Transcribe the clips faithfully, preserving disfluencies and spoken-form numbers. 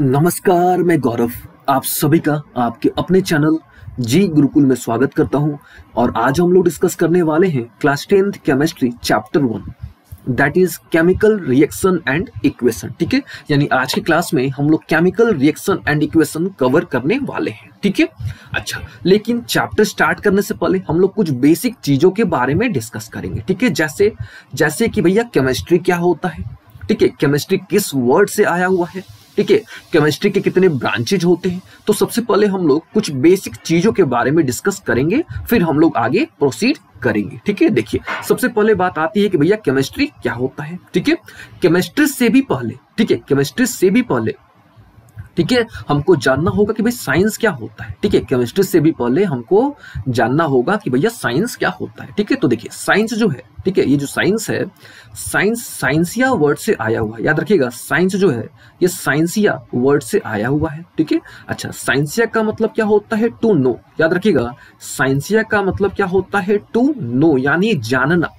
नमस्कार, मैं गौरव आप सभी का आपके अपने चैनल जी गुरुकुल में स्वागत करता हूं। और आज हम लोग डिस्कस करने वाले हैं class tenth chemistry chapter one, that is chemical reaction and equation. ठीक है, यानी आज की क्लास में हम लोग chemical reaction and equation cover करने वाले हैं। ठीक है, अच्छा, लेकिन चैप्टर स्टार्ट करने से पहले हम लोग कुछ बेसिक चीजों के बारे में डिस्कस करेंगे। ठीक है, जैसे जैसे कि भैया केमिस्ट्री क्या होता है, ठीक है, केमिस्ट्री किस वर्ड से आया हुआ है, ठीक है, केमिस्ट्री के कितने ब्रांचेज होते हैं। तो सबसे पहले हम लोग कुछ बेसिक चीजों के बारे में डिस्कस करेंगे, फिर हम लोग आगे प्रोसीड करेंगे। ठीक है, देखिए सबसे पहले बात आती है कि भैया केमिस्ट्री क्या होता है। ठीक है, केमिस्ट्री से भी पहले, ठीक है, केमिस्ट्री से भी पहले, ठीक है, हमको जानना होगा कि भाई साइंस क्या होता है। ठीक है, केमिस्ट्री से भी पहले हमको जानना होगा कि भैया साइंस क्या होता है। ठीक है, तो देखिए साइंस जो है, ठीक है, ये जो साइंस है, साइंस साइंसिया वर्ड से आया हुआ है। याद रखिएगा, साइंस जो है ये साइंसिया वर्ड से आया हुआ है। ठीक है, अच्छा, साइंसिया का मतलब क्या होता है? To know. याद रखिएगा, साइंसिया का मतलब क्या होता है? टू नो, यानी जानना।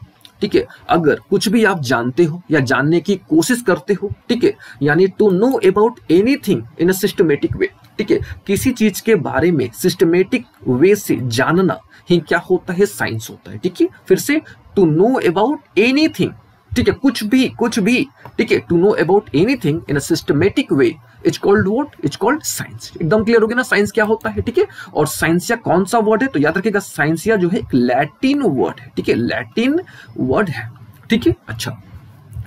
ठीक है, अगर कुछ भी आप जानते हो या जानने की कोशिश करते हो, ठीक है, यानी to know about anything in a systematic way. ठीक है, किसी चीज के बारे में सिस्टमेटिक वे से जानना ही क्या होता है? साइंस होता है। ठीक है, फिर से टू नो अबाउट एनीथिंग, ठीक है, कुछ भी कुछ भी ठीक है, to know about anything in a systematic way it's called what? It's called science. एकदम क्लियर हो गया ना साइंस क्या होता है। ठीक है, और साइंसिया कौन सा वर्ड है? तो याद रखिएगा साइंसिया जो है एक लैटिन वर्ड है। ठीक है, लैटिन वर्ड है। ठीक है, अच्छा,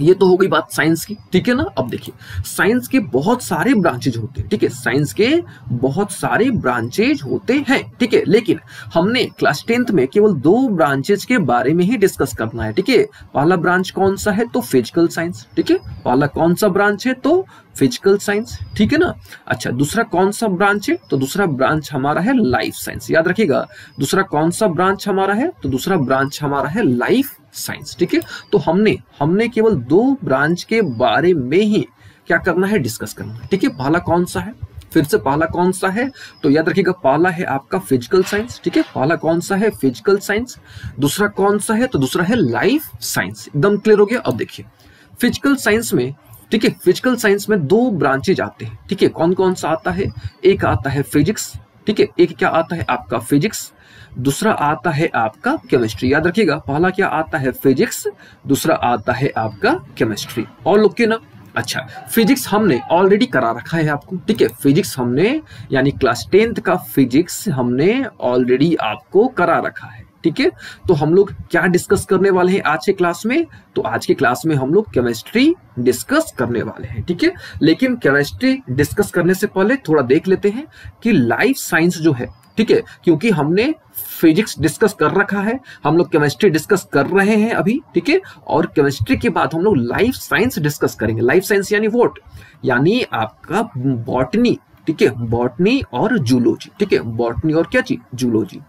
ये तो हो गई बात साइंस की। ठीक है ना, अब देखिए साइंस के बहुत सारे ब्रांचेज होते हैं। ठीक है, साइंस के बहुत सारे ब्रांचेज होते हैं। ठीक है, लेकिन हमने क्लास टेंथ में केवल दो ब्रांचेज के बारे में ही डिस्कस करना है। ठीक है, पहला ब्रांच कौन सा है? तो फिजिकल साइंस। ठीक है, पहला कौन सा ब्रांच है? तो फिजिकल साइंस। ठीक है ना, अच्छा, दूसरा कौन सा ब्रांच है? तो दूसरा ब्रांच हमारा है लाइफ साइंस। याद रखिएगा, दूसरा कौन सा ब्रांच हमारा है? तो दूसरा ब्रांच हमारा है लाइफ साइंस। ठीक है, तो हमने हमने केवल दो ब्रांच के बारे में ही क्या करना है? डिस्कस करना है। ठीक है, पहला कौन सा है? फिर से पहला कौन सा है? तो याद रखिएगा पहला है आपका फिजिकल साइंस। ठीक है, पहला कौन सा है? Physical science. दूसरा कौन सा है? तो दूसरा है लाइफ साइंस। एकदम क्लियर हो गया। अब देखिए फिजिकल साइंस में, ठीक है, फिजिकल साइंस में दो ब्रांचेज आते हैं। ठीक है, कौन कौन सा आता है? एक आता है फिजिक्स। ठीक है, एक क्या आता है आपका? फिजिक्स। दूसरा आता है आपका केमिस्ट्री। याद रखिएगा पहला क्या आता है? फिजिक्स। दूसरा आता है आपका केमिस्ट्री। और लोग के ना, अच्छा, फिजिक्स हमने ऑलरेडी करा रखा है आपको। ठीक है, फिजिक्स हमने यानी क्लास टेंथ का फिजिक्स हमने ऑलरेडी आपको करा रखा है। ठीक है, तो हम लोग क्या डिस्कस करने वाले हैं आज के क्लास में? तो आज के क्लास में हम लोग केमिस्ट्री डिस्कस करने वाले हैं। ठीक है, लेकिन केमिस्ट्री डिस्कस करने से पहले थोड़ा देख लेते हैं कि लाइफ साइंस जो है, ठीक है, क्योंकि हमने फिजिक्स डिस्कस कर रखा है, हम लोग केमिस्ट्री डिस्कस कर रहे हैं अभी। ठीक है, और केमिस्ट्री के बाद हम लोग लाइफ साइंस डिस्कस करेंगे। लाइफ साइंस यानी व्हाट? यानी आपका बॉटनी। ठीक है, बॉटनी और जूलॉजी। ठीक है, बॉटनी और क्या चीज? जूलॉजी।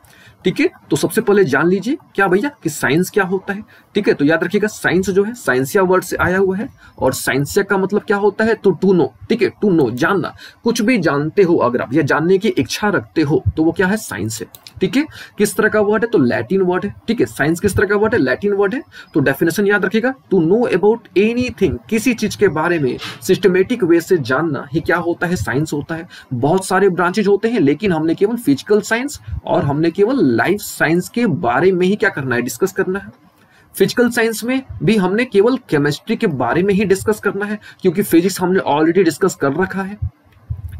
ठीक है, तो सबसे पहले जान लीजिए क्या भैया कि साइंस क्या होता है। ठीक है, तो याद रखिएगा साइंस जो है साइंसिया वर्ड से आया हुआ है, और साइंसिया का मतलब क्या होता है? तो टू नो। ठीक है, टू नो, जानना। कुछ भी जानते हो अगर आप या जानने की इच्छा रखते हो तो वो क्या है? साइंस है। ठीक है, किस तरह का वर्ड है? तो लैटिन वर्ड है। ठीक है, साइंस किस तरह का वर्ड है? लैटिन वर्ड है। तो डेफिनेशन याद रखिएगा, टू नो अबाउट एनीथिंग, किसी चीज के बारे में सिस्टमेटिक वे से जानना ही क्या होता है? साइंस होता है। बहुत सारे ब्रांचेज होते हैं, लेकिन हमने केवल फिजिकल साइंस और हमने केवल लाइफ साइंस के बारे में ही क्या करना है? डिस्कस करना है। फिजिकल साइंस में भी हमने केवल केमिस्ट्री के बारे में ही डिस्कस करना है, क्योंकि फिजिक्स हमने ऑलरेडी डिस्कस कर रखा है।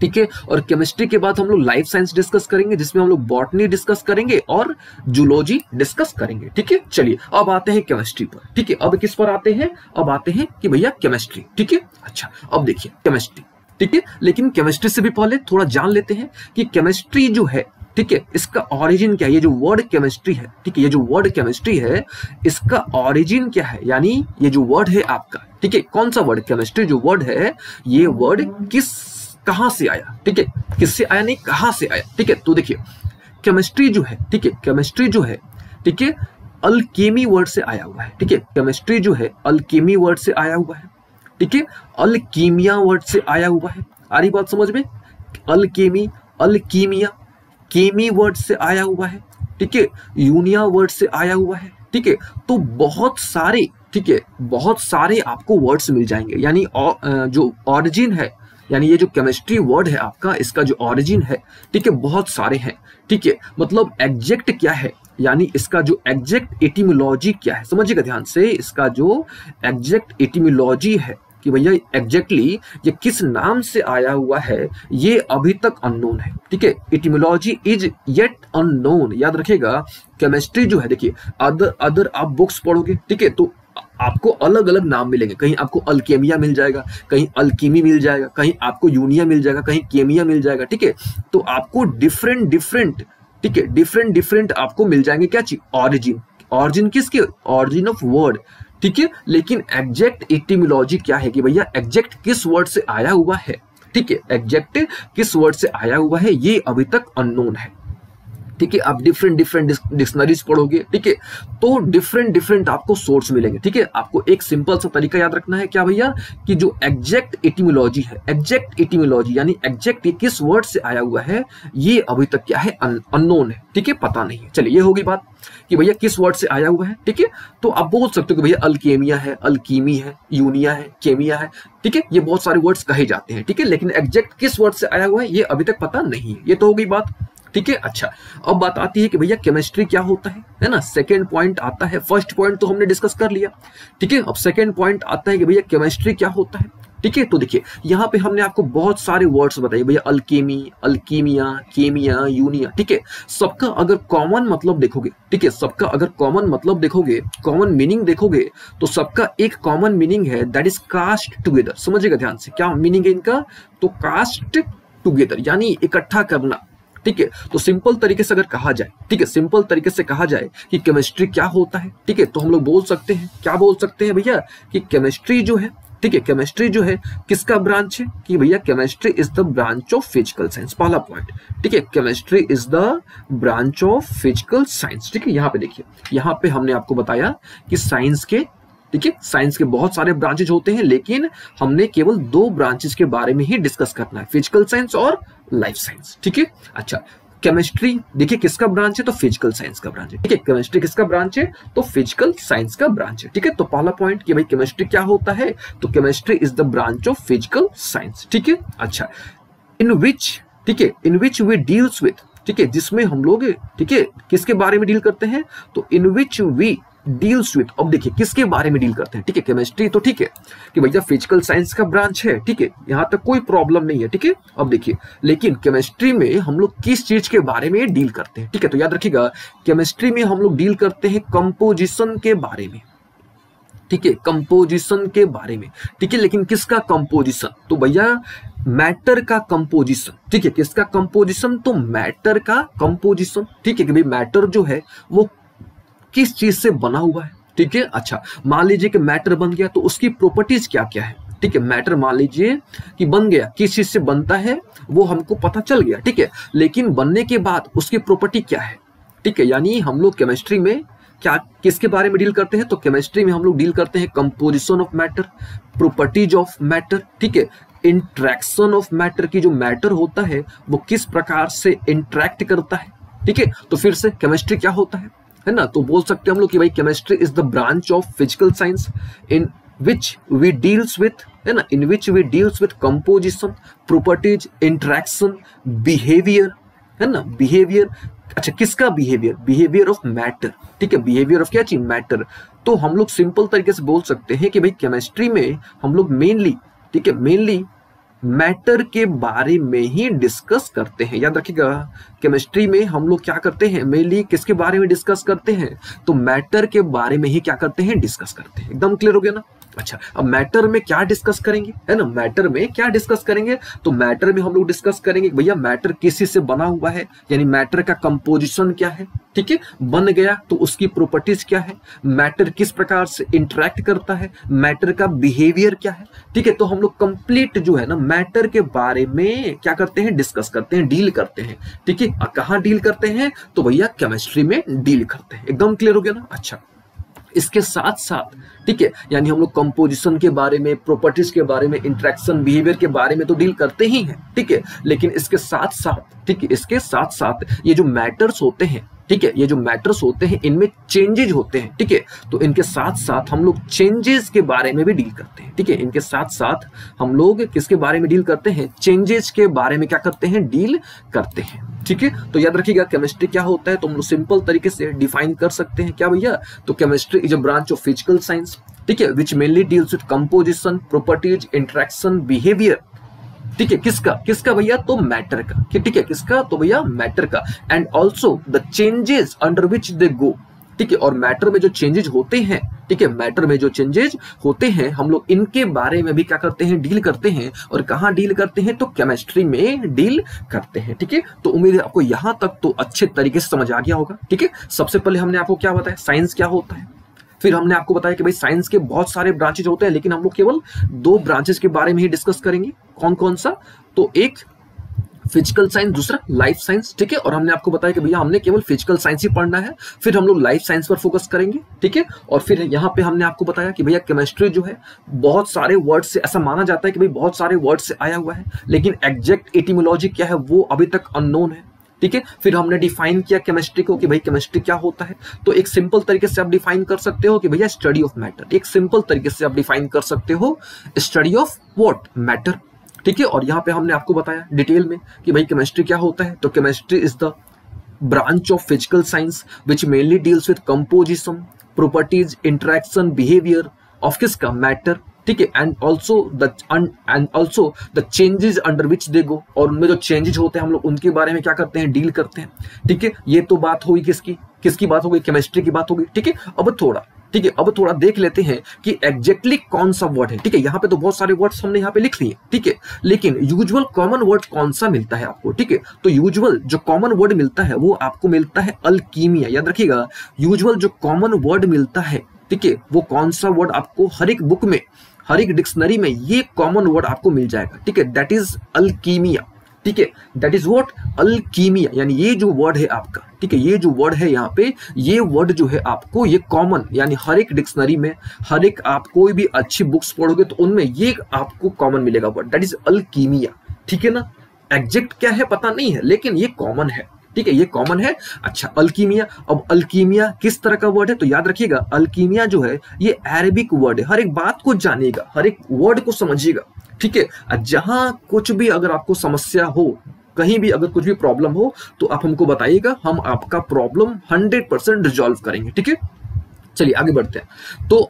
ठीक है, और केमिस्ट्री के बाद हम लोग लाइफ साइंस डिस्कस करेंगे, जिसमें हम लोग बॉटनी डिस्कस करेंगे और जूलॉजी डिस्कस करेंगे। ठीक है, चलिए अब आते हैं केमिस्ट्री पर। ठीक है, अब किस पर आते हैं? अब आते हैं कि भैया केमिस्ट्री। ठीक है, अच्छा, अब देखिए केमिस्ट्री। ठीक है, लेकिन केमिस्ट्री से भी पहले थोड़ा जान लेते हैं कि केमिस्ट्री जो है, ठीक है, इसका ऑरिजिन क्या है? ये जो वर्ड केमिस्ट्री है, ठीक है, ये जो वर्ड केमिस्ट्री है इसका ऑरिजिन क्या है? यानी ये जो वर्ड है आपका, ठीक है, कौन सा वर्ड? केमिस्ट्री जो वर्ड है ये वर्ड किस कहाँ से आया? ठीक है, किससे आया नहीं, कहाँ से आया? ठीक है, तो देखिए केमिस्ट्री जो है, ठीक है, केमिस्ट्री जो है, ठीक है, अल्केमी वर्ड से आया हुआ है। ठीक है, केमिस्ट्री जो है अल्केमी वर्ड से आया हुआ है। ठीक है, अल्कीमिया वर्ड से आया हुआ है। आ रही बात समझ में? अल्केमी, अल्कीमिया, केमी वर्ड से आया हुआ है। ठीक है, यूनिया वर्ड से आया हुआ है। ठीक है, तो बहुत सारे, ठीक है, बहुत सारे आपको वर्ड्स मिल जाएंगे। यानी जो ऑरिजिन है यानी ये जो केमिस्ट्री वर्ड है आपका, इसका जो ऑरिजिन है, ठीक है, बहुत सारे हैं, ठीक है, मतलब एग्जैक्ट क्या है, यानी इसका जो एग्जैक्ट एटिमोलॉजी क्या है, समझिएगा ध्यान से, इसका जो एग्जैक्ट एटिमोलॉजी है कि भैया एग्जैक्टली ये किस नाम से आया हुआ है, ये अभी तक अननोन है, ठीक है, एटिमोलॉजी इज येट अननोन। याद रखिएगा केमिस्ट्री जो है, देखिए अदर अदर आप बुक्स पढ़ोगे, ठीक है, तो आपको अलग अलग नाम मिलेंगे, कहीं आपको अल्केमिया मिल जाएगा, कहीं अल्कीमी मिल जाएगा, कहीं आपको यूनिया मिल जाएगा, कहीं केमिया मिल जाएगा, ठीक है, तो आपको डिफरेंट डिफरेंट, ठीक है, डिफरेंट डिफरेंट आपको मिल जाएंगे क्या चीज, ऑरिजिन, ऑरिजिन किसके, ऑरिजिन ऑफ वर्ड, ठीक है, लेकिन एग्जैक्ट एटिमोलॉजी क्या है कि भैया एग्जैक्ट किस वर्ड से आया हुआ है, ठीक है, एग्जैक्ट किस वर्ड से आया हुआ है, ये अभी तक अननोन है, ठीक है। आप डिफरेंट डिफरेंट डिक्शनरीज पढ़ोगे, ठीक है, तो डिफरेंट डिफरेंट आपको सोर्स मिलेंगे, ठीक है। आपको एक सिंपल सा तरीका याद रखना है क्या भैया, कि जो एग्जैक्ट एटिमोलॉजी है, एग्जैक्ट एटिमोलॉजी यानी एग्जैक्ट किस वर्ड से आया हुआ है, ये अभी तक क्या है, अननोन है, ठीक है, पता नहीं है। चलिए ये होगी बात कि भैया किस वर्ड से आया हुआ है, ठीक है, तो आप बोल सकते हो कि भैया अल्केमिया है, अल्कीमी है, यूनिया है, केमिया है, ठीक है, ये बहुत सारे वर्ड्स कहे जाते हैं, ठीक है, लेकिन एग्जैक्ट किस वर्ड से आया हुआ है ये अभी तक पता नहीं है। ये तो हो गई बात, ठीक है। अच्छा, अब बात आती है कि भैया केमिस्ट्री क्या होता है, है ना, सेकेंड पॉइंट आता है। फर्स्ट पॉइंट तो हमने डिस्कस कर लिया, ठीक है, अब सेकेंड पॉइंट आता है कि भैया केमिस्ट्री क्या होता है, ठीक है। तो देखिए यहाँ पे हमने आपको बहुत सारे वर्ड्स बताए भैया, अल्केमी, अल्कीमिया, केमिया, यूनिया, ठीक है, सबका अगर कॉमन मतलब देखोगे, ठीक है, सबका अगर कॉमन मतलब देखोगे, कॉमन मीनिंग देखोगे, तो सबका एक कॉमन मीनिंग है, दैट इज कास्ट टुगेदर। समझिएगा ध्यान से क्या मीनिंग है इनका, तो कास्ट टुगेदर यानी इकट्ठा करना, ठीक है। तो सिंपल तरीके से अगर कहा जाए, ठीक है, सिंपल तरीके से कहा जाए कि केमिस्ट्री क्या होता है, ठीक है, तो हम लोग बोल सकते हैं, क्या बोल सकते हैं भैया, कि केमिस्ट्री जो है, ठीक है, केमिस्ट्री जो है किसका ब्रांच है, कि भैया chemistry is the branch of physical science. पहला पॉइंट, ठीक है, chemistry is the branch of physical science, ठीक है। यहाँ पे देखिए, यहाँ पे हमने आपको बताया कि साइंस के, ठीक है, साइंस के बहुत सारे ब्रांचेज होते हैं, लेकिन हमने केवल दो ब्रांचेज के बारे में ही डिस्कस करना है, फिजिकल साइंस और लाइफ साइंस, ठीक है। अच्छा, केमिस्ट्री देखिए किसका ब्रांच है, तो फिजिकल साइंस का ब्रांच है, ठीक है, केमिस्ट्री किसका ब्रांच है, तो फिजिकल साइंस का ब्रांच है, ठीक है। तो पहला पॉइंट कि भाई केमिस्ट्री क्या होता है, तो chemistry is the branch of physical science, ठीक है। अच्छा, इन विच, ठीक है, in which we deals with, ठीक है, जिसमें हम लोग, ठीक है, किसके बारे में डील करते हैं, तो in which we deals with, अब देखिए किसके बारे में डील करते हैं, ठीक है, केमिस्ट्री तो ठीक है कि भैया फिजिकल साइंस का ब्रांच है, ठीक है, यहाँ तक कोई प्रॉब्लम नहीं है, ठीक है। अब देखिए लेकिन केमिस्ट्री में हम लोग किस चीज के बारे में डील करते हैं, ठीक है, तो याद रखिएगा केमिस्ट्री में हम लोग डील करते हैं कंपोजिशन के बारे में, ठीक है, कंपोजिशन के बारे में, ठीक है, लेकिन किसका कंपोजिशन, तो भैया मैटर का कंपोजिशन, ठीक है, किसका कंपोजिशन, तो मैटर का कंपोजिशन, ठीक है, कि भाई मैटर जो है वो किस चीज से बना हुआ है, ठीक है। अच्छा, मान लीजिए कि मैटर बन गया तो उसकी प्रॉपर्टीज क्या क्या है, ठीक है, मैटर मान लीजिए कि बन गया, किस चीज से बनता है वो हमको पता चल गया, ठीक है, लेकिन बनने के बाद उसकी प्रॉपर्टी क्या है, ठीक है, यानी हम लोग केमिस्ट्री में क्या किसके बारे में डील करते हैं, तो केमिस्ट्री में हम लोग डील करते हैं composition of matter, properties of matter, ठीक है, इंट्रैक्शन ऑफ मैटर, की जो मैटर होता है वो किस प्रकार से इंट्रैक्ट करता है, ठीक है। तो फिर से केमिस्ट्री क्या होता है, है ना, तो बोल सकते हैं हम लोग कि भाई chemistry is the branch of physical science in which we deals with, है ना, in which we deals with composition, properties, interaction, behaviour, है ना, बिहेवियर। अच्छा, किसका बिहेवियर, बिहेवियर ऑफ मैटर, ठीक है, बिहेवियर ऑफ क्या चीज, मैटर। तो हम लोग सिंपल तरीके से बोल सकते हैं कि भाई केमिस्ट्री में हम लोग मेनली, ठीक है, मेनली मैटर के बारे में ही डिस्कस करते हैं। याद रखिएगा केमिस्ट्री में हम लोग क्या करते हैं, मेनली किसके बारे में डिस्कस करते हैं, तो मैटर के बारे में ही क्या करते हैं, डिस्कस करते हैं। एकदम क्लियर हो गया ना। अच्छा, अब मैटर में क्या डिस्कस करेंगे, है ना, मैटर में क्या डिस्कस करेंगे, तो मैटर में हम लोग डिस्कस करेंगे भैया मैटर किस चीज से बना हुआ है, यानी मैटर का कंपोजिशन क्या है, ठीक है, बन गया तो उसकी प्रॉपर्टीज क्या है, मैटर किस प्रकार से इंटरेक्ट करता है, मैटर का बिहेवियर क्या है, ठीक है। तो हम लोग कंप्लीट जो है ना मैटर के बारे में क्या करते हैं, डिस्कस करते हैं, डील करते हैं, ठीक है। कहाँ डील करते हैं, तो भैया केमिस्ट्री में डील करते हैं। एकदम क्लियर हो गया ना। अच्छा, इसके साथ साथ, ठीक है, यानी हम लोग कंपोजिशन के बारे में, प्रॉपर्टीज के बारे में, इंटरेक्शन, बिहेवियर के बारे में तो डील करते ही हैं, ठीक है, लेकिन इसके साथ साथ, ठीक है, इसके साथ साथ ये जो मैटर्स होते हैं, ठीक है, ये जो मैटर्स होते हैं इनमें चेंजेज होते हैं, ठीक है, तो इनके साथ साथ हम लोग चेंजेस के बारे में भी डील करते हैं, ठीक है, इनके साथ साथ हम लोग किसके बारे में डील करते हैं, चेंजेस के बारे में क्या करते हैं, डील करते हैं, ठीक है। तो याद रखिएगा केमिस्ट्री क्या होता है तो हम लोग सिंपल तरीके से डिफाइन कर सकते हैं, क्या भैया, तो chemistry is a branch of physical science, ठीक है, which mainly deals with composition, properties, interaction, behaviour, ठीक है, किसका किसका भैया, तो मैटर का, ठीक है, किसका, तो भैया मैटर का, and also the changes under which they go, ठीक है, और मैटर में जो चेंजेस होते हैं, ठीक है, मैटर में जो चेंजेस होते हैं हम लोग इनके बारे में भी क्या करते हैं, डील करते हैं, और कहाँ डील करते हैं, तो केमिस्ट्री में डील करते हैं, ठीक है। तो उम्मीद है आपको यहाँ तक तो अच्छे तरीके से समझ आ गया होगा, ठीक है। सबसे पहले हमने आपको क्या बताया, साइंस क्या होता है, फिर हमने आपको बताया कि भाई साइंस के बहुत सारे ब्रांचेज होते हैं, लेकिन हम लोग केवल दो ब्रांचेज के बारे में ही डिस्कस करेंगे, कौन कौन सा, तो एक फिजिकल साइंस, दूसरा लाइफ साइंस, ठीक है, और हमने आपको बताया कि भैया हमने केवल फिजिकल साइंस ही पढ़ना है, फिर हम लोग लाइफ साइंस पर फोकस करेंगे, ठीक है, और फिर यहाँ पे हमने आपको बताया कि भैया केमिस्ट्री जो है बहुत सारे वर्ड से, ऐसा माना जाता है कि भाई बहुत सारे वर्ड से आया हुआ है, लेकिन एग्जैक्ट एटीमोलॉजी क्या है वो अभी तक अननोन है, ठीक है। फिर हमने डिफाइन किया केमिस्ट्री को कि भाई केमिस्ट्री क्या होता है, तो एक सिंपल तरीके से आप डिफाइन कर सकते हो कि भैया स्टडी ऑफ मैटर, एक सिंपल तरीके से आप डिफाइन कर सकते हो स्टडी ऑफ व्हाट, मैटर, ठीक है। और यहाँ पे हमने आपको बताया डिटेल में कि भाई केमिस्ट्री क्या होता है, तो chemistry is the branch of physical science which mainly deals with composition, properties, interaction, behaviour of किसका, मैटर, ठीक है, and also the and also the changes under which they go, और उनमें जो चेंजेस होते हैं हम लोग उनके बारे में क्या करते हैं, डील करते हैं, ठीक है। ये तो बात होगी किसकी, किसकी बात होगी, केमिस्ट्री की बात होगी, ठीक है। अब थोड़ा ठीक है अब थोड़ा देख लेते हैं कि एग्जैक्टली कौन सा वर्ड है, ठीक है, यहाँ पे तो बहुत सारे वर्ड्स हमने यहाँ पे लिख लिए, ठीक है, लेकिन यूजुअल कॉमन वर्ड कौन सा मिलता है आपको, ठीक है, तो यूजुअल जो कॉमन वर्ड मिलता है वो आपको मिलता है अल्कीमिया, याद रखिएगा यूजुअल जो कॉमन वर्ड मिलता है, ठीक है, वो कौन सा वर्ड आपको हर एक बुक में, हर एक डिक्शनरी में ये कॉमन वर्ड आपको मिल जाएगा, ठीक है, दैट इज अल्कीमिया, ठीक है, दैट इज व्हाट, अल्कीमिया, यानी ये जो वर्ड है आपका, ठीक है, ये जो वर्ड है यहाँ पे, ये वर्ड जो है आपको ये कॉमन, यानी हर एक डिक्शनरी में, हर एक आप कोई भी अच्छी बुक्स पढ़ोगे तो उनमें ये आपको कॉमन मिलेगा वर्ड, दैट इज अल्कीमिया, ठीक है ना। एग्जैक्ट क्या है पता नहीं है, लेकिन ये कॉमन है, ठीक है, ये कॉमन है। अच्छा, अल्कीमिया, अब अल्कीमिया किस तरह का वर्ड है, तो याद रखिएगा अल्कीमिया जो है ये अरेबिक वर्ड है, हर एक बात को जानिएगा, हर एक वर्ड को समझिएगा, ठीक है। जहां कुछ भी अगर आपको समस्या हो, कहीं भी अगर कुछ भी प्रॉब्लम हो तो आप हमको बताइएगा, हम आपका प्रॉब्लम हंड्रेड परसेंट रिजॉल्व करेंगे, ठीक है। चलिए आगे बढ़ते हैं, तो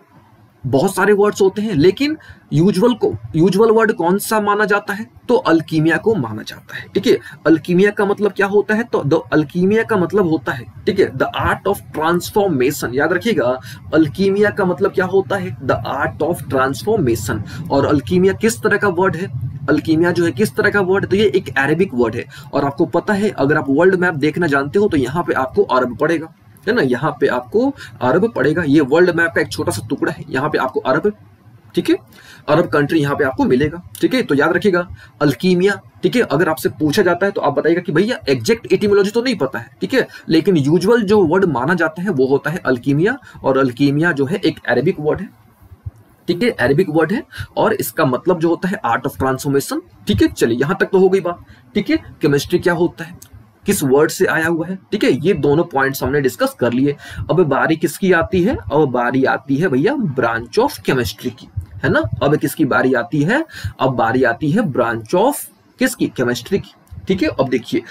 बहुत सारे वर्ड्स होते हैं, लेकिन यूजुअल को यूजुअल वर्ड कौन सा माना जाता है, तो अल्कीमिया को माना जाता है, ठीक है। अल्कीमिया का मतलब क्या होता है, तो द अल्कीमिया का मतलब होता है, ठीक है, द आर्ट ऑफ ट्रांसफॉर्मेशन, याद रखिएगा अल्कीमिया का मतलब क्या होता है, द आर्ट ऑफ ट्रांसफॉर्मेशन। और अल्कीमिया किस तरह का वर्ड है, अल्कीमिया जो है किस तरह का वर्ड, तो ये एक अरेबिक वर्ड है, और आपको पता है अगर आप वर्ल्ड मैप देखना जानते हो तो यहाँ पे आपको अरब पड़ेगा, है ना, यहाँ पे आपको अरब पड़ेगा, ये वर्ल्ड मैप का एक छोटा सा टुकड़ा है, यहाँ पे आपको अरब, ठीक है, अरब कंट्री यहाँ पे आपको मिलेगा, ठीक है। तो याद रखिएगा अल्कीमिया, ठीक है, अगर आपसे पूछा जाता है तो आप बताइएगा कि भैया एग्जैक्ट एटिमोलॉजी तो नहीं पता है, ठीक है, लेकिन यूजुअल जो वर्ड माना जाता है वो होता है अल्कीमिया, और अल्कीमिया जो है एक अरेबिक वर्ड है, ठीक है, अरेबिक वर्ड है, और इसका मतलब जो होता है आर्ट ऑफ ट्रांसफॉर्मेशन, ठीक है। चलिए यहाँ तक तो हो गई बात, ठीक है, केमिस्ट्री क्या होता है, किस वर्ड से आया हुआ है, ठीक है, ये दोनों पॉइंट्स हमने डिस्कस कर लिए। अब बारी किसकी आती है, अब बारी आती है भैया ब्रांच ऑफ केमिस्ट्री की, है ना, अब किसकी बारी आती है, अब बारी आती है ब्रांच ऑफ किसकी, केमिस्ट्री की, ठीक है। अब देखिए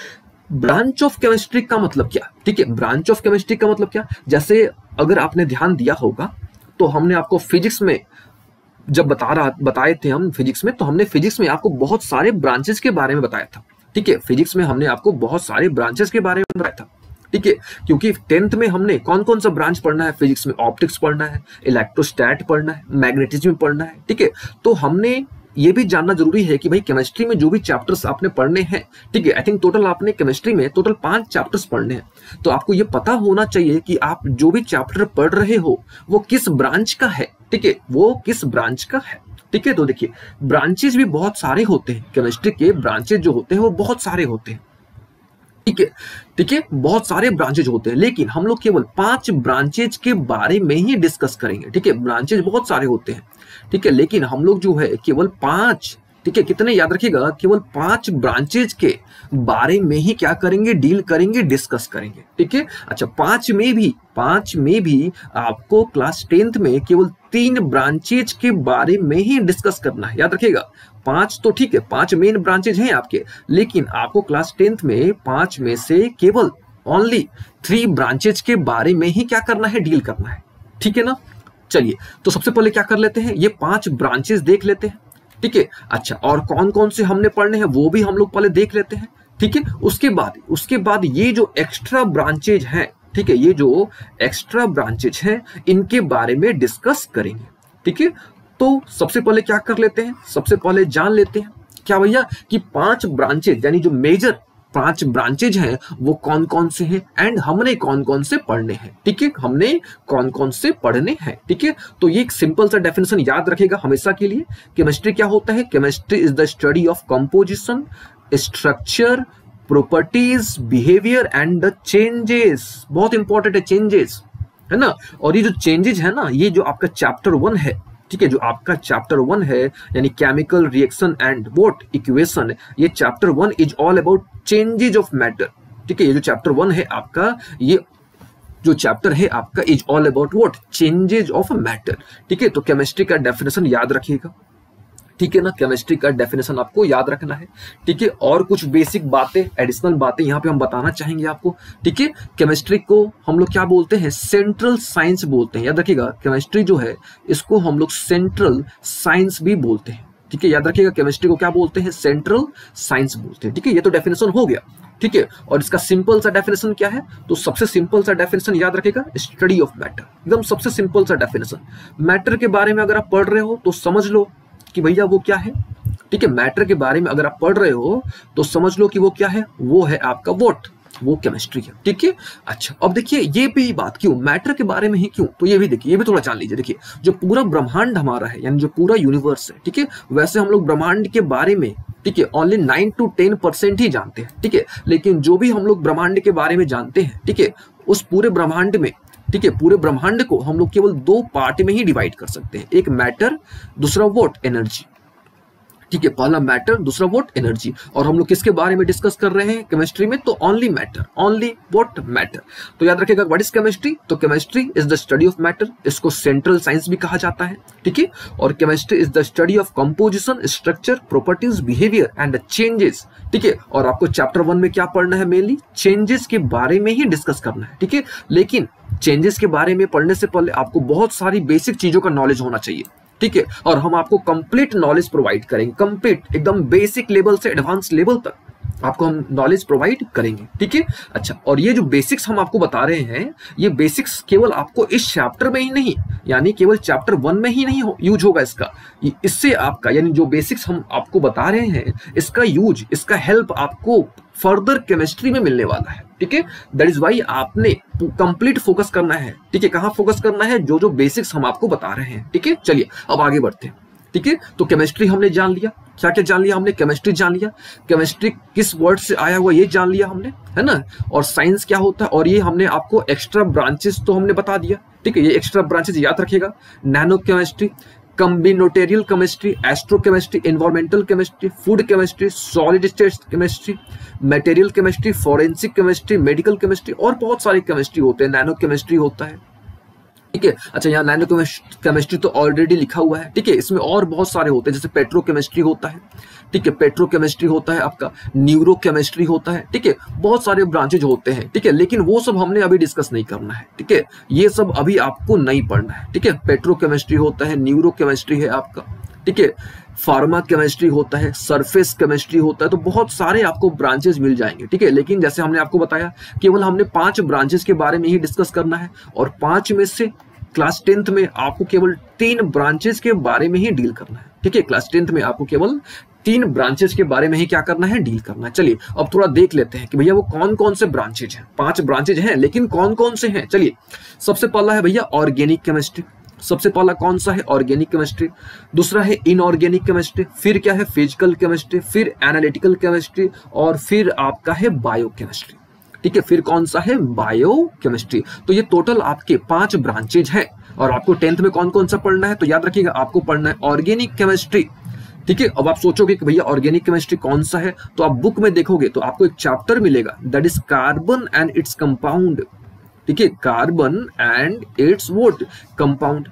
ब्रांच ऑफ केमिस्ट्री का मतलब क्या, ठीक है, ब्रांच ऑफ केमिस्ट्री का मतलब क्या, जैसे अगर आपने ध्यान दिया होगा तो हमने आपको फिजिक्स में जब बता रहा बताए थे हम फिजिक्स में, तो हमने फिजिक्स में आपको बहुत सारे ब्रांचेस के बारे में बताया था, ठीक है, फिजिक्स में हमने आपको बहुत सारे ब्रांचेस के बारे में बताया था, ठीक है, क्योंकि टेंथ में हमने कौन कौन सा ब्रांच पढ़ना है फिजिक्स में, ऑप्टिक्स पढ़ना है, इलेक्ट्रोस्टैट पढ़ना है, मैग्नेटिज्म पढ़ना है, ठीक है। तो हमने ये भी जानना जरूरी है कि भाई केमिस्ट्री में जो भी चैप्टर्स आपने पढ़ने हैं, ठीक है, आई थिंक टोटल आपने केमिस्ट्री में टोटल पांच चैप्टर्स पढ़ने हैं, तो आपको ये पता होना चाहिए कि आप जो भी चैप्टर पढ़ रहे हो वो किस ब्रांच का है, ठीक है, वो किस ब्रांच का है, ठीक है। तो देखिए ब्रांचेज भी बहुत सारे होते हैं, केमिस्ट्री के ब्रांचेज जो होते हैं वो बहुत सारे होते हैं, ठीक है, ठीक है, बहुत सारे ब्रांचेज होते हैं, लेकिन हम लोग केवल पांच ब्रांचेज के बारे में ही डिस्कस करेंगे, ठीक है। ब्रांचेज बहुत सारे होते हैं, ठीक है, लेकिन हम लोग जो है केवल पांच, ठीक है, कितने याद रखिएगा, केवल पांच ब्रांचेज के बारे में ही क्या करेंगे, डील करेंगे, डिस्कस करेंगे। ठीक है, अच्छा पांच में भी पांच में भी आपको क्लास टेंथ में केवल तीन ब्रांचेज के बारे में ही डिस्कस करना है, याद रखिएगा। पांच तो ठीक है, पांच मेन ब्रांचेज हैं आपके, लेकिन आपको क्लास टेंथ में पांच में से केवल ओनली थ्री ब्रांचेज के बारे में ही क्या करना है, डील करना है। ठीक है ना, चलिए तो सबसे पहले क्या कर लेते हैं, ये पांच ब्रांचेज देख लेते हैं। ठीक है, अच्छा और कौन कौन से हमने पढ़ने हैं वो भी हम लोग पहले देख लेते हैं। ठीक है, उसके बाद उसके बाद ये जो एक्स्ट्रा ब्रांचेज हैं, ठीक है, ये जो एक्स्ट्रा ब्रांचेज हैं इनके बारे में डिस्कस करेंगे। ठीक है, तो सबसे पहले क्या कर लेते हैं, सबसे पहले जान लेते हैं क्या भैया कि पांच ब्रांचेज यानी जो मेजर पांच ब्रांचेज हैं वो कौन कौन से हैं एंड हमने कौन कौन से पढ़ने हैं। ठीक है, हमने कौन कौन से पढ़ने हैं। ठीक है, तो ये एक सिंपल सा डेफिनेशन याद रखेगा हमेशा के लिए। केमिस्ट्री क्या होता है, chemistry is the study of composition, structure, properties, behaviour and the changes. बहुत इंपॉर्टेंट है चेंजेस, है ना। और ये जो चेंजेज है ना, ये जो आपका चैप्टर वन है, ठीक है, जो आपका चैप्टर वन है यानी chemical reaction and what equation, ये chapter one is all about changes of matter. ठीक है, ये जो चैप्टर वन है आपका, ये जो चैप्टर है आपका is all about what, changes of matter. ठीक है, तो केमिस्ट्री का डेफिनेशन याद रखिएगा। ठीक है ना, केमिस्ट्री का डेफिनेशन आपको याद रखना है। ठीक है, और कुछ बेसिक बातें, एडिशनल बातें यहाँ पे हम बताना चाहेंगे आपको। ठीक है, केमिस्ट्री को हम लोग क्या बोलते हैं, सेंट्रल साइंस बोलते हैं, याद रखिएगा। केमिस्ट्री जो है इसको हम लोग सेंट्रल साइंस भी बोलते हैं। ठीक है, याद रखिएगा, केमिस्ट्री को क्या बोलते हैं, सेंट्रल साइंस बोलते हैं। ठीक है, ये तो डेफिनेशन हो गया। ठीक है, और इसका सिंपल सा डेफिनेशन क्या है, तो सबसे सिंपल सा डेफिनेशन याद रखिएगा, स्टडी ऑफ मैटर, एकदम सबसे सिंपल सा डेफिनेशन। मैटर के बारे में अगर आप पढ़ रहे हो तो समझ लो कि भैया वो क्या है। ठीक है, मैटर के बारे में अगर आप पढ़ रहे हो तो समझ लो कि वो क्या है, वो है आपका वोट, वो केमिस्ट्री है। ठीक है, अच्छा अब देखिए ये भी बात क्यों, मैटर के बारे में ही क्यों, तो ये भी देखिए, ये भी थोड़ा जान लीजिए। देखिए जो पूरा ब्रह्मांड हमारा है यानी जो पूरा यूनिवर्स है, ठीक है, वैसे हम लोग ब्रह्मांड के बारे में, ठीक है, only nine to ten percent ही जानते हैं। ठीक है, लेकिन जो भी हम लोग ब्रह्मांड के बारे में जानते हैं, ठीक है, उस पूरे ब्रह्मांड में, ठीक है, पूरे ब्रह्मांड को हम लोग केवल दो पार्ट में ही डिवाइड कर सकते हैं, एक मैटर, दूसरा वोट एनर्जी। ठीक है, पहला मैटर, दूसरा वोट एनर्जी। और हम लोग किसके बारे में डिस्कस कर रहे हैं केमिस्ट्री में, तो only matter, only what matter. तो याद रखिएगा व्हाट इज केमिस्ट्री, तो chemistry is the study of matter, इसको सेंट्रल साइंस भी कहा जाता है। ठीक है, और chemistry is the study of composition, structure, properties, behaviour and changes. ठीक है, और आपको चैप्टर वन में क्या पढ़ना है, मेनली चेंजेस के बारे में ही डिस्कस करना है। ठीक है, लेकिन चेंजेस के बारे में पढ़ने से पहले आपको बहुत सारी बेसिक चीजों का नॉलेज होना चाहिए। ठीक है, और हम आपको कंप्लीट नॉलेज प्रोवाइड करेंगे, कंप्लीट एकदम बेसिक लेवल से एडवांस लेवल तक आपको हम नॉलेज प्रोवाइड करेंगे। ठीक है, अच्छा और ये जो बेसिक्स हम आपको बता रहे हैं, ये बेसिक्स केवल आपको इस चैप्टर में ही नहीं, यानी केवल चैप्टर वन में ही नहीं हो, यूज होगा इसका, इससे आपका यानी जो बेसिक्स हम आपको बता रहे हैं इसका यूज, इसका हेल्प आपको फर्दर केमिस्ट्री में मिलने वाला है। ठीक है, दैट इज वाई आपने कंप्लीट फोकस करना है। ठीक है, कहाँ फोकस करना है, जो जो बेसिक्स हम आपको बता रहे हैं। ठीक है, चलिए अब आगे बढ़ते हैं। ठीक है, तो केमिस्ट्री हमने जान लिया, क्या क्या जान लिया हमने, केमिस्ट्री जान लिया, केमिस्ट्री किस वर्ड से आया हुआ ये जान लिया हमने, है ना, और साइंस क्या होता है, और ये हमने आपको एक्स्ट्रा ब्रांचेस तो हमने बता दिया। ठीक है, ये एक्स्ट्रा ब्रांचेस याद रखिएगा, nano chemistry, combinatorial chemistry, astro chemistry, environmental chemistry, food chemistry, solid state chemistry, material chemistry, forensic chemistry, medical chemistry, और बहुत सारे केमिस्ट्री होते हैं, नैनो केमिस्ट्री होता है। ठीक है, अच्छा यहाँ नैनो केमिस्ट्री तो ऑलरेडी लिखा हुआ है। ठीक है, इसमें और बहुत सारे होते हैं, जैसे पेट्रो केमिस्ट्री होता है। ठीक है, पेट्रो केमिस्ट्री होता है आपका, न्यूरो केमिस्ट्री होता है। ठीक है, बहुत सारे ब्रांचेज होते हैं। ठीक है, लेकिन वो सब हमने अभी डिस्कस नहीं करना है। ठीक है, ये सब अभी आपको नहीं पढ़ना है। ठीक है, पेट्रो केमिस्ट्री होता है, न्यूरो केमिस्ट्री है आपका, ठीक है, फार्मा केमिस्ट्री होता है, सरफेस केमिस्ट्री होता है, तो बहुत सारे आपको ब्रांचेस मिल जाएंगे। ठीक है, लेकिन जैसे हमने आपको बताया केवल हमने पांच ब्रांचेस के बारे में ही डिस्कस करना है, और पांच में से क्लास टेंथ में आपको केवल तीन ब्रांचेस के बारे में ही डील करना है। ठीक है, क्लास टेंथ में आपको केवल तीन ब्रांचेस के बारे में ही क्या करना है, डील करना है। चलिए अब थोड़ा देख लेते हैं कि भैया वो कौन कौन से ब्रांचेज हैं, पांच ब्रांचेज हैं लेकिन कौन कौन से हैं। चलिए सबसे पहला है भैया ऑर्गेनिक केमिस्ट्री, सबसे पहला कौन सा है, ऑर्गेनिक केमिस्ट्री। दूसरा है इनऑर्गेनिक केमिस्ट्री, फिर क्या है, फिजिकल केमिस्ट्री, फिर एनालिटिकल केमिस्ट्री, और फिर आपका है बायो केमिस्ट्री। ठीक है, फिर कौन सा है, बायो केमिस्ट्री। तो ये टोटल आपके पांच ब्रांचेज हैं, और आपको टेंथ में कौन कौन सा पढ़ना है, तो याद रखिएगा आपको पढ़ना है ऑर्गेनिक केमिस्ट्री, ठीक है। अब आप सोचोगे कि भैया ऑर्गेनिक केमिस्ट्री कौन सा है, तो आप बुक में देखोगे तो आपको एक चैप्टर मिलेगा that is carbon and its compound, ठीक है, carbon and its what compound,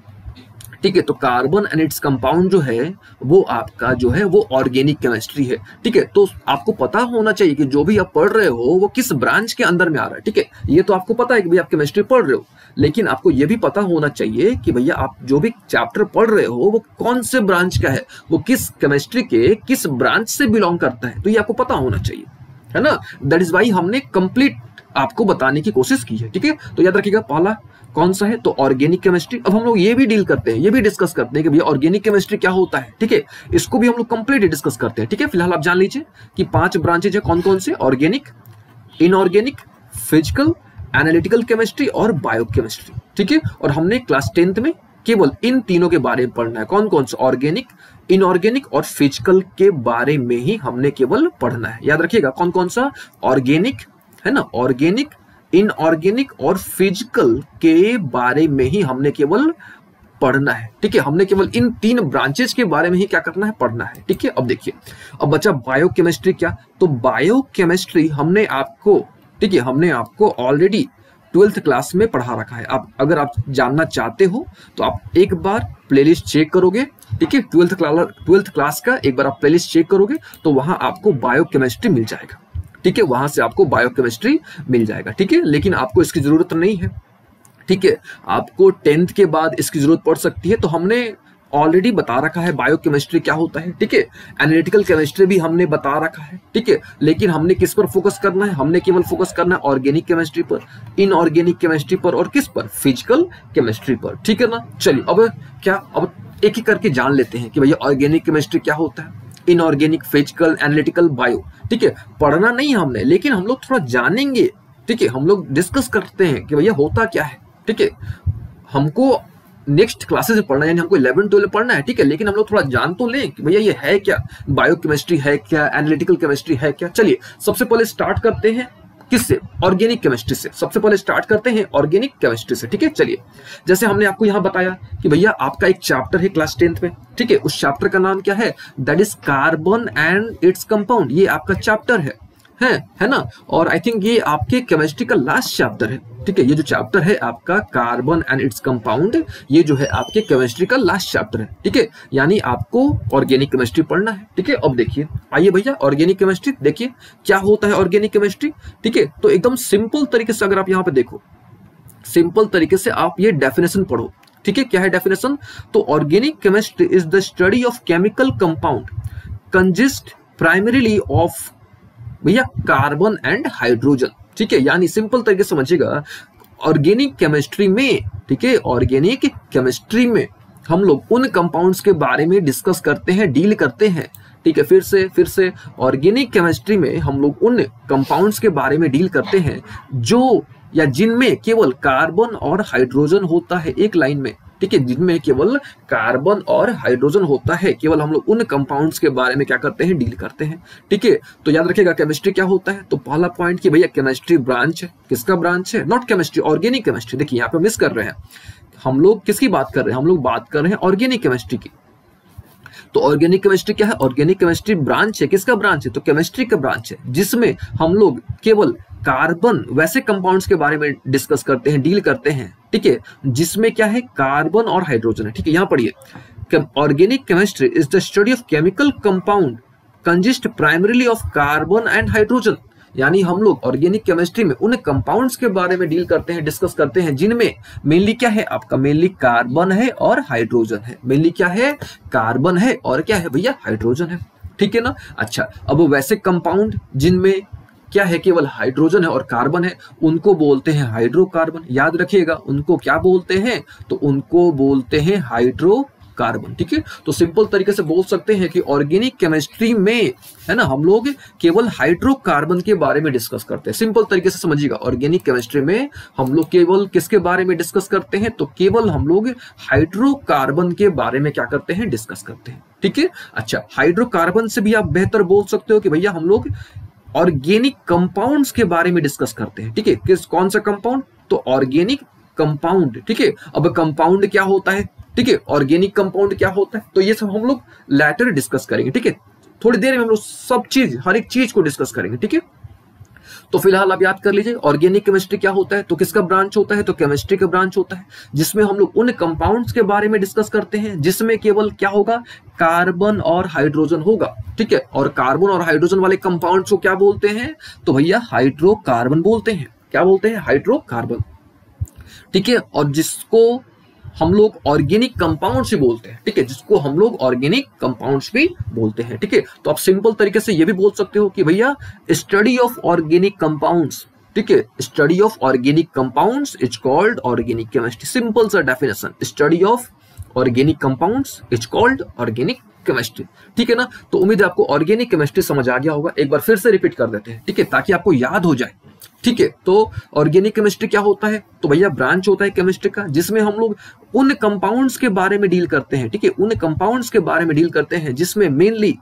ठीक है। तो कार्बन एंड इट्स कंपाउंड जो है वो आपका जो है वो ऑर्गेनिक केमिस्ट्री है, ठीक है। तो आपको पता होना चाहिए कि जो भी आप पढ़ रहे हो वो किस ब्रांच के अंदर में आ रहा है, ठीक है। ये तो आपको पता है कि भैया आप केमिस्ट्री पढ़ रहे हो, लेकिन आपको ये भी पता होना चाहिए कि भैया आप जो भी चैप्टर पढ़ रहे हो वो कौन से ब्रांच का है, वो किस केमिस्ट्री के किस ब्रांच से बिलोंग करता है, तो ये आपको पता होना चाहिए, है ना। दैट इज वाई हमने कंप्लीट आपको बताने की कोशिश की है, ठीक है। तो याद रखिएगा पहला कौन सा है, तो ऑर्गेनिक केमिस्ट्री। अब हम लोग ये भी डील करते हैं, ये भी डिस्कस करते हैं कि भैया ऑर्गेनिक केमिस्ट्री क्या होता है, ठीक है, इसको भी हम लोग कंप्लीट डिस्कस करते हैं, ठीक है। फिलहाल आप जान लीजिए कि पांच ब्रांचेज है, कौन कौन से, organic, inorganic, physical, analytical chemistry और बायोकेमिस्ट्री, ठीक है। और हमने क्लास टेंथ में केवल इन तीनों के बारे में पढ़ना है, कौन कौन से, ऑर्गेनिक, इनऑर्गेनिक और फिजिकल के बारे में ही हमने केवल पढ़ना है। याद रखिएगा कौन कौन सा, ऑर्गेनिक, है ना, ऑर्गेनिक, इनऑर्गेनिक और फिजिकल के बारे में ही हमने केवल पढ़ना है, ठीक है। हमने केवल इन तीन ब्रांचेस के बारे में ही क्या करना है, पढ़ना है, ठीक है। अब देखिए अब बचा बायोकेमिस्ट्री क्या, तो बायोकेमिस्ट्री हमने आपको, ठीक है, हमने आपको ऑलरेडी ट्वेल्थ क्लास में पढ़ा रखा है। आप अगर आप जानना चाहते हो तो आप एक बार प्लेलिस्ट चेक करोगे, ठीक है, ट्वेल्थ क्लास ट्वेल्थ क्लास का एक बार आप प्लेलिस्ट चेक करोगे तो वहां आपको बायोकेमिस्ट्री मिल जाएगा, ठीक है, वहां से आपको बायोकेमिस्ट्री मिल जाएगा, ठीक है। लेकिन आपको इसकी जरूरत नहीं है, ठीक है, आपको टेंथ के बाद इसकी जरूरत पड़ सकती है, तो हमने ऑलरेडी बता रखा है बायोकेमिस्ट्री क्या होता है, ठीक है। एनालिटिकल केमिस्ट्री भी हमने बता रखा है, ठीक है। लेकिन हमने किस पर फोकस करना है, हमने केवल फोकस करना है ऑर्गेनिक केमिस्ट्री पर, इनऑर्गेनिक केमिस्ट्री पर और किस पर, फिजिकल केमिस्ट्री पर, ठीक है ना। चलिए अब क्या, अब एक ही करके जान लेते हैं कि भैया ऑर्गेनिक केमिस्ट्री क्या होता है, इनऑर्गेनिक, फिजिकल, एनालिटिकल, बायो, ठीक है। पढ़ना नहीं हमने, लेकिन हम लोग थोड़ा जानेंगे, ठीक है, हम लोग डिस्कस करते हैं कि भैया होता क्या है, ठीक है। हमको नेक्स्ट क्लासेस में पढ़ना है, यानी हमको इलेवन ट्वेल्व पढ़ना है, ठीक है, लेकिन हम लोग थोड़ा जान तो लें कि भैया ये है क्या, बायोकेमिस्ट्री है क्या, एनालिटिकल केमिस्ट्री है क्या। चलिए सबसे पहले स्टार्ट करते हैं किससे, ऑर्गेनिक केमिस्ट्री से। सबसे पहले स्टार्ट करते हैं ऑर्गेनिक केमिस्ट्री से, ठीक है। चलिए जैसे हमने आपको यहाँ बताया कि भैया आपका एक चैप्टर है क्लास टेंथ में, ठीक है, उस चैप्टर का नाम क्या है, that is carbon and its compound, ये आपका चैप्टर है, है, है ना। और आई थिंक ये आपके केमिस्ट्री का लास्ट चैप्टर है, ठीक है। ये जो चैप्टर है आपका कार्बन एंड इट्स कंपाउंड, ये जो है आपके केमिस्ट्री का लास्ट चैप्टर है, ठीक है। यानी आपको ऑर्गेनिक केमिस्ट्री पढ़ना है, ठीक है। अब देखिए आइए भैया ऑर्गेनिक केमिस्ट्री, देखिए क्या होता है ऑर्गेनिक केमिस्ट्री, ठीक है। तो एकदम सिंपल तरीके से अगर आप यहाँ पे देखो, सिंपल तरीके से आप ये डेफिनेशन पढ़ो, ठीक है, क्या है डेफिनेशन, तो organic chemistry is the study of chemical compound consist primarily of भैया कार्बन एंड हाइड्रोजन, ठीक है। यानी सिंपल तरीके से समझिएगा ऑर्गेनिक केमिस्ट्री में, ठीक है, ऑर्गेनिक केमिस्ट्री में हम लोग उन कंपाउंड्स के बारे में डिस्कस करते हैं, डील करते हैं, ठीक है। फिर से फिर से ऑर्गेनिक केमिस्ट्री में हम लोग उन कंपाउंड्स के बारे में डील करते हैं जो या जिनमें केवल कार्बन और हाइड्रोजन होता है एक लाइन में, ठीक है, जिनमें केवल कार्बन और हाइड्रोजन होता है, केवल हम लोग उन कंपाउंड्स के बारे में क्या करते हैं, डील करते हैं, ठीक है। तो याद रखिएगा केमिस्ट्री क्या होता है, तो पहला पॉइंट कि भैया केमिस्ट्री ब्रांच है, किसका ब्रांच है, नॉट केमिस्ट्री, ऑर्गेनिक केमिस्ट्री। देखिए यहाँ पे मिस कर रहे हैं हम लोग, किसकी बात कर रहे हैं, हम लोग बात कर रहे हैं ऑर्गेनिक केमिस्ट्री की। तो ऑर्गेनिक केमिस्ट्री क्या है, ऑर्गेनिक केमिस्ट्री ब्रांच है, किसका ब्रांच है, तो केमिस्ट्री का ब्रांच है, जिसमें हम लोग केवल कार्बन वैसे कंपाउंड्स के बारे में डिस्कस करते हैं, डील करते हैं, ठीक है, जिसमें क्या है, कार्बन और हाइड्रोजन है, ठीक है। यहाँ पढ़िए, organic chemistry is the study of chemical compound consist primarily of carbon and hydrogen, यानी हम लोग ऑर्गेनिक केमिस्ट्री में उन कंपाउंड्स के बारे में डील करते हैं, डिस्कस करते हैं, जिनमें मेनली क्या है आपका, मेनली कार्बन है और हाइड्रोजन है, मेनली क्या है, कार्बन है और क्या है भैया, हाइड्रोजन है, ठीक है ना। अच्छा, अब वैसे कंपाउंड जिनमें क्या है, केवल हाइड्रोजन है और कार्बन है, उनको बोलते हैं हाइड्रोकार्बन, याद रखिएगा उनको क्या बोलते हैं, तो उनको बोलते हैं हाइड्रो कार्बन, ठीक है। तो सिंपल तरीके से बोल सकते हैं कि ऑर्गेनिक केमिस्ट्री में, है ना, हम लोग केवल हाइड्रोकार्बन के बारे में डिस्कस करते हैं। सिंपल तरीके से समझिएगा ऑर्गेनिक केमिस्ट्री में हम लोग केवल किसके बारे में डिस्कस करते हैं, तो केवल हम लोग हाइड्रोकार्बन के बारे में क्या करते हैं, डिस्कस करते हैं, ठीक है। अच्छा, हाइड्रोकार्बन से भी आप बेहतर बोल सकते हो कि भैया हम लोग ऑर्गेनिक कंपाउंड्स के बारे में डिस्कस करते हैं, ठीक है, किस कौन सा कंपाउंड, तो ऑर्गेनिक कंपाउंड, ठीक है। अब कंपाउंड क्या होता है, ठीक है, ऑर्गेनिक कंपाउंड क्या होता है, तो ये सब हम लोग लेटर डिस्कस करेंगे। ठीक है, थोड़ी देर में हम लोग सब चीज, हर एक चीज को डिस्कस करेंगे। ठीक है, तो फिलहाल आप याद कर लीजिए ऑर्गेनिक केमिस्ट्री क्या होता है, तो किसका ब्रांच होता है, तो केमिस्ट्री का ब्रांच होता है, जिसमें हम लोग उन कंपाउंड्स के बारे में डिस्कस करते हैं जिसमें केवल क्या होगा, कार्बन और हाइड्रोजन होगा। ठीक है, और कार्बन और हाइड्रोजन वाले कंपाउंड्स को क्या बोलते हैं, तो भैया हाइड्रोकार्बन बोलते हैं। क्या बोलते हैं, हाइड्रोकार्बन। ठीक है, और जिसको हम लोग ऑर्गेनिक कंपाउंड्स भी बोलते हैं। ठीक है, जिसको हम लोग ऑर्गेनिक कंपाउंड्स भी बोलते हैं। ठीक है, तो आप सिंपल तरीके से ये भी बोल सकते हो कि भैया स्टडी ऑफ ऑर्गेनिक कंपाउंड्स। ठीक है, study of organic compounds is called organic chemistry. Simple सा definition, study of organic compounds is called organic chemistry. ठीक है ना, तो उम्मीद है आपको ऑर्गेनिक केमिस्ट्री समझ आ गया होगा। एक बार फिर से रिपीट कर देते हैं, ठीक है, ताकि आपको याद हो जाए। ठीक है, तो ऑर्गेनिक केमिस्ट्री क्या होता है, तो भैया ब्रांच होता है केमिस्ट्री का, जिसमें हम लोग उन कंपाउंड्स के बारे में डील करते हैं। ठीक है, उन कंपाउंड्स के बारे में डील करते हैं जिसमें मेनली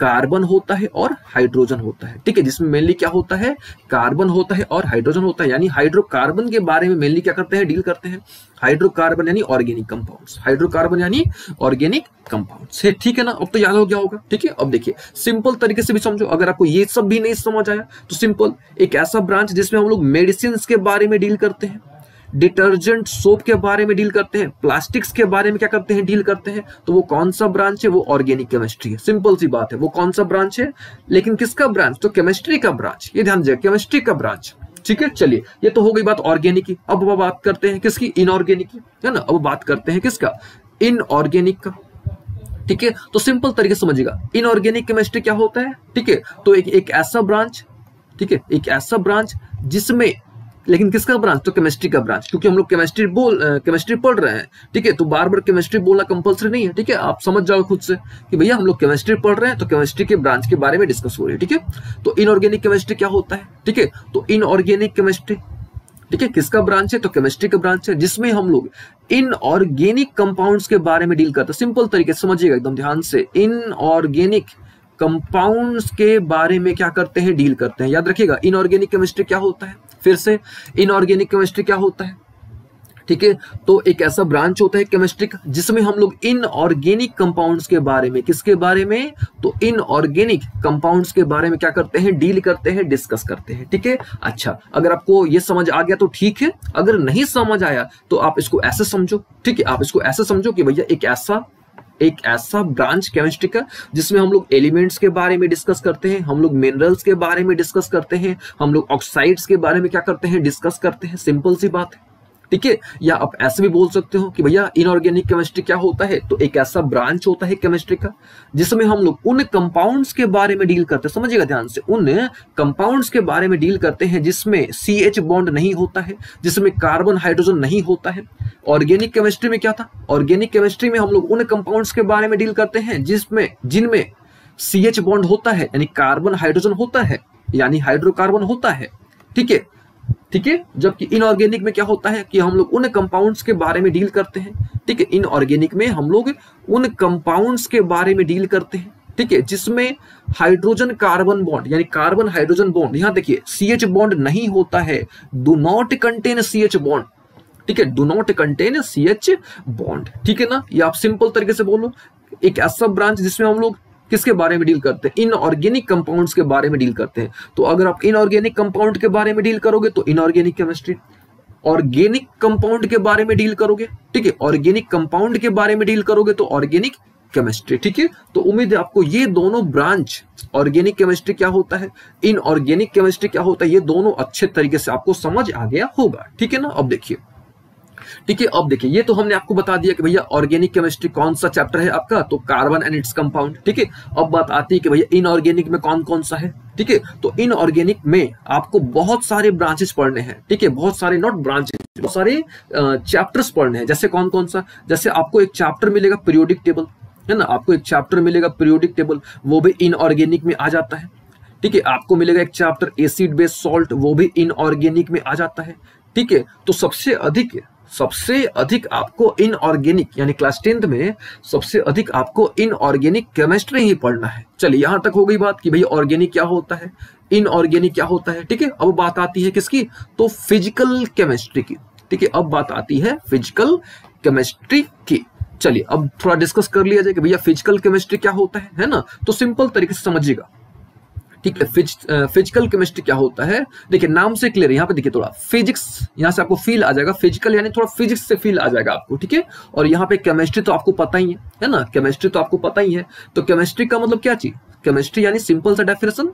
कार्बन होता है और हाइड्रोजन होता है। ठीक है, जिसमें मेनली क्या होता है, कार्बन होता है और हाइड्रोजन होता है, यानी हाइड्रोकार्बन के बारे में मेनली क्या करते हैं, डील करते हैं। हाइड्रोकार्बन यानी ऑर्गेनिक कंपाउंड्स, हाइड्रोकार्बन यानी ऑर्गेनिक कंपाउंड्स है। ठीक है ना, अब तो याद हो गया होगा। ठीक है, अब देखिए सिंपल तरीके से भी समझो, अगर आपको ये सब भी नहीं समझ आया तो सिंपल एक ऐसा ब्रांच जिसमें हम लोग मेडिसिन के बारे में डील करते हैं, डिटर्जेंट सोप के बारे में डील करते हैं, प्लास्टिक्स के बारे में क्या करते हैं, डील करते हैं, तो वो कौन सा ब्रांच है, वो ऑर्गेनिक केमिस्ट्री है। सिंपल सी बात है, वो कौन सा ब्रांच है, लेकिन किसका ब्रांच, तो केमिस्ट्री का ब्रांच। ये ध्यान दीजिए, केमिस्ट्री का ब्रांच। ठीक है, चलिए ये तो हो गई बात ऑर्गेनिक की। अब अब बात करते हैं किसकी, इनऑर्गेनिक की, है ना। अब बात करते हैं किसका, इनऑर्गेनिक का। ठीक है, तो सिंपल तरीके से समझिएगा, इनऑर्गेनिक केमिस्ट्री क्या होता है। ठीक है, तो एक एक ऐसा ब्रांच, ठीक है, एक ऐसा ब्रांच जिसमें, लेकिन किसका ब्रांच, तो केमिस्ट्री का ब्रांच, क्योंकि हम लोग केमिस्ट्री बोल केमिस्ट्री पढ़ रहे हैं। ठीक है, तो बार बार केमिस्ट्री बोलना कंपलसरी नहीं है। ठीक है, आप समझ जाओ खुद से कि भैया हम लोग केमिस्ट्री पढ़ रहे हैं, तो केमिस्ट्री के ब्रांच के बारे में डिस्कस हो रही है। ठीक है, तो इनऑर्गेनिक केमिस्ट्री क्या होता है, ठीक है, तो इनऑर्गेनिक केमिस्ट्री, ठीक है, किसका ब्रांच है, तो केमिस्ट्री का ब्रांच है, जिसमें हम लोग इनऑर्गेनिक कंपाउंड्स के बारे में डील करते हैं। सिंपल तरीके से समझिएगा, एकदम ध्यान से, इनऑर्गेनिक कंपाउंड्स के बारे में क्या करते हैं, डील करते हैं। याद रखिएगा, इनऑर्गेनिक केमिस्ट्री क्या होता है, फिर से इनऑर्गेनिक केमिस्ट्री क्या होता है। ठीक है, तो एक ऐसा ब्रांच होता है केमिस्ट्री का जिसमें हम लोग इनऑर्गेनिक कंपाउंड्स के बारे में, किसके बारे में, तो इनऑर्गेनिक कंपाउंड्स के बारे में क्या करते हैं, डील करते हैं, डिस्कस करते हैं। ठीक है, अच्छा अगर आपको ये समझ आ गया तो ठीक है, अगर नहीं समझ आया तो आप इसको ऐसे समझो। ठीक है, आप इसको ऐसे समझो कि भैया एक ऐसा एक ऐसा ब्रांच केमिस्ट्री का जिसमें हम लोग एलिमेंट्स के बारे में डिस्कस करते हैं, हम लोग मिनरल्स के बारे में डिस्कस करते हैं, हम लोग ऑक्साइड्स के बारे में क्या करते हैं, डिस्कस करते हैं। सिंपल सी बात है। ठीक है, या आप ऐसे भी बोल सकते हो कि भैया इनऑर्गेनिक केमिस्ट्री क्या होता है, तो एक ऐसा ब्रांच होता है केमिस्ट्री का जिसमें हम लोग उन कंपाउंड्स के बारे में डील करते हैं। समझिएगा ध्यान से, उन कंपाउंड्स के बारे में डील करते हैं जिसमें सी एच बॉन्ड नहीं होता है, जिसमें कार्बन हाइड्रोजन नहीं होता है। ऑर्गेनिक केमिस्ट्री में क्या था, ऑर्गेनिक केमिस्ट्री में हम लोग उन कंपाउंड्स के बारे में डील करते हैं जिसमें जिनमें सी एच बॉन्ड होता है, यानी कार्बन हाइड्रोजन होता है, यानी हाइड्रोकार्बन होता है। ठीक है, ठीक है, जबकि इनऑर्गेनिक में क्या होता है कि हम लोग उन कंपाउंड्स के बारे में डील करते हैं। ठीक है, इनऑर्गेनिक में हम लोग उन कंपाउंड्स के बारे में डील करते हैं, ठीक है, जिसमें हाइड्रोजन कार्बन बॉन्ड, यानी कार्बन हाइड्रोजन बॉन्ड, यहां देखिए सी एच बॉन्ड नहीं होता है, do not contain C H bond. ठीक है, do not contain C H bond. ठीक है ना, ये आप सिंपल तरीके से बोलो, एक ऐसा ब्रांच जिसमें हम लोग किसके बारे में डील करते हैं, इनऑर्गेनिक कंपाउंड्स के बारे में डील करते हैं। तो अगर आप इनऑर्गेनिक कंपाउंड के बारे में डील करोगे तो इनऑर्गेनिक केमिस्ट्री, ऑर्गेनिक कंपाउंड के बारे में डील करोगे, ठीक है, ऑर्गेनिक कंपाउंड के बारे में डील करोगे तो ऑर्गेनिक केमिस्ट्री। ठीक है, तो उम्मीद है आपको ये दोनों ब्रांच, ऑर्गेनिक केमिस्ट्री क्या होता है, इनऑर्गेनिक केमिस्ट्री क्या होता है, ये दोनों अच्छे तरीके से आपको समझ आ गया होगा। ठीक है ना, अब देखिए, ठीक है, अब देखिए ये तो हमने आपको बता दिया कि भैया ऑर्गेनिक केमिस्ट्री कौन सा चैप्टर है आपका, तो कार्बन एंड इट्स कंपाउंड। ठीक है, अब बात आती है कि भैया इनऑर्गेनिक में कौन कौन सा है। ठीक है, तो इनऑर्गेनिक में आपको बहुत सारे ब्रांचेस पढ़ने हैं। ठीक है, बहुत सारे नॉट ब्रांचेस, बहुत सारे चैप्टर्स पढ़ने हैं। जैसे कौन कौन सा, जैसे आपको एक चैप्टर मिलेगा पीरियोडिक टेबल, है ना, आपको एक चैप्टर मिलेगा पीरियोडिक टेबल, वो भी इनऑर्गेनिक में आ जाता है। ठीक है, आपको मिलेगा एक चैप्टर एसिड बेस सॉल्ट, वो भी इनऑर्गेनिक में आ जाता है। ठीक है, तो सबसे अधिक सबसे अधिक आपको इनऑर्गेनिक, यानी क्लास टेंथ में सबसे अधिक आपको इनऑर्गेनिक केमिस्ट्री ही पढ़ना है। चलिए यहां तक हो गई बात कि भैया ऑर्गेनिक क्या होता है, इनऑर्गेनिक क्या होता है। ठीक है, अब बात आती है किसकी, तो फिजिकल केमिस्ट्री की। ठीक है, अब बात आती है फिजिकल केमिस्ट्री की। चलिए अब थोड़ा डिस्कस कर लिया जाए कि भैया फिजिकल केमिस्ट्री क्या होता है, है ना। तो सिंपल तरीके से समझिएगा, ठीक है, फिजिकल केमिस्ट्री क्या होता है। देखिए नाम से क्लियर है, यहाँ पे देखिए थोड़ा फिजिक्स, यहाँ से आपको फील आ जाएगा, फिजिकल यानी थोड़ा फिजिक्स से फील आ जाएगा आपको, ठीक है। और यहाँ पे केमिस्ट्री तो आपको पता ही है, है ना, केमिस्ट्री तो आपको पता ही है। तो केमिस्ट्री का मतलब क्या चीज, केमिस्ट्री यानी सिंपल सा डेफिनेशन,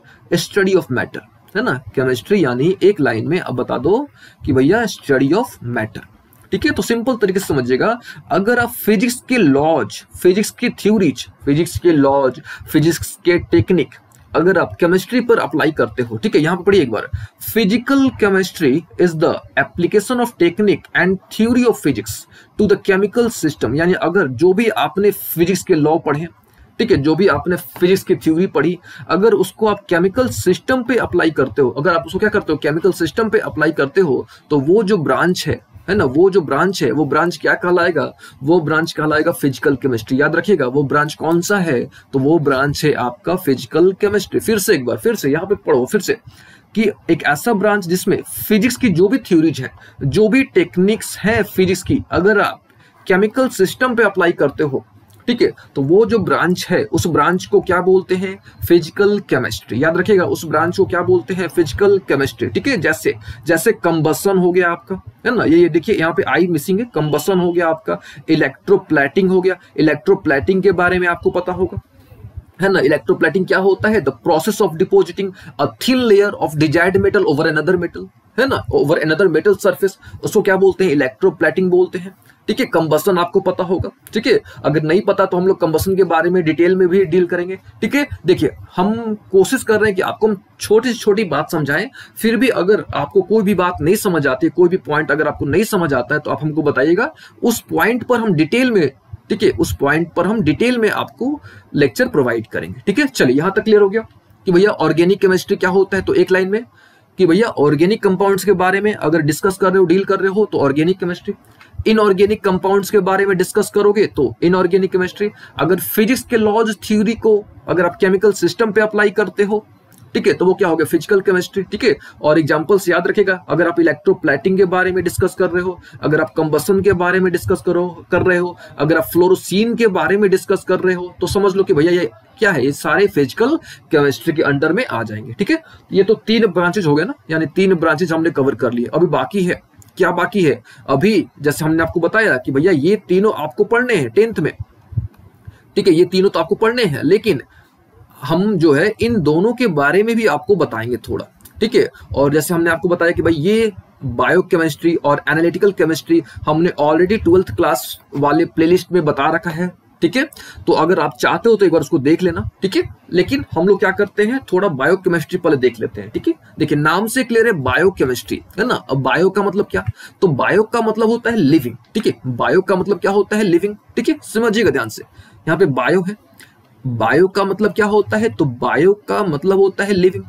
स्टडी ऑफ मैटर, है ना। केमिस्ट्री यानी एक लाइन में अब बता दो कि भैया स्टडी ऑफ मैटर, ठीक है। तो सिंपल तरीके से समझिएगा, अगर आप फिजिक्स के लॉज, फिजिक्स की थ्योरीज, फिजिक्स के लॉज, फिजिक्स के टेक्निक अगर आप केमिस्ट्री पर अप्लाई करते हो, ठीक है। यहाँ पर पढ़िए एक बार, physical chemistry is the application of technique and theory of physics to the chemical system. यानी अगर जो भी आपने फिजिक्स के लॉ पढ़े, ठीक है, जो भी आपने फिजिक्स की थ्योरी पढ़ी, अगर उसको आप केमिकल सिस्टम पे अप्लाई करते हो, अगर आप उसको क्या करते हो केमिकल सिस्टम पे अप्लाई करते हो, तो वो जो ब्रांच है, है ना, वो जो ब्रांच है, वो ब्रांच क्या कहलाएगा, वो ब्रांच कहलाएगा फिजिकल केमिस्ट्री। याद रखिएगा वो ब्रांच कौन सा है, तो वो ब्रांच है आपका फिजिकल केमिस्ट्री। फिर से एक बार, फिर से यहाँ पे पढ़ो फिर से, कि एक ऐसा ब्रांच जिसमें फिजिक्स की जो भी थ्योरीज है, जो भी टेक्निक्स हैं फिजिक्स की, अगर आप केमिकल सिस्टम पे अप्लाई करते हो, ठीक है, तो वो जो ब्रांच है उस ब्रांच को क्या बोलते हैं, फिजिकल केमिस्ट्री। याद रखिएगा उस ब्रांच को क्या बोलते हैं, फिजिकल केमिस्ट्री, ठीक है। जैसे जैसे कंबसन हो गया आपका, है ना, ये ये देखिए यहाँ पे आई मिसिंग है, कंबसन हो गया आपका, इलेक्ट्रोप्लेटिंग हो गया, इलेक्ट्रोप्लेटिंग के बारे में आपको पता होगा, है ना। इलेक्ट्रोप्लेटिंग क्या होता है, the process of depositing a thin layer of desired metal over another metal, है ना, ओवर अनदर मेटल सरफेस, उसको क्या बोलते हैं, इलेक्ट्रोप्लेटिंग बोलते हैं, ठीक है। कंबसन आपको पता होगा, ठीक है, अगर नहीं पता तो हम लोग कंबसन के बारे में डिटेल में भी डील करेंगे, ठीक है। देखिए हम कोशिश कर रहे हैं कि आपको हम छोटी से छोटी बात समझाएं, फिर भी अगर आपको कोई भी बात नहीं समझ आती, कोई भी पॉइंट अगर आपको नहीं समझ आता है तो आप हमको बताइएगा, उस पॉइंट पर हम डिटेल में, ठीक है, उस पॉइंट पर हम डिटेल में आपको लेक्चर प्रोवाइड करेंगे, ठीक है। चलिए यहाँ तक क्लियर हो गया कि भैया ऑर्गेनिक केमिस्ट्री क्या होता है। तो एक लाइन में कि भैया ऑर्गेनिक कंपाउंड्स के बारे में अगर डिस्कस कर रहे हो, डील कर रहे हो, तो ऑर्गेनिक केमिस्ट्री। इनऑर्गेनिक कंपाउंड्स के बारे में डिस्कस करोगे तो इनऑर्गेनिक केमिस्ट्री। अगर फिजिक्स के लॉज थ्योरी को अगर आप केमिकल सिस्टम पे अप्लाई करते हो, ठीक है, तो वो क्या हो गया, फिजिकल केमिस्ट्री, ठीक है। और एग्जांपल्स याद रखेगा, अगर आप इलेक्ट्रोप्लेटिंग के बारे में डिस्कस कर रहे हो, अगर आप कंबसन के बारे में डिस्कस करो कर रहे हो, अगर आप फ्लोरोसिन के बारे में डिस्कस कर रहे हो, तो समझ लो कि भैया ये क्या है, ये सारे फिजिकल केमिस्ट्री के अंडर में आ जाएंगे, ठीक है। ये तो तीन ब्रांचेज हो गए ना, यानी तीन ब्रांचेज हमने कवर कर लिए। अभी बाकी है क्या, बाकी है अभी, जैसे हमने आपको बताया कि भैया ये तीनों आपको पढ़ने हैं टेंथ में, ठीक है, ये तीनों तो आपको पढ़ने हैं, लेकिन हम जो है इन दोनों के बारे में भी आपको बताएंगे थोड़ा, ठीक है। और जैसे हमने आपको बताया कि भाई ये बायोकेमिस्ट्री और एनालिटिकल केमिस्ट्री हमने ऑलरेडी ट्वेल्थ क्लास वाले प्लेलिस्ट में बता रखा है, ठीक है, तो अगर आप चाहते हो तो एक बार उसको देख लेना, ठीक है। लेकिन हम लोग क्या करते हैं, थोड़ा बायोकेमिस्ट्री पहले देख लेते हैं, ठीक है। देखिए नाम से क्लियर है, बायोकेमिस्ट्री, है ना। अब बायो का मतलब क्या, तो बायो का मतलब होता है लिविंग, ठीक है, बायो का मतलब क्या होता है, लिविंग, ठीक है, समझिएगा ध्यान से। यहाँ पे बायो है, बायो का मतलब क्या होता है, तो बायो का मतलब होता है लिविंग,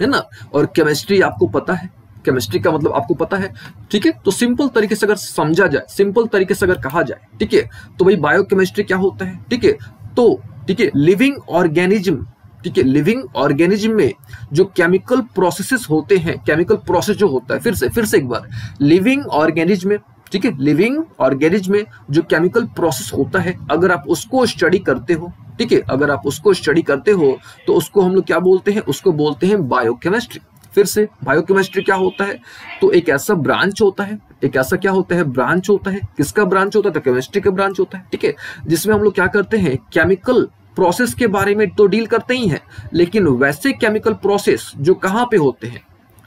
है ना। और केमिस्ट्री आपको पता है, केमिस्ट्री का मतलब आपको पता है, ठीक है। तो सिंपल तरीके से अगर समझा जाए, सिंपल तरीके से अगर कहा जाए, ठीक है, तो भाई बायो केमिस्ट्री क्या होता है, ठीक है, तो ठीक है लिविंग ऑर्गेनिज्म, ठीक है, लिविंग ऑर्गेनिज्म में जो केमिकल प्रोसेसेस होते हैं, केमिकल प्रोसेस जो होता है, फिर से फिर से एक बार, लिविंग ऑर्गेनिज्म में, ठीक है, लिविंग ऑर्गेनिज्म में जो केमिकल प्रोसेस होता है, अगर आप उसको स्टडी करते हो, ठीक है, अगर आप उसको स्टडी करते हो तो उसको हम लोग क्या बोलते हैं, उसको बोलते हैं बायोकेमिस्ट्री। फिर से बायोकेमिस्ट्री क्या होता है, तो एक ऐसा ब्रांच होता है, एक ऐसा क्या होता है, ब्रांच होता है, किसका ब्रांच होता है, तो केमिस्ट्री का ब्रांच होता है, ठीक है, जिसमें हम लोग क्या करते हैं, केमिकल प्रोसेस के बारे में तो डील करते ही हैं, लेकिन वैसे केमिकल प्रोसेस जो कहाँ पे होते हैं,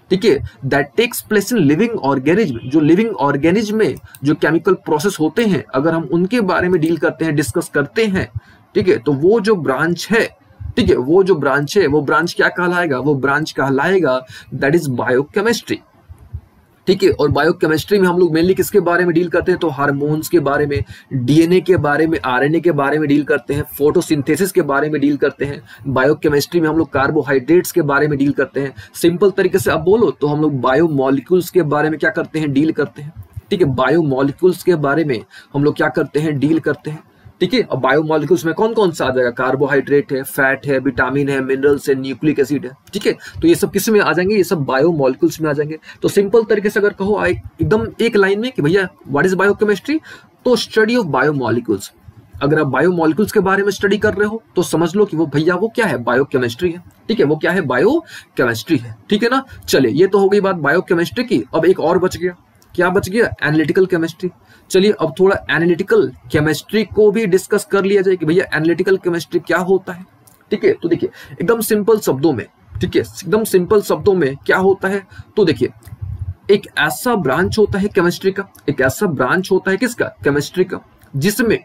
ठीक है, that takes place in living organism, जो लिविंग ऑर्गेनिज्म में जो केमिकल प्रोसेस होते हैं, अगर हम उनके बारे में डील करते हैं, डिस्कस करते हैं, ठीक है, तो वो जो ब्रांच है, ठीक है, वो जो ब्रांच है, वो ब्रांच क्या कहलाएगा, वो ब्रांच कहलाएगा दैट इज बायोकेमिस्ट्री, ठीक है। और बायोकेमिस्ट्री में हम लोग मेनली किसके बारे में डील करते हैं, तो हार्मोन्स के बारे में, डीएनए के बारे में, आरएनए के बारे में डील करते हैं, फोटोसिंथेसिस के बारे में डील करते हैं। बायोकेमिस्ट्री में हम लोग कार्बोहाइड्रेट्स के बारे में डील करते हैं। सिंपल तरीके से अब बोलो तो हम लोग बायोमॉलिक्यूल्स के बारे में क्या करते हैं, डील करते हैं, ठीक है, बायोमॉलिक्यूल्स के बारे में हम लोग क्या करते हैं, डील करते हैं, ठीक है। अब बायोमॉलिक्यूल्स में कौन कौन सा आ जाएगा, कार्बोहाइड्रेट है, फैट है, विटामिन है, मिनरल्स है, न्यूक्लिक एसिड है, ठीक है, तो ये सब किस में आ जाएंगे, ये सब बायोमॉलिक्यूल्स में आ जाएंगे। तो सिंपल तरीके से अगर कहो एकदम एक लाइन में कि भैया व्हाट इज बायोकेमिस्ट्री, तो स्टडी ऑफ बायोमॉलिक्यूल्स, अगर आप बायोमोलिकुल्स के बारे में स्टडी कर रहे हो तो समझ लो कि वो भैया वो क्या है, बायोकेमिस्ट्री है। ठीक है, वो क्या है, बायोकेमिस्ट्री है। ठीक है ना। चलिए, ये तो हो गई बात बायोकेमिस्ट्री की। अब एक और बच गया, क्या बच गया, एनालिटिकल केमिस्ट्री। चलिए, अब थोड़ा एनालिटिकल केमिस्ट्री को भी डिस्कस कर लिया जाए कि भैया एनालिटिकल केमिस्ट्री क्या होता है। ठीक है, तो देखिए एकदम सिंपल शब्दों में, ठीक है, एकदम सिंपल शब्दों में क्या होता है, तो देखिए एक ऐसा ब्रांच होता है केमिस्ट्री का, एक ऐसा ब्रांच होता है किसका, केमिस्ट्री का, जिसमें,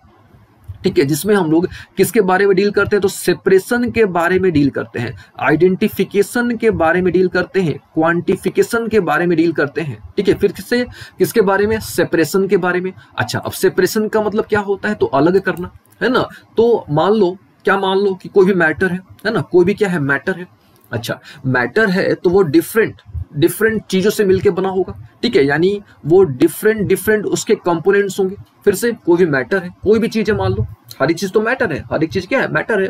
ठीक है, जिसमें हम लोग किसके बारे में डील करते हैं, तो सेपरेशन के बारे में डील करते हैं, आइडेंटिफिकेशन के बारे में डील करते हैं, क्वांटिफिकेशन के बारे में डील करते हैं। ठीक है, फिर किससे, किसके बारे में, सेपरेशन के बारे में। अच्छा, अब सेपरेशन का मतलब क्या होता है, तो अलग करना, है ना। तो मान लो, क्या मान लो कि कोई भी मैटर है, है ना, कोई भी क्या है, मैटर है। अच्छा, मैटर है तो वो डिफरेंट डिफरेंट चीज़ों से मिलके बना होगा। ठीक है, यानी वो डिफरेंट डिफरेंट उसके कंपोनेंट्स होंगे। फिर से कोई भी मैटर है, कोई भी चीज़ है, मान लो हर एक चीज़ तो मैटर है, हर एक चीज़ क्या है, मैटर है।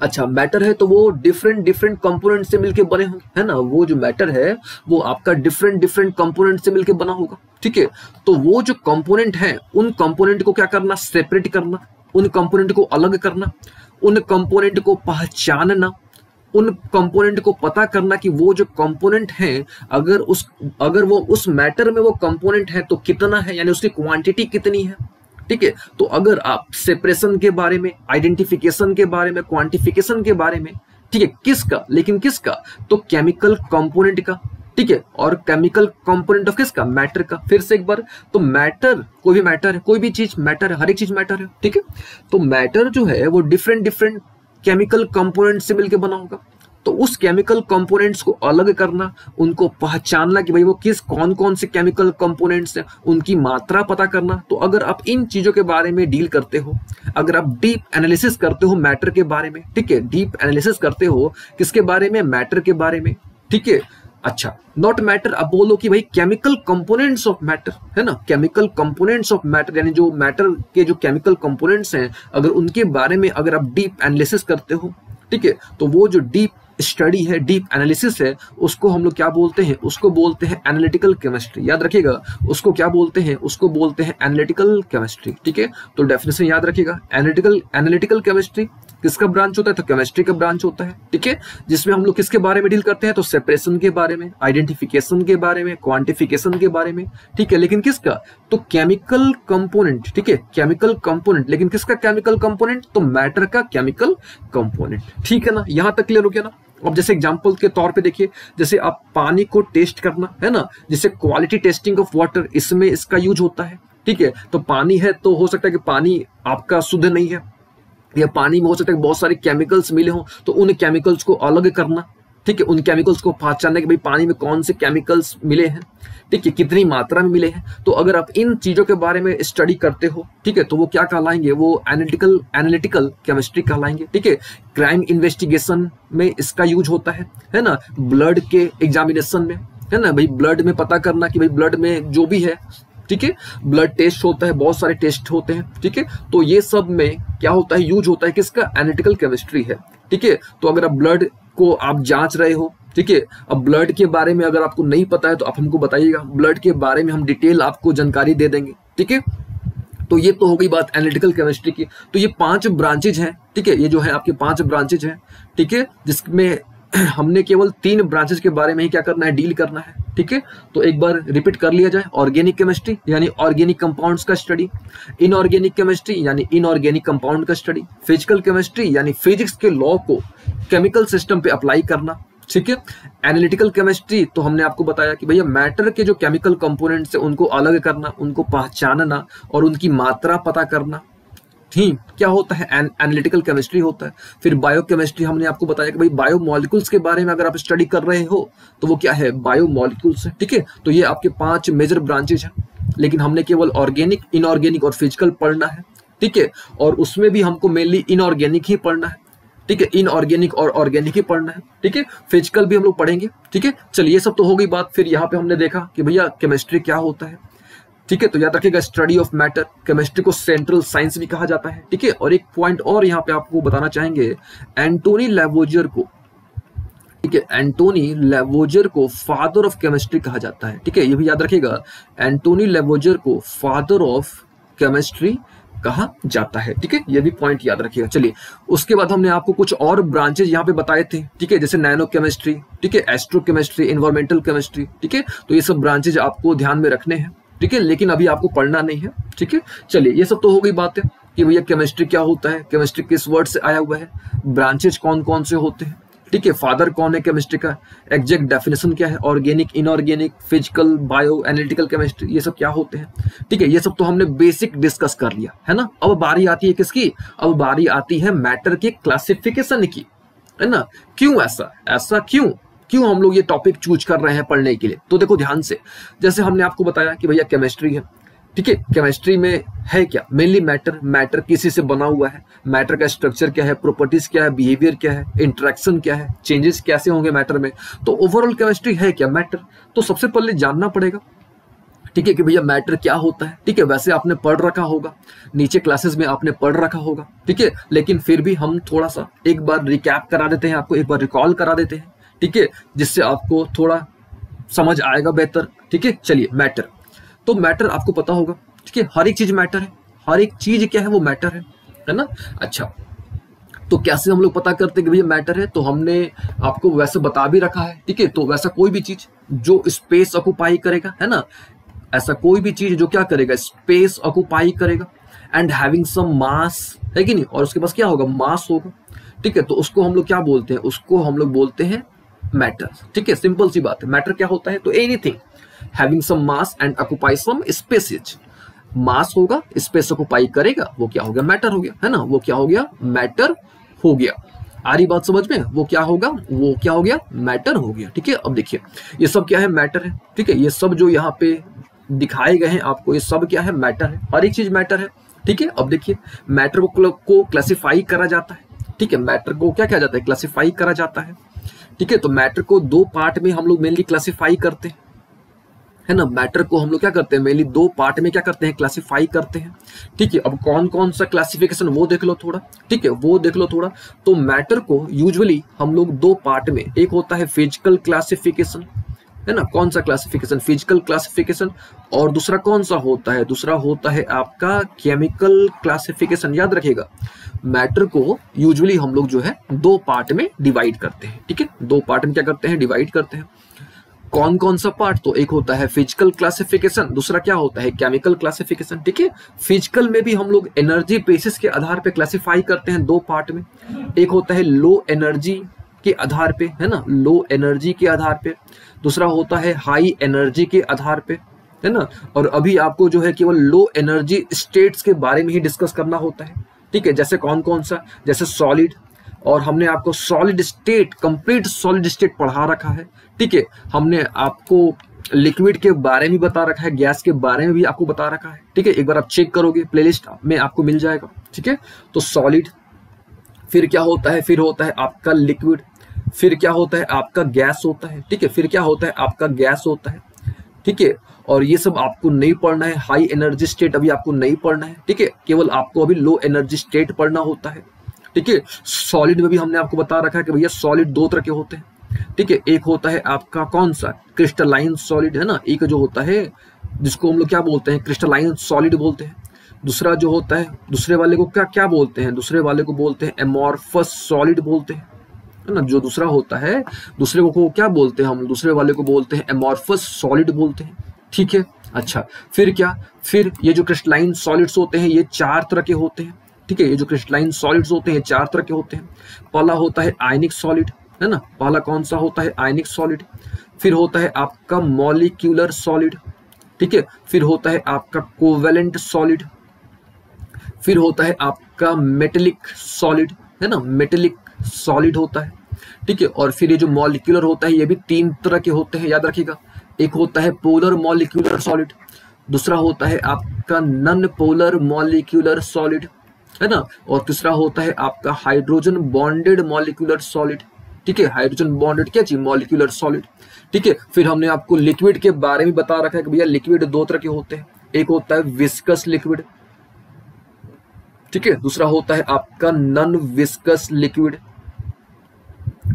अच्छा, मैटर है तो वो डिफरेंट डिफरेंट कंपोनेंट से मिलके बने होंगे, है ना। वो जो मैटर है वो आपका डिफरेंट डिफरेंट कंपोनेंट से मिलके बना होगा। ठीक है, तो वो जो कंपोनेंट है उन कंपोनेंट को क्या करना, सेपरेट करना, उन कंपोनेंट को अलग करना, उन कंपोनेंट को पहचानना, उन कंपोनेंट को पता करना कि वो जो कंपोनेंट हैं अगर उस अगर वो उस मैटर में वो कंपोनेंट है तो कितना है, यानी उसकी क्वांटिटी कितनी है। ठीक है, तो अगर आप सेपरेशन के बारे में, आइडेंटिफिकेशन के बारे में, क्वांटिफिकेशन के बारे में, ठीक है, किसका, लेकिन किसका, तो केमिकल कंपोनेंट का। ठीक है, और केमिकल कंपोनेंट ऑफ किसका, मैटर का। फिर से एक बार, तो मैटर, कोई भी मैटर है, कोई भी चीज मैटर है, हर एक चीज मैटर है। ठीक है, तो मैटर जो है वो डिफरेंट डिफरेंट केमिकल कंपोनेंट से मिलकर बना होगा। तो उस केमिकल कंपोनेंट्स को अलग करना, उनको पहचानना कि भाई वो किस कौन कौन से केमिकल कंपोनेंट्स हैं, उनकी मात्रा पता करना। तो अगर आप इन चीज़ों के बारे में डील करते हो, अगर आप डीप एनालिसिस करते हो मैटर के बारे में, ठीक है, डीप एनालिसिस करते हो किसके बारे में, मैटर के बारे में। ठीक है, अच्छा, नॉट मैटर, अब बोलो कि भाई केमिकल कंपोनेंट्स ऑफ मैटर, है ना, केमिकल कंपोनेंट्स ऑफ मैटर, यानी जो मैटर के जो केमिकल कंपोनेंट्स हैं अगर उनके बारे में अगर आप डीप एनालिसिस करते हो, ठीक है, तो वो जो डीप स्टडी है, डीप एनालिसिस है, उसको हम लोग क्या बोलते हैं, उसको बोलते हैं एनालिटिकल केमिस्ट्री। याद रखिएगा, उसको क्या बोलते हैं, उसको बोलते हैं एनालिटिकल केमिस्ट्री। ठीक है, तो डेफिनेशन याद रखिएगा, एनालिटिकल एनालिटिकल केमिस्ट्री किसका ब्रांच होता है, तो केमिस्ट्री का ब्रांच होता है। ठीक है, जिसमें हम लोग किसके बारे में डील करते हैं, तो सेपरेशन के बारे में, आइडेंटिफिकेशन के बारे में, क्वांटिफिकेशन के बारे में। ठीक है, लेकिन किसका, तो केमिकल कंपोनेंट। ठीक है, केमिकल कंपोनेंट, लेकिन किसका केमिकल कंपोनेंट, तो मैटर का केमिकल कंपोनेंट। ठीक है ना, यहाँ तक क्लियर हो गया ना। अब जैसे एग्जाम्पल के तौर पे देखिए, जैसे आप पानी को टेस्ट करना, है ना, जैसे क्वालिटी टेस्टिंग ऑफ वाटर, इसमें इसका यूज होता है। ठीक है, तो पानी है तो हो सकता है कि पानी आपका शुद्ध नहीं है, या पानी में हो सकता है बहुत सारे केमिकल्स मिले हों, तो उन केमिकल्स को अलग करना। ठीक है, उन केमिकल्स को पहचानना कि भाई पानी में कौन से केमिकल्स मिले हैं, ठीक है, कितनी मात्रा में मिले हैं। तो अगर आप इन चीज़ों के बारे में स्टडी करते हो, ठीक है, तो वो क्या कहलाएंगे, वो एनालिटिकल एनालिटिकल केमिस्ट्री कहलाएंगे। ठीक है, क्राइम इन्वेस्टिगेशन में इसका यूज होता है, है ना, ब्लड के एग्जामिनेशन में, है ना, भाई ब्लड में पता करना कि भाई ब्लड में जो भी है, ठीक है, ब्लड टेस्ट होता है, बहुत सारे टेस्ट होते हैं। ठीक है, तो ये सब में क्या होता है, यूज होता है किसका, एनालिटिकल केमिस्ट्री है। ठीक है, तो अगर आप ब्लड को आप जांच रहे हो, ठीक है, अब ब्लड के बारे में अगर आपको नहीं पता है तो आप हमको बताइएगा, ब्लड के बारे में हम डिटेल आपको जानकारी दे देंगे। ठीक है, तो ये तो हो गई बात एनालिटिकल केमिस्ट्री की। तो ये पांच ब्रांचेज हैं, ठीक है, ये जो है आपके पांच ब्रांचेज हैं। ठीक है, जिसमें हमने केवल तीन ब्रांचेज के बारे में ही क्या करना है, डील करना है। ठीक है, तो एक बार रिपीट कर लिया जाए, ऑर्गेनिक केमिस्ट्री यानी ऑर्गेनिक कंपाउंड्स का स्टडी, इनऑर्गेनिक केमिस्ट्री यानी इनऑर्गेनिक कंपाउंड का स्टडी, फिजिकल केमिस्ट्री यानी फिजिक्स के लॉ को केमिकल सिस्टम पे अप्लाई करना। ठीक है, एनालिटिकल केमिस्ट्री तो हमने आपको बताया कि भैया मैटर के जो केमिकल कंपोनेंट्स हैं उनको अलग करना, उनको पहचानना और उनकी मात्रा पता करना, ठीक, क्या होता है, एनालिटिकल केमिस्ट्री होता है। फिर बायोकेमिस्ट्री हमने आपको बताया कि भाई बायोमोलिक्यूल्स के बारे में अगर आप स्टडी कर रहे हो तो वो क्या है, बायोमोलिक्यूल्स है। ठीक है, तो ये आपके पांच मेजर ब्रांचेज हैं, लेकिन हमने केवल ऑर्गेनिक, इनऑर्गेनिक और फिजिकल पढ़ना है। ठीक है, और उसमें भी हमको मेनली इनऑर्गेनिक ही पढ़ना है। ठीक है, इनऑर्गेनिक और ऑर्गेनिक ही पढ़ना है। ठीक है, फिजिकल भी हम लोग पढ़ेंगे। ठीक है, चलिए, ये सब तो हो गई बात। फिर यहाँ पे हमने देखा कि भैया केमिस्ट्री क्या होता है। ठीक है, तो याद रखिएगा, स्टडी ऑफ मैटर, केमिस्ट्री को सेंट्रल साइंस भी कहा जाता है। ठीक है, और एक पॉइंट और यहाँ पे आपको बताना चाहेंगे, एंटोनी लेवोजीयर को, ठीक है, एंटोनी लेवोजीयर को फादर ऑफ केमिस्ट्री कहा जाता है। ठीक है, ये भी याद रखिएगा, एंटोनी लेवोजीयर को फादर ऑफ केमिस्ट्री कहा जाता है। ठीक है, यह भी पॉइंट याद रखिएगा। चलिए, उसके बाद हमने आपको कुछ और ब्रांचेज यहाँ पे बताए थे, ठीक है, जैसे नैनो केमिस्ट्री, ठीक है, एस्ट्रो केमिस्ट्री, इन्वायरमेंटल केमिस्ट्री, ठीक है, तो ये सब ब्रांचेज आपको ध्यान में रखने हैं, ठीक है, लेकिन अभी आपको पढ़ना नहीं है। ठीक है, चलिए, ये सब तो हो गई बातें कि भैया केमिस्ट्री क्या होता है, केमिस्ट्री किस वर्ड से आया हुआ है, ब्रांचेज कौन कौन से होते हैं, ठीक है, फादर कौन है केमिस्ट्री का, एग्जैक्ट डेफिनेशन क्या है, organic, inorganic, physical, bio, analytical chemistry, ये सब क्या होते हैं। ठीक है, ये सब तो हमने बेसिक डिस्कस कर लिया है ना। अब बारी आती है किसकी, अब बारी आती है मैटर के क्लासिफिकेशन की, है ना। क्यों ऐसा ऐसा क्यों क्यों हम लोग ये टॉपिक चूज कर रहे हैं पढ़ने के लिए, तो देखो ध्यान से, जैसे हमने आपको बताया कि भैया केमिस्ट्री है, ठीक है, केमिस्ट्री में है क्या, मेनली मैटर, मैटर किसी से बना हुआ है, मैटर का स्ट्रक्चर क्या है, प्रॉपर्टीज क्या है, बिहेवियर क्या है, इंटरेक्शन क्या है, चेंजेस कैसे होंगे मैटर में, तो ओवरऑल केमिस्ट्री है क्या, मैटर। तो सबसे पहले जानना पड़ेगा, ठीक है, कि भैया मैटर क्या होता है। ठीक है, वैसे आपने पढ़ रखा होगा, नीचे क्लासेस में आपने पढ़ रखा होगा, ठीक है, लेकिन फिर भी हम थोड़ा सा एक बार रिकैप करा देते हैं आपको, एक बार रिकॉल करा देते हैं, ठीक है, जिससे आपको थोड़ा समझ आएगा बेहतर। ठीक है, चलिए, मैटर, तो मैटर आपको पता होगा, ठीक है, हर एक चीज मैटर है, हर एक चीज क्या है वो मैटर है, है ना। अच्छा, तो कैसे हम लोग पता करते हैं कि भैया मैटर है, तो हमने आपको वैसे बता भी रखा है, ठीक है, तो वैसा कोई भी चीज जो स्पेस ऑक्यूपाई करेगा, है ना, ऐसा कोई भी चीज जो क्या करेगा, स्पेस ऑक्यूपाई करेगा, एंड हैविंग सम मास, है कि नहीं, और उसके पास क्या होगा, मास होगा, ठीक है, तो उसको हम लोग क्या बोलते हैं, उसको हम लोग बोलते हैं मैटर। ठीक है, सिंपल सी बात है, मैटर क्या होता है, तो anything having some mass and occupy some spaces, mass होगा, स्पेस ऑक्यूपाई करेगा, वो क्या हो गया, मैटर हो गया, है ना, वो क्या हो गया, मैटर हो गया। आ रही बात समझ में, वो क्या होगा, वो क्या हो गया, मैटर हो गया। ठीक है, अब देखिए, ये सब क्या है, मैटर है, ठीक है, ये सब जो यहाँ पे दिखाए गए हैं आपको, ये सब क्या है, मैटर है, हर एक चीज मैटर है। ठीक है, अब देखिए, मैटर को क्लासिफाई करा जाता है, ठीक है, मैटर को क्या किया जाता है, क्लासिफाई करा जाता है। ठीक है, तो मैटर को दो पार्ट में हम लोग मेनली क्लासिफाई करते हैं, है ना, मैटर को हम लोग क्या करते हैं, मेनली दो पार्ट में क्या करते हैं, क्लासिफाई करते हैं। ठीक है, अब कौन कौन सा क्लासिफिकेशन वो देख लो थोड़ा, ठीक है, वो देख लो थोड़ा। तो मैटर को यूजुअली हम लोग दो पार्ट में, एक होता है फिजिकल क्लासिफिकेशन, है ना, कौन सा क्लासिफिकेशन, फिजिकल क्लासिफिकेशन, और दूसरा कौन सा होता है, दूसरा होता है आपका केमिकल क्लासिफिकेशन। याद रखिएगा, मैटर को यूजुअली हम लोग जो है दो पार्ट में डिवाइड करते हैं। ठीक है, दो पार्ट में क्या करते हैं, डिवाइड करते हैं। कौन कौन सा पार्ट, तो एक होता है फिजिकल क्लासिफिकेशन, दूसरा क्या होता है, केमिकल क्लासिफिकेशन। ठीक है, फिजिकल में भी हम लोग एनर्जी बेसिस के आधार पे क्लासिफाई करते हैं दो पार्ट में, एक होता है लो एनर्जी के आधार पे, है ना, लो एनर्जी के आधार पे, दूसरा होता है हाई एनर्जी के आधार पे, है ना। और अभी आपको जो है केवल लो एनर्जी स्टेट्स के बारे में ही डिस्कस करना होता है। ठीक है, जैसे कौन कौन सा, जैसे सॉलिड, और हमने आपको solid state, complete solid state पढ़ा रखा है। ठीक है, हमने आपको लिक्विड के बारे में बता रखा है, गैस के बारे में भी आपको बता रखा है। ठीक है, एक बार आप चेक करोगे, प्लेलिस्ट में आपको मिल जाएगा। ठीक है, तो सॉलिड, फिर क्या होता है, फिर होता है आपका लिक्विड, फिर क्या होता है, आपका गैस होता है। ठीक है, फिर क्या होता है, आपका गैस होता है। ठीक है, और ये सब आपको नहीं पढ़ना है, हाई एनर्जी स्टेट अभी आपको नहीं पढ़ना है। ठीक है, केवल आपको अभी लो एनर्जी स्टेट पढ़ना होता है। ठीक है, सॉलिड में भी हमने आपको बता रखा है कि भैया सॉलिड दो तरह के होते हैं। ठीक है, एक होता है आपका कौन सा, क्रिस्टलाइन सॉलिड, है ना, एक जो होता है जिसको हम लोग क्या बोलते हैं, क्रिस्टलाइन सॉलिड बोलते हैं। दूसरा जो होता है, दूसरे वाले को क्या क्या बोलते हैं, दूसरे वाले को बोलते हैं एमॉर्फस सॉलिड बोलते हैं, है ना, जो दूसरा होता है, दूसरे को क्या बोलते हैं हम, दूसरे वाले को बोलते हैं एमॉर्फस सॉलिड बोलते हैं। ठीक है, अच्छा, फिर क्या, फिर ये जो क्रिस्टलाइन सॉलिड्स होते हैं ये चार तरह के होते हैं। ठीक है, ये जो क्रिस्टलाइन सॉलिड्स होते हैं चार तरह के होते हैं। पहला होता है आयनिक सॉलिड, है ना, पहला कौन सा होता है, आयनिक सॉलिड। फिर होता है आपका मॉलिक्यूलर सॉलिड, ठीक है, फिर होता है आपका कोवेलेंट सॉलिड, फिर होता है आपका मेटेलिक सॉलिड, है ना, मेटेलिक सॉलिड होता है। ठीक है, और फिर ये जो मॉलिक्यूलर होता है ये भी तीन तरह के होते हैं, याद रखिएगा। एक होता है पोलर मॉलिक्यूलर सॉलिड, दूसरा होता है आपका नॉन पोलर मॉलिक्यूलर सॉलिड, है ना, और तीसरा होता है आपका हाइड्रोजन बॉन्डेड मॉलिक्यूलर सॉलिड। ठीक है, हाइड्रोजन बॉन्डेड क्या चीज, मॉलिक्यूलर सॉलिड। ठीक है, फिर हमने आपको लिक्विड के बारे में बता रखा है कि भैया लिक्विड दो तरह के होते हैं, एक होता है विस्कस लिक्विड, ठीक है, दूसरा होता है आपका नॉन विस्कस लिक्विड।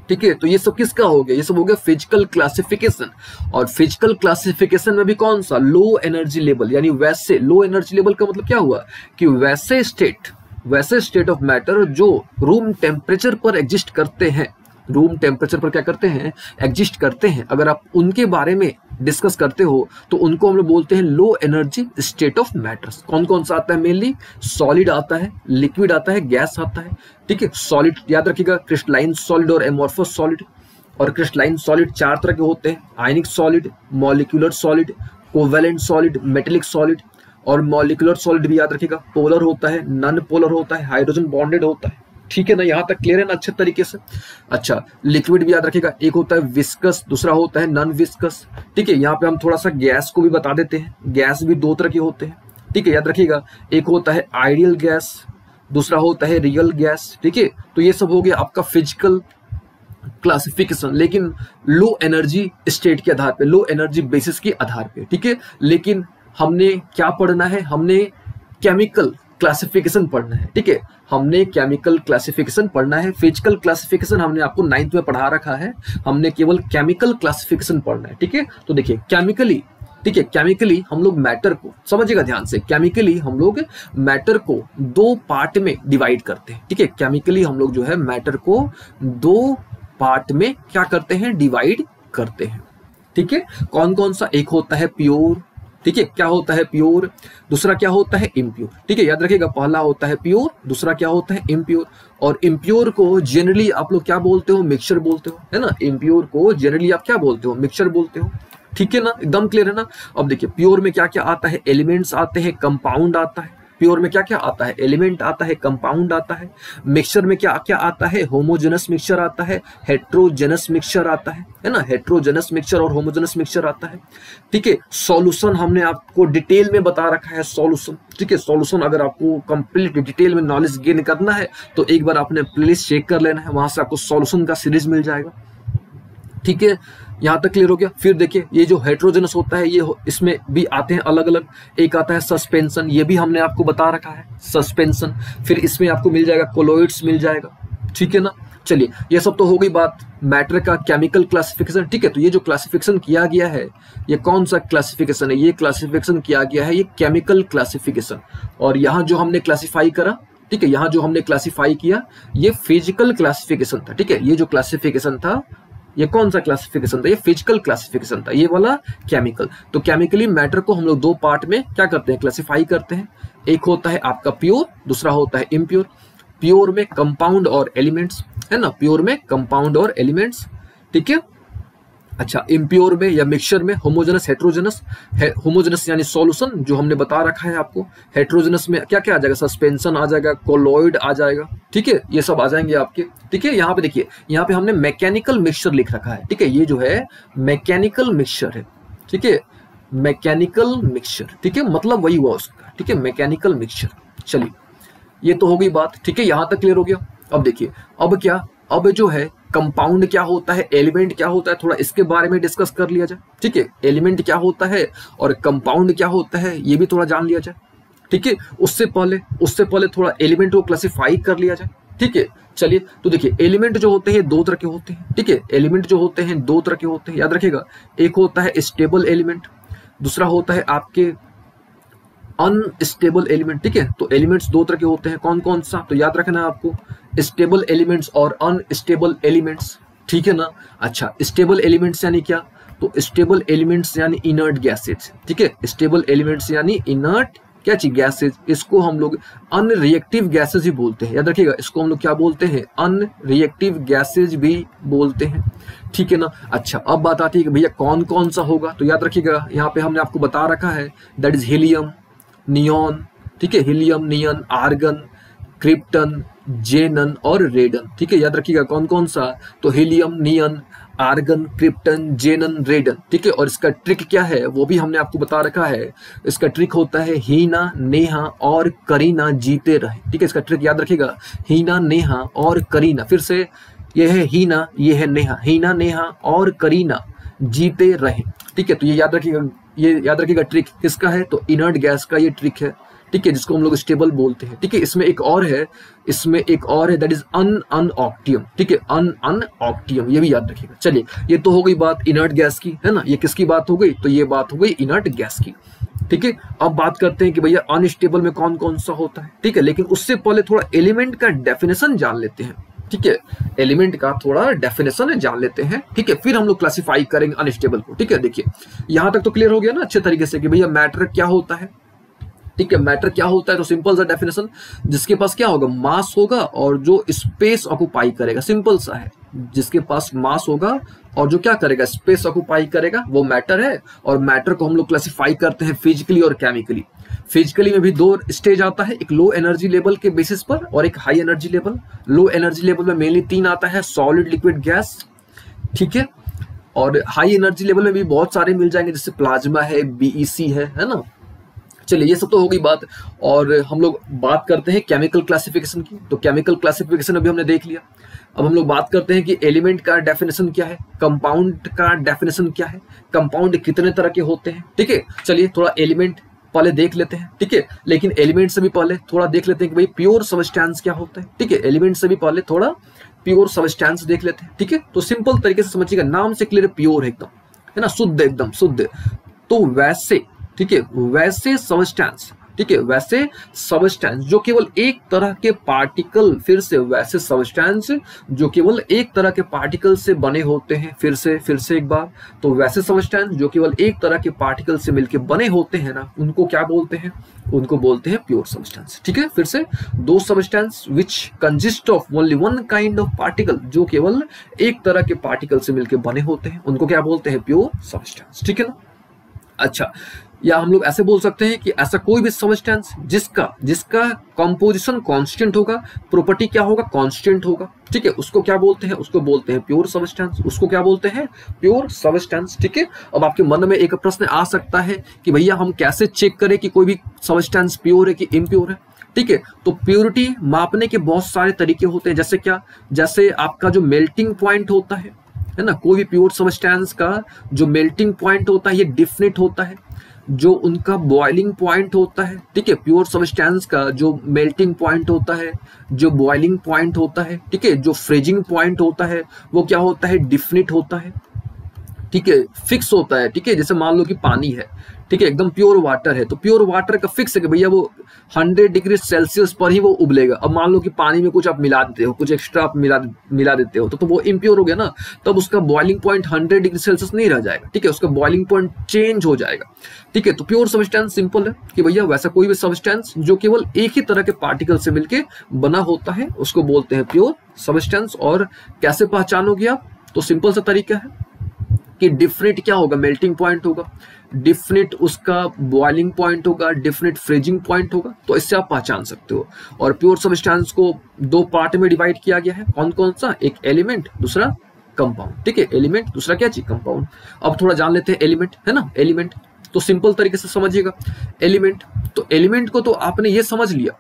ठीक है, तो ये सब किसका हो गया, ये सब हो गया फिजिकल क्लासिफिकेशन। और फिजिकल क्लासिफिकेशन में भी कौन सा, लो एनर्जी लेवल, यानी वैसे लो एनर्जी लेवल का मतलब क्या हुआ कि वैसे स्टेट वैसे स्टेट ऑफ मैटर जो रूम टेम्परेचर पर एग्जिस्ट करते हैं, रूम टेम्परेचर पर क्या करते हैं, एग्जिस्ट करते हैं, अगर आप उनके बारे में डिस्कस करते हो तो उनको हम लोग बोलते हैं low energy state of matters. कौन कौन सा आता है, मेनली सॉलिड आता है, लिक्विड आता है, गैस आता है, ठीक है। सॉलिड याद रखिएगा, क्रिस्टलाइन सॉलिड और एमॉर्फस सॉलिड, और क्रिस्टलाइन सॉलिड चार तरह के होते हैं, ionic solid, molecular solid, covalent solid, metallic solid. और मॉलिक्यूलर सॉलिड भी याद रखिएगा, पोलर होता है, नॉन पोलर होता है, हाइड्रोजन बॉन्डेड होता है, ठीक है ना, यहाँ तक क्लियर है ना अच्छे तरीके से। अच्छा, लिक्विड भी याद रखिएगा, एक होता है विस्कस, दूसरा होता है नॉन विस्कस, ठीक है। यहाँ पे हम थोड़ा सा गैस को भी बता देते हैं, गैस भी दो तरह के होते हैं, ठीक है, याद रखिएगा, एक होता है आइडियल गैस, दूसरा होता है रियल गैस, ठीक है। तो ये सब हो गया आपका फिजिकल क्लासिफिकेशन, लेकिन लो एनर्जी स्टेट के आधार पर, लो एनर्जी बेसिस के आधार पर, ठीक है। लेकिन हमने क्या पढ़ना है, हमने केमिकल क्लासिफिकेशन पढ़ना है, ठीक है, हमने केमिकल क्लासिफिकेशन पढ़ना है। फिजिकल क्लासिफिकेशन हमने आपको नाइन्थ में पढ़ा रखा है, हमने केवल केमिकल क्लासिफिकेशन पढ़ना है, ठीक है। तो देखिए केमिकली, ठीक है, केमिकली हम लोग मैटर को, समझिएगा ध्यान से, केमिकली हम लोग मैटर को दो पार्ट में डिवाइड करते हैं, ठीक है। केमिकली हम लोग जो है मैटर को दो पार्ट में क्या करते हैं, डिवाइड करते हैं, ठीक है। कौन कौन सा, एक होता है प्योर, ठीक है, क्या होता है प्योर, दूसरा क्या होता है इम्प्योर, ठीक है, याद रखिएगा, पहला होता है प्योर, दूसरा क्या होता है इम्प्योर। और इम्प्योर को जनरली आप लोग क्या बोलते हो, मिक्सचर बोलते हो, है ना, इम्प्योर को जनरली आप क्या बोलते हो, मिक्सचर बोलते हो, ठीक है ना, एकदम क्लियर है ना। अब देखिए प्योर में क्या क्या आता है, एलिमेंट्स आते हैं, कंपाउंड आता है, प्योर में क्या क्या आता है, एलिमेंट आता है, कंपाउंड आता है। मिक्सचर में क्या क्या आता है, होमोजेनस मिक्सचर आता है, हेट्रोजेनस मिक्सचर आता है है ना, हेट्रोजेनस मिक्सचर और होमोजेनस मिक्सचर आता है, ठीक है। सॉल्यूशन हमने आपको डिटेल में बता रखा है, सॉल्यूशन, ठीक है। सॉल्यूशन अगर आपको कंप्लीट डिटेल में नॉलेज गेन करना है तो एक बार आपने प्लेलिस्ट चेक कर लेना है, वहां से आपको सॉल्यूशन का सीरीज मिल जाएगा, ठीक है, यहाँ तक क्लियर हो गया। फिर देखिए ये जो हेट्रोजेनस होता है, ये इसमें भी आते हैं अलग अलग, एक आता है सस्पेंशन, ये भी हमने आपको बता रखा है, सस्पेंशन। फिर इसमें आपको मिल जाएगा कोलोइड्स मिल जाएगा, ठीक है ना। चलिए ये सब तो हो गई बात मैटर का केमिकल क्लासिफिकेशन, ठीक है। तो ये जो क्लासिफिकेशन किया गया है, ये कौन सा क्लासिफिकेशन है, ये क्लासिफिकेशन किया गया है, ये केमिकल क्लासिफिकेशन। और यहाँ जो हमने क्लासीफाई करा, ठीक है, यहाँ जो हमने क्लासीफाई किया, ये फिजिकल क्लासिफिकेशन था, ठीक है। ये जो क्लासिफिकेशन था, ये कौन सा क्लासिफिकेशन था, ये फिजिकल क्लासिफिकेशन था, ये वाला केमिकल। तो केमिकली मैटर को हम लोग दो पार्ट में क्या करते हैं, क्लासिफाई करते हैं, एक होता है आपका प्योर, दूसरा होता है इम्प्योर। प्योर में कंपाउंड और एलिमेंट्स, है ना, प्योर में कंपाउंड और एलिमेंट्स, ठीक है। अच्छा, इम्प्योर में या मिक्सचर में होमोजेनस, हेट्रोजेनस, होमोजेनस यानी सॉल्यूशन जो हमने बता रखा है आपको, हेट्रोजेनस में क्या क्या आ जाएगा, सस्पेंशन आ जाएगा, कोलोइड आ जाएगा, ठीक है, ये सब आ जाएंगे आपके, ठीक है। यहाँ पे देखिए, यहाँ पे हमने मैकेनिकल मिक्सचर लिख रखा है, ठीक है, ये जो है मैकेनिकल मिक्सचर है, ठीक है, मैकेनिकल मिक्सचर, ठीक है, मतलब वही हुआ उसका, ठीक है, मैकेनिकल मिक्सचर। चलिए ये तो हो गई बात, ठीक है, यहाँ तक क्लियर हो गया। अब देखिए, अब क्या, अब जो है कंपाउंड क्या होता है, एलिमेंट क्या होता है, थोड़ा इसके बारे में डिस्कस कर लिया जाए, ठीक है। एलिमेंट क्या होता है और कंपाउंड क्या होता है, ये भी थोड़ा जान लिया जाए, ठीक है। उससे पहले उससे पहले थोड़ा एलिमेंट को क्लासिफाई कर लिया जाए, ठीक है। चलिए, तो देखिए एलिमेंट जो होते हैं दो तरह के होते हैं, ठीक है, एलिमेंट जो होते हैं दो तरह के होते हैं, याद रखेगा। एक होता है स्टेबल एलिमेंट, दूसरा होता है आपके अनस्टेबल एलिमेंट, ठीक है। तो एलिमेंट्स दो तरह के होते हैं, कौन कौन सा, तो याद रखना है आपको, स्टेबल एलिमेंट्स और अनस्टेबल एलिमेंट्स, ठीक है ना। अच्छा, स्टेबल एलिमेंट्स यानी क्या, तो स्टेबल एलिमेंट्स यानी इनर्ट गैसेज, ठीक है, स्टेबल एलिमेंट्स यानी इनर्ट क्या चीज, गैसेज, इसको हम लोग अनरिएक्टिव गैसेज ही बोलते हैं, याद रखिएगा, इसको हम लोग क्या बोलते हैं, अनरिएक्टिव गैसेज भी बोलते हैं, ठीक है ना। अच्छा, अब बात आती है कि भैया कौन कौन सा होगा, तो याद रखिएगा यहाँ पे हमने आपको बता रखा है, दैट इज हीलियम, नियॉन, ठीक है, helium, neon, argon, krypton, xenon और रेडन, ठीक है, याद रखिएगा कौन कौन सा, तो helium, neon, argon, krypton, xenon, radon, ठीक है। और इसका ट्रिक क्या है वो भी हमने आपको बता रखा है, इसका ट्रिक होता है हीना, नेहा और करीना जीते रहे, ठीक है, इसका ट्रिक याद रखिएगा, हीना, नेहा और करीना, फिर से, यह है हीना, यह है नेहा, हीना, नेहा और करीना जीते रहे, ठीक है। तो ये याद रखिएगा, ये याद रखिएगा ट्रिक किसका है, तो इनर्ट गैस का ये ट्रिक है, ठीक है, जिसको हम लोग स्टेबल बोलते हैं। ठीक है, इसमें एक और है, इसमें एक और है, दैट इज अन अनऑक्टियम। ठीक है, अन अनऑक्टियम, ये भी याद रखिएगा। चलिए, ये तो हो गई बात इनर्ट गैस की, है ना। ये किसकी बात हो गई, तो ये बात हो गई इनर्ट गैस की। ठीक है, अब बात करते हैं कि भैया अनस्टेबल में कौन कौन सा होता है। ठीक है, लेकिन उससे पहले थोड़ा एलिमेंट का डेफिनेशन जान लेते हैं। ठीक है, एलिमेंट का थोड़ा डेफिनेशन जान लेते हैं। ठीक है, फिर हम लोग क्लासिफाई करेंगे अनस्टेबल को। ठीक है, देखिए यहाँ तक तो क्लियर हो गया ना अच्छे तरीके से कि भैया मैटर क्या होता है। ठीक है, मैटर क्या होता है, तो सिंपल सा डेफिनेशन, जिसके पास क्या होगा, मास होगा और जो स्पेस ऑक्यूपाई करेगा, सिंपल सा है। जिसके पास मास होगा और जो क्या करेगा, स्पेस ऑक्यूपाई करेगा, वो मैटर है। और मैटर को हम लोग क्लासिफाई करते हैं फिजिकली और केमिकली। फिजिकली में भी दो स्टेज आता है, एक लो एनर्जी लेवल के बेसिस पर और एक high energy level. Low energy level में मेनली तीन आता है, सॉलिड, लिक्विड, गैस। ठीक है, और हाई एनर्जी लेवल में भी बहुत सारे मिल जाएंगे, जैसे प्लाज्मा है, बीईसी है, है ना। चलिए, ये सब तो हो गई बात। और हम लोग बात करते हैं केमिकल क्लासिफिकेशन की, तो केमिकल क्लासिफिकेशन अभी हमने देख लिया। अब हम लोग बात करते हैं कि एलिमेंट का डेफिनेशन क्या है, कंपाउंड का डेफिनेशन क्या है, कंपाउंड कितने तरह के होते हैं। ठीक है, चलिए थोड़ा एलिमेंट पहले देख लेते हैं। ठीक है, लेकिन एलिमेंट से भी पहले थोड़ा देख लेते हैं कि भाई प्योर सबस्टेंस क्या होता है। ठीक है, एलिमेंट से भी पहले थोड़ा प्योर सबस्टेंस देख लेते हैं। ठीक है, तो सिंपल तरीके से समझिएगा, नाम से क्लियर, प्योर एकदम, है ना, शुद्ध, एकदम शुद्ध। तो वैसे, ठीक है, वैसे सबस्टेंस, ठीक है, वैसे सबस्टेंस जो केवल एक तरह के पार्टिकल, फिर से वैसे सबस्टेंस जो केवल एक तरह के पार्टिकल से बने होते हैं, फिर से फिर से एक बार, तो वैसे सबस्टेंस जो केवल एक तरह के पार्टिकल से मिलके बने होते हैं ना, उनको क्या बोलते हैं, उनको बोलते हैं प्योर सबस्टेंस। ठीक है, फिर से, दो substance which consist of only one kind of particle, जो केवल एक तरह के पार्टिकल से मिलके बने होते हैं, उनको क्या बोलते हैं, प्योर सबस्टेंस। ठीक है ना। अच्छा, या हम लोग ऐसे बोल सकते हैं कि ऐसा कोई भी सबस्टेंस जिसका जिसका कंपोजिशन कांस्टेंट होगा, प्रॉपर्टी क्या होगा, कांस्टेंट होगा। ठीक है, उसको क्या बोलते हैं, उसको बोलते हैं प्योर सबस्टेंस। उसको क्या बोलते हैं, प्योर सबस्टेंस। ठीक है, अब आपके मन में एक प्रश्न आ सकता है कि भैया हम कैसे चेक करें कि कोई भी सबस्टेंस प्योर है कि इम्प्योर है। ठीक है, तो प्योरिटी मापने के बहुत सारे तरीके होते हैं, जैसे क्या, जैसे आपका जो मेल्टिंग पॉइंट होता है है ना, कोई भी प्योर सबस्टेंस का जो मेल्टिंग पॉइंट होता है ये डिफिनिट होता है, जो उनका बॉइलिंग पॉइंट होता है। ठीक है, प्योर सबस्टेंस का जो मेल्टिंग पॉइंट होता है, जो बॉइलिंग पॉइंट होता है, ठीक है, जो फ्रीजिंग पॉइंट होता है, वो क्या होता है, डिफिनिट होता है। ठीक है, फिक्स होता है। ठीक है, जैसे मान लो कि पानी है, ठीक है, एकदम प्योर वाटर है, तो प्योर वाटर का फिक्स है कि भैया वो हंड्रेड डिग्री सेल्सियस पर ही वो उबलेगा। अब मान लो कि पानी में कुछ आप मिला देते हो, कुछ एक्स्ट्रा आप मिला मिला देते हो, तो, तो वो इम्प्योर हो गया ना, तब उसका boiling point hundred degree Celsius नहीं रह जाएगा। ठीक है, उसका बॉइलिंग पॉइंट चेंज हो जाएगा। ठीक है, तो प्योर सबस्टेंस सिंपल है कि भैया वैसा कोई भी सबस्टेंस जो केवल एक ही तरह के पार्टिकल से मिलकर बना होता है, उसको बोलते हैं प्योर सबस्टेंस। और कैसे पहचानोगे आप, तो सिंपल सा तरीका है कि डिफरेंट क्या होगा, मेल्टिंग पॉइंट होगा, डिफरेंट उसका बॉइलिंग पॉइंट होगा, डिफरेंट फ्रीजिंग पॉइंट होगा, तो इससे आप पहचान सकते हो। और प्योर सबस्टेंस को दो पार्ट में डिवाइड किया गया है, कौन कौन सा, एक एलिमेंट, दूसरा कंपाउंड। ठीक है, एलिमेंट, दूसरा क्या चीज, कंपाउंड। अब थोड़ा जान लेते हैं एलिमेंट, है ना। एलिमेंट तो सिंपल तरीके से समझिएगा, एलिमेंट तो एलिमेंट को तो आपने ये समझ लिया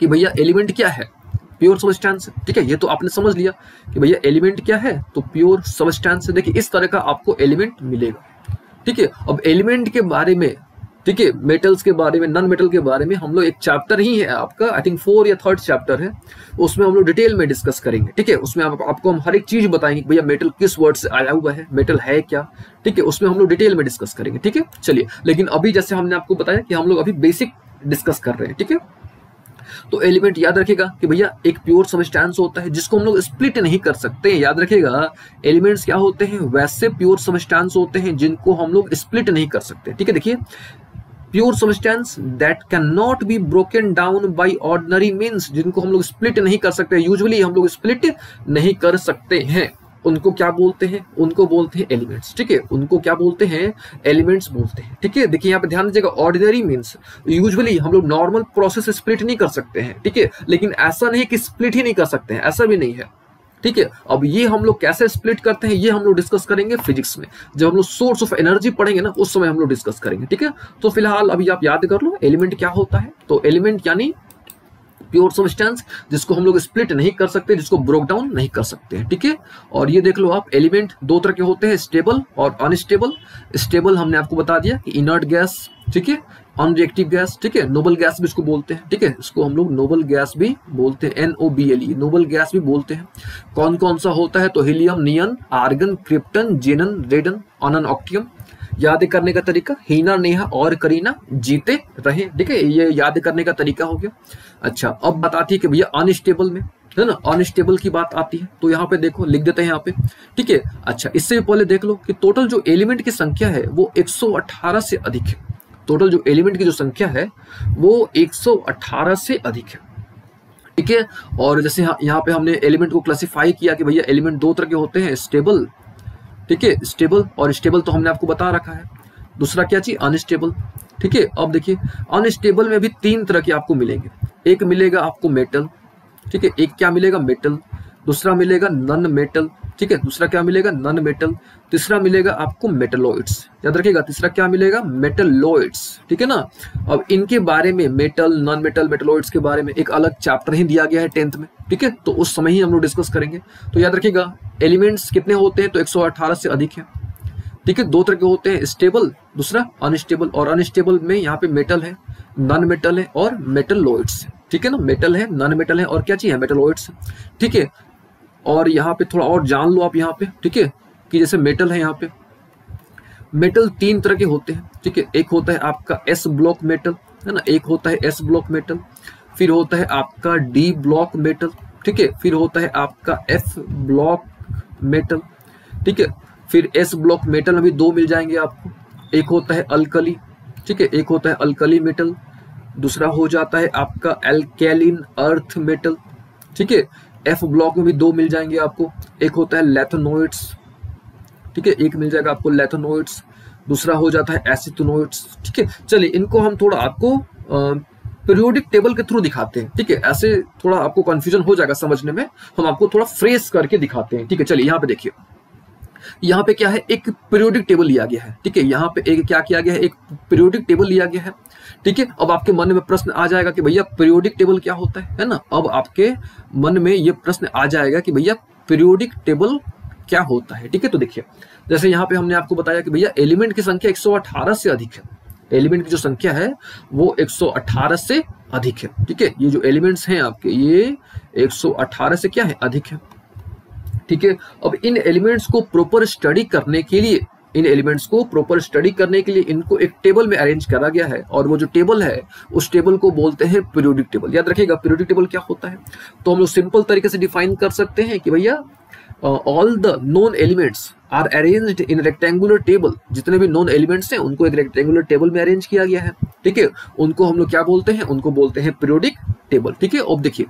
कि भैया एलिमेंट क्या है, प्योर सबस्टेंस। ठीक है, ये तो आपने समझ लिया कि भैया एलिमेंट क्या है, तो प्योर सबस्टेंस। देखिए, इस तरह का आपको एलिमेंट मिलेगा। ठीक है, अब एलिमेंट के बारे में, ठीक है, मेटल्स के बारे में, नॉन मेटल के बारे में हम लोग एक चैप्टर ही है आपका, आई थिंक फोर या थर्ड चैप्टर है, उसमें हम लोग डिटेल में डिस्कस करेंगे। ठीक है, उसमें आप, आपको हम हर एक चीज बताएंगे भैया मेटल किस वर्ड से आया हुआ है, मेटल है क्या। ठीक है, उसमें हम लोग डिटेल में डिस्कस करेंगे। ठीक है, चलिए, लेकिन अभी जैसे हमने आपको बताया कि हम लोग अभी बेसिक डिस्कस कर रहे हैं। ठीक है, तो एलिमेंट याद रखेगा कि भैया एक प्योर सबस्टेंस होता है, जिसको हम लोग स्प्लिट नहीं कर सकते। याद रखेगा, एलिमेंट्स क्या होते हैं, वैसे प्योर सबस्टेंस होते हैं जिनको हम लोग स्प्लिट नहीं कर सकते। ठीक है, देखिए, pure substance that can not be broken down by ordinary means, जिनको हम लोग स्प्लिट नहीं कर सकते, यूजुअली हम लोग स्प्लिट नहीं कर सकते हैं, उनको क्या बोलते हैं, उनको बोलते हैं एलिमेंट्स। ठीक है, उनको क्या बोलते हैं, एलिमेंट्स बोलते हैं। ठीक है, देखिए यहाँ पे ध्यान दीजिएगा, ऑर्डिनरी मींस यूजुअली हम लोग नॉर्मल प्रोसेस स्प्लिट नहीं कर सकते हैं। ठीक है, लेकिन ऐसा नहीं कि स्प्लिट ही नहीं कर सकते हैं, ऐसा भी नहीं है। ठीक है, अब ये हम लोग कैसे स्प्लिट करते हैं, ये हम लोग डिस्कस करेंगे फिजिक्स में, जब हम लोग सोर्स ऑफ एनर्जी पढ़ेंगे ना, उस समय हम लोग डिस्कस करेंगे। ठीक है, तो फिलहाल अभी आप याद कर लो एलिमेंट क्या होता है। तो एलिमेंट यानी प्योर सब्सटेंस जिसको हम लोग स्प्लिट नहीं कर सकते, जिसको ब्रोक डाउन नहीं कर सकते, ठीक है। और ये देख लो आप, एलिमेंट दो तरह के होते हैं, स्टेबल और अनस्टेबल। स्टेबल हमने आपको बता दिया कि इनर्ट गैस, ठीक है, अनरिएक्टिव गैस, ठीक है, नोबल गैस भी इसको बोलते हैं, ठीक है, इसको हम लोग नोबल गैस भी बोलते हैं, N O B L E, noble gas भी बोलते हैं। कौन कौन सा होता है तो helium, neon, argon, krypton, xenon, radon, ununoctium. याद करने का तरीका, हीना, नेहा और करीना जीते रहे, ठीक है, ये याद करने का तरीका हो गया। अच्छा, अब बताती है कि भैया अनस्टेबल में है ना, अनस्टेबल की बात आती है तो यहाँ पे देखो लिख देते हैं यहाँ पे, ठीक है। अच्छा, इससे पहले देख लो कि टोटल जो एलिमेंट की संख्या है वो एक सौ अठारह से अधिक है। टोटल जो एलिमेंट की जो संख्या है वो एक सौ अठारह से अधिक है, ठीक है। और जैसे यहाँ पे हमने एलिमेंट को क्लासिफाई किया कि भैया एलिमेंट दो तरह के होते हैं, स्टेबल, ठीक है, स्टेबल और स्टेबल तो हमने आपको बता रखा है, दूसरा क्या चाहिए, अनस्टेबल, ठीक है। अब देखिए अनस्टेबल में भी तीन तरह के आपको मिलेंगे, एक मिलेगा आपको मेटल, ठीक है, एक क्या मिलेगा, मेटल, दूसरा मिलेगा नॉन मेटल, ठीक है, दूसरा क्या मिलेगा, नॉन मेटल, तीसरा मिलेगा आपको मेटलॉइड्स, याद रखिएगा, तीसरा क्या मिलेगा, मेटलॉइड्स, ठीक है ना। अब इनके बारे में मेटल, नॉन मेटल, मेटलॉइड्स के बारे में एक अलग चैप्टर ही दिया गया है टेंथ में, ठीक है, तो उस समय ही हम लोग डिस्कस करेंगे। तो याद रखिएगा एलिमेंट्स कितने होते हैं तो एक सौ अठारह से अधिक है, ठीक है। दो तरह के होते हैं, स्टेबल, दूसरा अनस्टेबल, और अनस्टेबल में यहाँ पे मेटल है, नॉन मेटल है और मेटलॉइड्स, ठीक है ना, मेटल है, नॉन मेटल है और क्या चाहिए, मेटलॉइड्स, ठीक है। और यहाँ पे थोड़ा और जान लो आप यहाँ पे, ठीक है, कि जैसे मेटल है, यहाँ पे मेटल तीन तरह के होते हैं, ठीक है। एक होता है आपका एस ब्लॉक मेटल, है ना, एक होता है एस ब्लॉक मेटल, फिर होता है आपका डी ब्लॉक मेटल, ठीक है, फिर होता है आपका एफ ब्लॉक मेटल, ठीक है। फिर एस ब्लॉक मेटल अभी दो मिल जाएंगे आपको, एक होता है अल्कली, ठीक है, एक होता है अल्कली मेटल, दूसरा हो जाता है आपका एल्केलिन अर्थ मेटल, ठीक है। एफ ब्लॉक में भी दो मिल जाएंगे आपको, एक होता है लैथेनोइड्स, ठीक है, एक मिल जाएगा आपको लैथेनोइड्स, दूसरा हो जाता है एसीटोनोइड्स, ठीक है। चलिए इनको हम थोड़ा आपको पीरियोडिक टेबल के थ्रू दिखाते हैं, ठीक है, ऐसे थोड़ा आपको कंफ्यूजन हो जाएगा समझने में, हम आपको थोड़ा फ्रेश करके दिखाते हैं, ठीक है। चलिए यहाँ पे देखिए, यहाँ पे क्या है, एक पीरियोडिक टेबल लिया गया है, ठीक है, यहाँ पे एक क्या किया गया है, एक पीरियोडिक टेबल लिया गया है, ठीक है। अब आपके मन में प्रश्न आ जाएगा कि भैया पीरियोडिक टेबल क्या होता है, है ना। अब आपके मन में ये प्रश्न आ जाएगा कि भैया पीरियोडिक टेबल क्या होता है, ठीक है। तो देखिए जैसे यहाँ पे हमने आपको बताया कि भैया एलिमेंट की संख्या एक सौ अठारह से अधिक है, एलिमेंट की जो संख्या है वो एक सौ अठारह से अधिक है, ठीक है। ये जो एलिमेंट्स हैं आपके ये एक सौ अठारह से क्या है, अधिक है, ठीक है। अब इन एलिमेंट्स को प्रॉपर स्टडी करने के लिए इन एलिमेंट्स को प्रॉपर स्टडी करने के लिए इनको एक टेबल में अरेंज करा गया है, और वो जो टेबल है उस टेबल को बोलते हैं पीरियोडिक टेबल। याद रखिएगा पीरियोडिक टेबल क्या होता है, तो हम लोग सिंपल तरीके से डिफाइन कर सकते हैं कि भैया all the non elements are arranged in rectangular table, जितने भी नॉन एलिमेंट्स हैं उनको एक रेक्टेंगुलर टेबल में अरेंज किया गया है, ठीक है, उनको हम लोग क्या बोलते हैं, उनको बोलते हैं पीरियोडिक टेबल, ठीक है। अब देखिए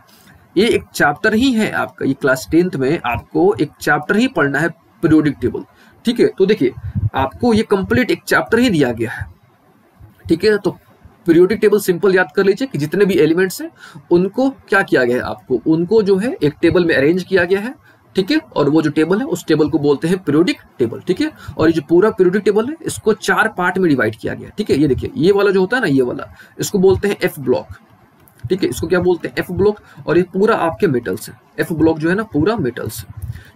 ये एक चैप्टर ही है आपका, ये क्लास टेंथ में आपको एक चैप्टर ही पढ़ना है पीरियोडिक टेबल, ठीक है। तो देखिए आपको ये कंप्लीट एक चैप्टर ही दिया गया है, ठीक है। तो पीरियोडिक टेबल सिंपल याद कर लीजिए कि जितने भी एलिमेंट्स हैं उनको क्या किया गया है, आपको उनको जो है एक टेबल में अरेंज किया गया है, ठीक है, और वो जो टेबल है उस टेबल को बोलते हैं पीरियोडिक टेबल, ठीक है। और ये जो पूरा पीरियोडिक टेबल है इसको चार पार्ट में डिवाइड किया गया है, ठीक है। ये देखिए ये वाला जो होता है ना, ये वाला इसको बोलते हैं एफ ब्लॉक, ठीक है, इसको क्या बोलते हैं, एफ ब्लॉक, और ये पूरा आपके मेटल्स है, एफ ब्लॉक जो है ना पूरा मेटल्स,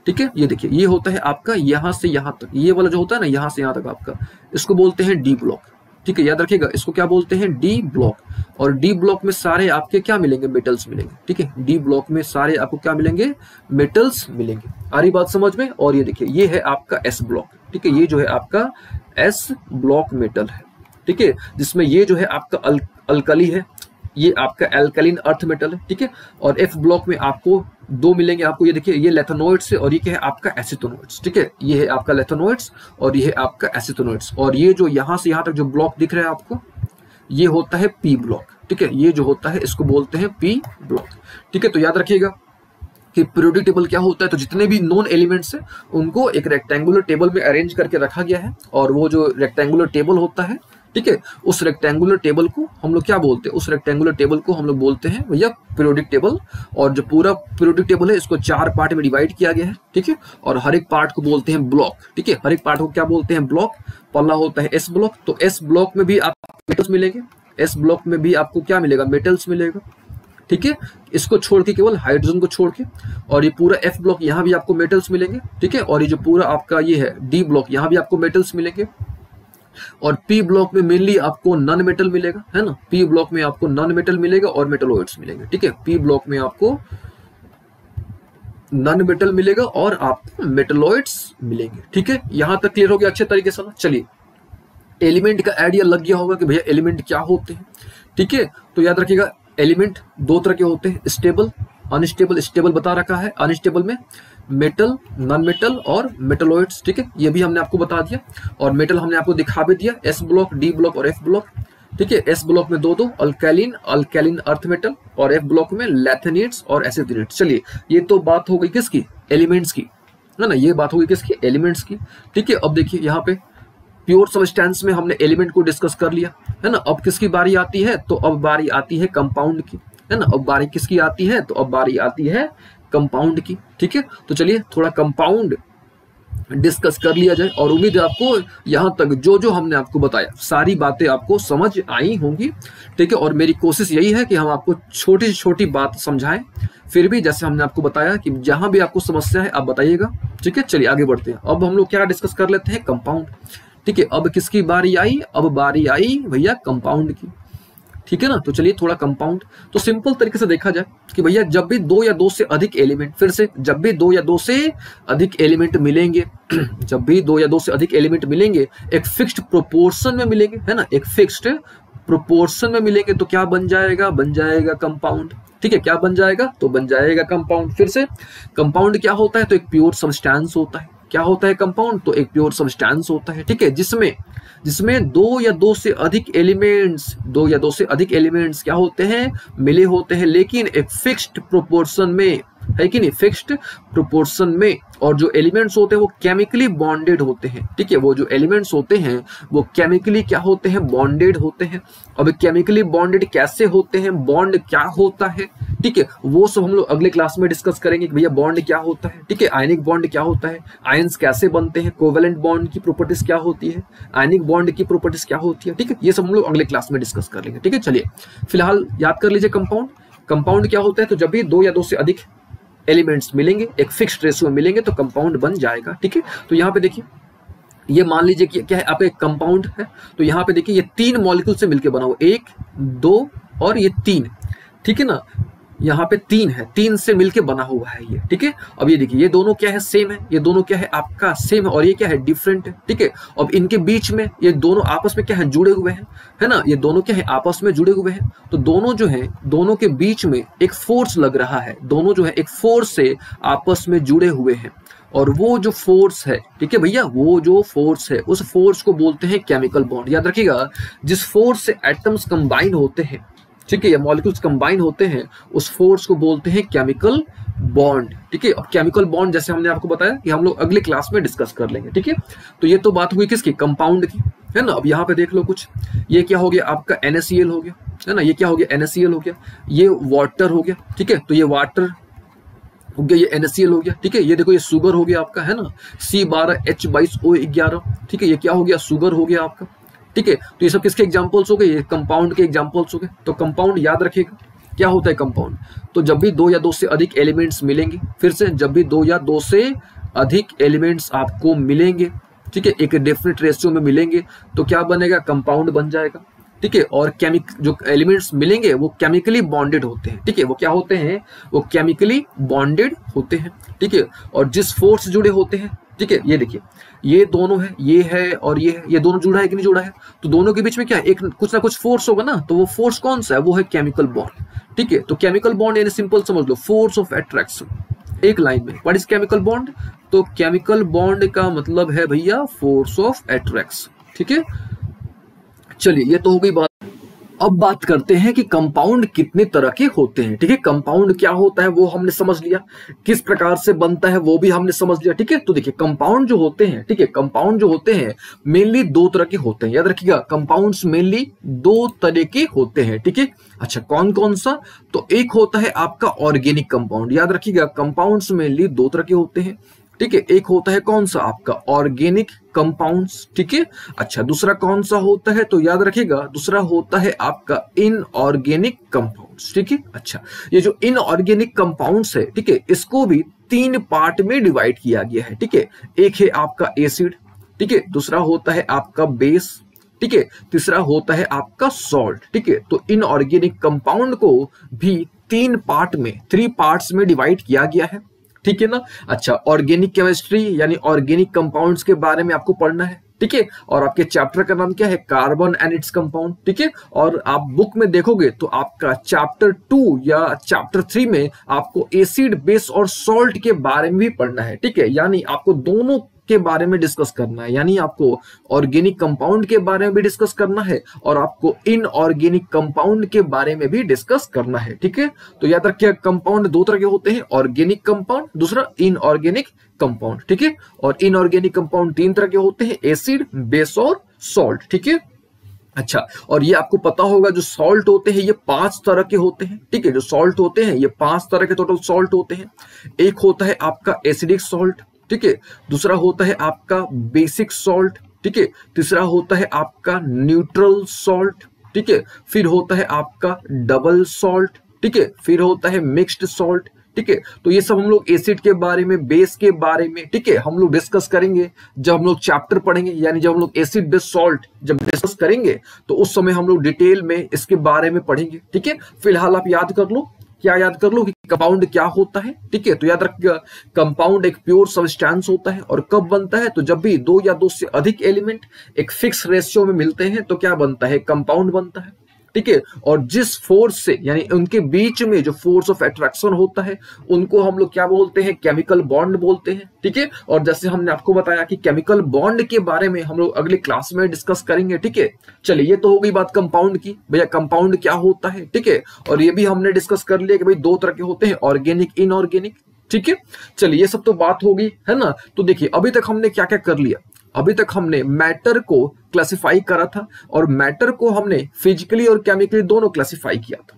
ठीक है। ये देखिए ये होता है आपका यहाँ से यहाँ तक, ये वाला जो होता है ना यहाँ से यहाँ तक आपका, इसको बोलते हैं डी ब्लॉक, ठीक है, याद रखिएगा इसको क्या बोलते हैं, डी ब्लॉक। और डी ब्लॉक में सारे आपके क्या मिलेंगे, मेटल्स मिलेंगे, ठीक है, डी ब्लॉक में सारे आपको क्या मिलेंगे, मेटल्स मिलेंगे, आ रही बात समझ में। और ये देखिए ये है आपका एस ब्लॉक, ठीक है, ये जो है आपका एस ब्लॉक मेटल है, ठीक है, जिसमें ये जो है आपका अल, अल्कली है, ये आपका एल्कलीन अर्थ मेटल है, ठीक है। और एफ ब्लॉक में आपको दो मिलेंगे आपको, ये देखिए ये लैथेनोइड्स है और ये क्या है आपका एसीटोनोइड्स, ठीक है, ये है आपका लैथेनोइड्स और ये है आपका एसीटोनोइड्स। और ये जो यहाँ से यहाँ तक जो ब्लॉक दिख रहा है आपको ये होता है पी ब्लॉक, ठीक है, ये जो होता है इसको बोलते हैं पी ब्लॉक, ठीक है। तो याद रखिएगा कि पीरियोडिक टेबल क्या होता है, तो जितने भी नॉन एलिमेंट्स हैं उनको एक रेक्टेंगुलर टेबल में अरेंज करके रखा गया है, और वो जो रेक्टेंगुलर टेबल होता है, ठीक है, उस रेक्टेंगुलर टेबल को हम लोग क्या बोलते हैं, उस रेक्टेंगुलर टेबल को हम लोग बोलते हैं भैया पीरियोडिक टेबल। और जो पूरा पीरियोडिक टेबल है इसको चार पार्ट में डिवाइड किया गया है, ठीक है, और हर एक पार्ट को बोलते हैं ब्लॉक, ठीक है, हर एक पार्ट को क्या बोलते हैं, ब्लॉक। पहला होता है एस ब्लॉक, तो एस ब्लॉक में भी आपको मेटल्स मिलेंगे, एस ब्लॉक में भी आपको क्या मिलेगा, मेटल्स मिलेगा, ठीक है, इसको छोड़ के, केवल हाइड्रोजन को छोड़ के। और ये पूरा एफ ब्लॉक, यहाँ भी आपको मेटल्स मिलेंगे, ठीक है। और ये जो पूरा आपका ये है डी ब्लॉक, यहाँ भी आपको मेटल्स मिलेंगे। और पी ब्लॉक में मेनली आपको नॉन मेटल मिलेगा, है ना। पी ब्लॉक में आपको नॉन मेटल मिलेगा और मेटलोइड्स मिलेंगे, ठीक है। पी ब्लॉक में आपको नॉन मेटल मिलेगा और आपको मेटलोइड्स मिलेंगे, ठीक है। यहां तक क्लियर हो गया अच्छे तरीके से ना। चलिए, एलिमेंट का आइडिया लग गया होगा कि भैया एलिमेंट क्या होते हैं, ठीक है। तो याद रखिएगा, एलिमेंट दो तरह के होते हैं, स्टेबल अनस्टेबल। स्टेबल बता रखा है, अनस्टेबल में मेटल, नॉन मेटल और मेटलॉइड्स, ठीक है। ये भी हमने आपको बता दिया। और मेटल हमने आपको दिखा भी दिया, एस ब्लॉक, डी ब्लॉक और एफ ब्लॉक, ठीक है। एस ब्लॉक में दो दो अल्कैलिन अल्कैलिन अर्थ मेटल, और एफ ब्लॉक में लैथेनेट्स और एसिटेट्स। चलिए, ये तो बात हो गई किसकी, एलिमेंट्स की, है ना। ये बात हो गई किसकी, एलिमेंट्स की, ठीक है। अब देखिए, यहाँ पे प्योर सबस्टेंस में हमने एलिमेंट को डिस्कस कर लिया, है ना। अब किसकी बारी आती है, तो अब बारी आती है कंपाउंड की, है ना। अब बारी किसकी आती है, तो अब बारी आती है कंपाउंड की, ठीक है। तो चलिए, थोड़ा कंपाउंड डिस्कस कर लिया जाए। और उम्मीद है आपको यहाँ तक जो जो हमने आपको बताया, सारी बातें आपको समझ आई होंगी, ठीक है। और मेरी कोशिश यही है कि हम आपको छोटी से छोटी बात समझाएं। फिर भी जैसे हमने आपको बताया कि जहाँ भी आपको समस्या है आप बताइएगा, ठीक है। चलिए आगे बढ़ते हैं। अब हम लोग क्या डिस्कस कर लेते हैं, कंपाउंड, ठीक है। अब किसकी बारी आई, अब बारी आई भैया कंपाउंड की, ठीक है ना। तो चलिए, थोड़ा कंपाउंड तो सिंपल तरीके से देखा जाए कि भैया जब भी दो या दो से अधिक एलिमेंट, फिर से जब भी दो या दो से अधिक एलिमेंट मिलेंगे, जब भी दो या दो से अधिक एलिमेंट मिलेंगे एक फिक्स्ड प्रोपोर्शन में मिलेंगे, है ना, एक फिक्स्ड प्रोपोर्शन में मिलेंगे, तो क्या बन जाएगा, बन जाएगा कंपाउंड, ठीक है। क्या बन जाएगा, तो बन जाएगा कंपाउंड। फिर से कंपाउंड क्या होता है, तो एक प्योर सब्सटेंस होता है। क्या होता है कंपाउंड, तो एक प्योर सब्सटेंस होता है, ठीक है। जिसमें जिसमें दो या दो से अधिक एलिमेंट्स, दो या दो से अधिक एलिमेंट्स क्या होते हैं, मिले होते हैं, लेकिन एक फिक्स्ड प्रोपोर्शन में, है कि नहीं, फिक्स्ड प्रोपोर्शन में। और जो एलिमेंट्स होते हैं वो केमिकली बॉन्डेड होते हैं, ठीक है। वो जो एलिमेंट्स होते हैं वो केमिकली क्या होते हैं, बॉन्डेड होते हैं। अब केमिकली बॉन्डेड कैसे होते हैं, बॉन्ड क्या होता है, ठीक है, वो सब हम लोग अगले क्लास में डिस्कस करेंगे कि भैया बॉन्ड क्या होता है, ठीक है। आयनिक बॉन्ड क्या होता है, आयंस कैसे बनते हैं, कोवेलेंट बॉन्ड की प्रॉपर्टीज क्या होती है, आयनिक बॉन्ड की प्रॉपर्टीज क्या होती है, ठीक है। ये सब हम लोग अगले क्लास में डिस्कस कर लेंगे, ठीक है। चलिए, फिलहाल याद कर लीजिए कंपाउंड। कंपाउंड क्या होता है, तो जब भी दो या दो से अधिक एलिमेंट्स मिलेंगे एक फिक्स्ड रेशियो में मिलेंगे तो कंपाउंड बन जाएगा, ठीक है। तो यहाँ पे देखिए, ये मान लीजिए कि क्या है, आपका एक कंपाउंड है। तो यहाँ पे देखिए, ये तीन मॉलिक्यूल से मिलकर बना हुआ, एक, दो और ये तीन, ठीक है ना। यहाँ पे तीन है, तीन से मिलके बना हुआ है ये, ठीक है। अब ये देखिए, ये दोनों क्या है, सेम है, ये दोनों क्या है आपका सेम है, और ये क्या है डिफरेंट है, ठीक है। अब इनके बीच में ये दोनों आपस में क्या है, जुड़े हुए हैं, है ना। ये दोनों क्या है आपस में जुड़े हुए हैं। तो दोनों जो है, दोनों के बीच में एक फोर्स लग रहा है, दोनों जो है एक फोर्स से आपस में जुड़े हुए हैं। और वो जो फोर्स है, ठीक है भैया, वो जो फोर्स है उस फोर्स को बोलते हैं केमिकल बॉन्ड। याद रखिएगा, जिस फोर्स से एटम्स कंबाइन होते हैं, ठीक है, या मॉलिक्यूल्स कंबाइन होते हैं, उस फोर्स को बोलते हैं केमिकल बॉन्ड, ठीक है। और केमिकल बॉन्ड जैसे हमने आपको बताया कि हम लोग अगले क्लास में डिस्कस कर लेंगे, ठीक है। तो ये तो बात हुई किसकी, कंपाउंड की, है ना। अब यहाँ पे देख लो कुछ, ये क्या हो गया आपका एन ए सी एल हो गया, है ना। ये क्या हो गया, एन ए सी एल हो गया। ये वाटर हो गया, ठीक है। तो ये वाटर हो गया, ये एन ए सी एल हो गया, ठीक है। ये देखो, ये शुगर हो गया आपका, है ना, सी बारह एच बाईस ओ ग्यारह, ठीक है। ये क्या हो गया, शुगर हो गया आपका, ठीक है। तो ये सब किसके एग्जांपल्स हो गए, ये कंपाउंड के एग्जांपल्स हो गए। तो कंपाउंड याद रखिएगा क्या होता है कंपाउंड, तो जब भी दो या दो से अधिक एलिमेंट्स मिलेंगे, फिर से जब भी दो या दो से अधिक एलिमेंट्स आपको मिलेंगे, ठीक है, एक डिफरेंट रेशियो में मिलेंगे, तो क्या बनेगा, कंपाउंड बन जाएगा, ठीक है। और केमिक जो एलिमेंट्स मिलेंगे वो केमिकली बॉन्डेड होते हैं, ठीक है। वो क्या होते हैं, वो केमिकली बॉन्डेड होते हैं, ठीक है। और जिस फोर्स जुड़े होते हैं, ठीक है, ये देखिए, ये दोनों है, ये है और ये है, ये दोनों जुड़ा है कि नहीं जुड़ा है, तो दोनों के बीच में क्या है, एक कुछ ना कुछ फोर्स होगा ना। तो वो फोर्स कौन सा है, वो है केमिकल बॉन्ड, ठीक है। तो केमिकल बॉन्ड यानी सिंपल समझ लो, फोर्स ऑफ एट्रैक्शन, एक लाइन में। व्हाट इज केमिकल बॉन्ड, तो केमिकल बॉन्ड का मतलब है भैया फोर्स ऑफ एट्रैक्शन, ठीक है। चलिए, ये तो हो गई बात। अब बात करते हैं कि कंपाउंड कितने तरह के होते हैं, ठीक है। कंपाउंड क्या होता है वो हमने समझ लिया, किस प्रकार से बनता है वो भी हमने समझ लिया, ठीक है। तो देखिए, कंपाउंड जो होते हैं, ठीक है, कंपाउंड जो होते हैं मेनली दो तरह के होते हैं। याद रखिएगा, कंपाउंड्स मेनली दो तरह के होते हैं, ठीक है। अच्छा, कौन कौन सा, तो एक होता है आपका ऑर्गेनिक कंपाउंड। याद रखिएगा, कंपाउंड्स मेनली दो तरह के होते हैं, ठीक है, एक होता है कौन सा आपका ऑर्गेनिक कंपाउंड्स, ठीक है। अच्छा, दूसरा कौन सा होता है, तो याद रखिएगा दूसरा होता है आपका इनऑर्गेनिक कंपाउंड्स, ठीक है। अच्छा, ये जो इनऑर्गेनिक कंपाउंड्स है, ठीक है, इसको भी तीन पार्ट में डिवाइड किया गया है, ठीक है। एक है आपका एसिड, ठीक है, दूसरा होता है आपका बेस, ठीक है, तीसरा होता है आपका सॉल्ट, ठीक है। तो इनऑर्गेनिक कंपाउंड को भी तीन पार्ट में, थ्री पार्ट्स में डिवाइड किया गया है, ठीक है ना। अच्छा, ऑर्गेनिक केमिस्ट्री यानी ऑर्गेनिक कंपाउंड्स के बारे में आपको पढ़ना है, ठीक है। और आपके चैप्टर का नाम क्या है, कार्बन एंड इट्स कंपाउंड, ठीक है। और आप बुक में देखोगे तो आपका चैप्टर टू या चैप्टर थ्री में आपको एसिड, बेस और सॉल्ट के बारे में भी पढ़ना है, ठीक है। यानी आपको दोनों के बारे में डिस्कस करना है, यानी आपको ऑर्गेनिक कंपाउंड के बारे में भी डिस्कस करना है और आपको इनऑर्गेनिक कंपाउंड के बारे में भी डिस्कस करना है, ठीक है। तो याद रखिए कंपाउंड दो तरह के होते हैं, ऑर्गेनिक कंपाउंड, दूसरा इनऑर्गेनिक कंपाउंड, ठीक है। और इनऑर्गेनिक कंपाउंड तीन तरह के होते हैं, एसिड, बेस और सॉल्ट, ठीक है। अच्छा, और ये आपको पता होगा जो सॉल्ट होते हैं ये पांच तरह के होते हैं, ठीक है। जो सॉल्ट होते हैं ये पांच तरह के टोटल सॉल्ट होते हैं। एक होता है आपका एसिडिक सॉल्ट, ठीक है, दूसरा होता है आपका बेसिक सॉल्ट, ठीक है, तीसरा होता है आपका न्यूट्रल सॉल्ट, ठीक है, फिर होता है आपका डबल सॉल्ट, ठीक है, फिर होता है मिक्स्ड सॉल्ट, ठीक है। तो ये सब हम लोग एसिड के बारे में, बेस के बारे में, ठीक है, हम लोग डिस्कस करेंगे जब हम लोग चैप्टर पढ़ेंगे, यानी जब हम लोग एसिड, बेस, सॉल्ट जब डिस्कस करेंगे तो उस समय हम लोग डिटेल में इसके बारे में पढ़ेंगे, ठीक है। फिलहाल आप याद कर लो, क्या याद कर लो कि कंपाउंड क्या होता है, ठीक है। तो याद रखिएगा कंपाउंड एक प्योर सब्सटेंस होता है और कब बनता है, तो जब भी दो या दो से अधिक एलिमेंट एक फिक्स रेशियो में मिलते हैं तो क्या बनता है, कंपाउंड बनता है, ठीक है। और जिस फोर्स से, यानी उनके बीच में जो फोर्स ऑफ अट्रैक्शन होता है, उनको हम लोग क्या बोलते हैं, केमिकल बॉन्ड बोलते हैं, ठीक है। और जैसे हमने आपको बताया कि केमिकल बॉन्ड के बारे में हम लोग अगले क्लास में डिस्कस करेंगे, ठीक है। चलिए, ये तो हो गई बात कंपाउंड की, भैया कंपाउंड क्या होता है, ठीक है। और ये भी हमने डिस्कस कर लिया कि भाई दो तरह के होते हैं, ऑर्गेनिक, इनऑर्गेनिक, ठीक है। चलिए, ये सब तो बात होगी, है ना। तो देखिए अभी तक हमने क्या क्या कर लिया, अभी तक हमने मैटर को क्लासिफाई करा था और मैटर को हमने फिजिकली और केमिकली दोनों क्लासिफाई किया था,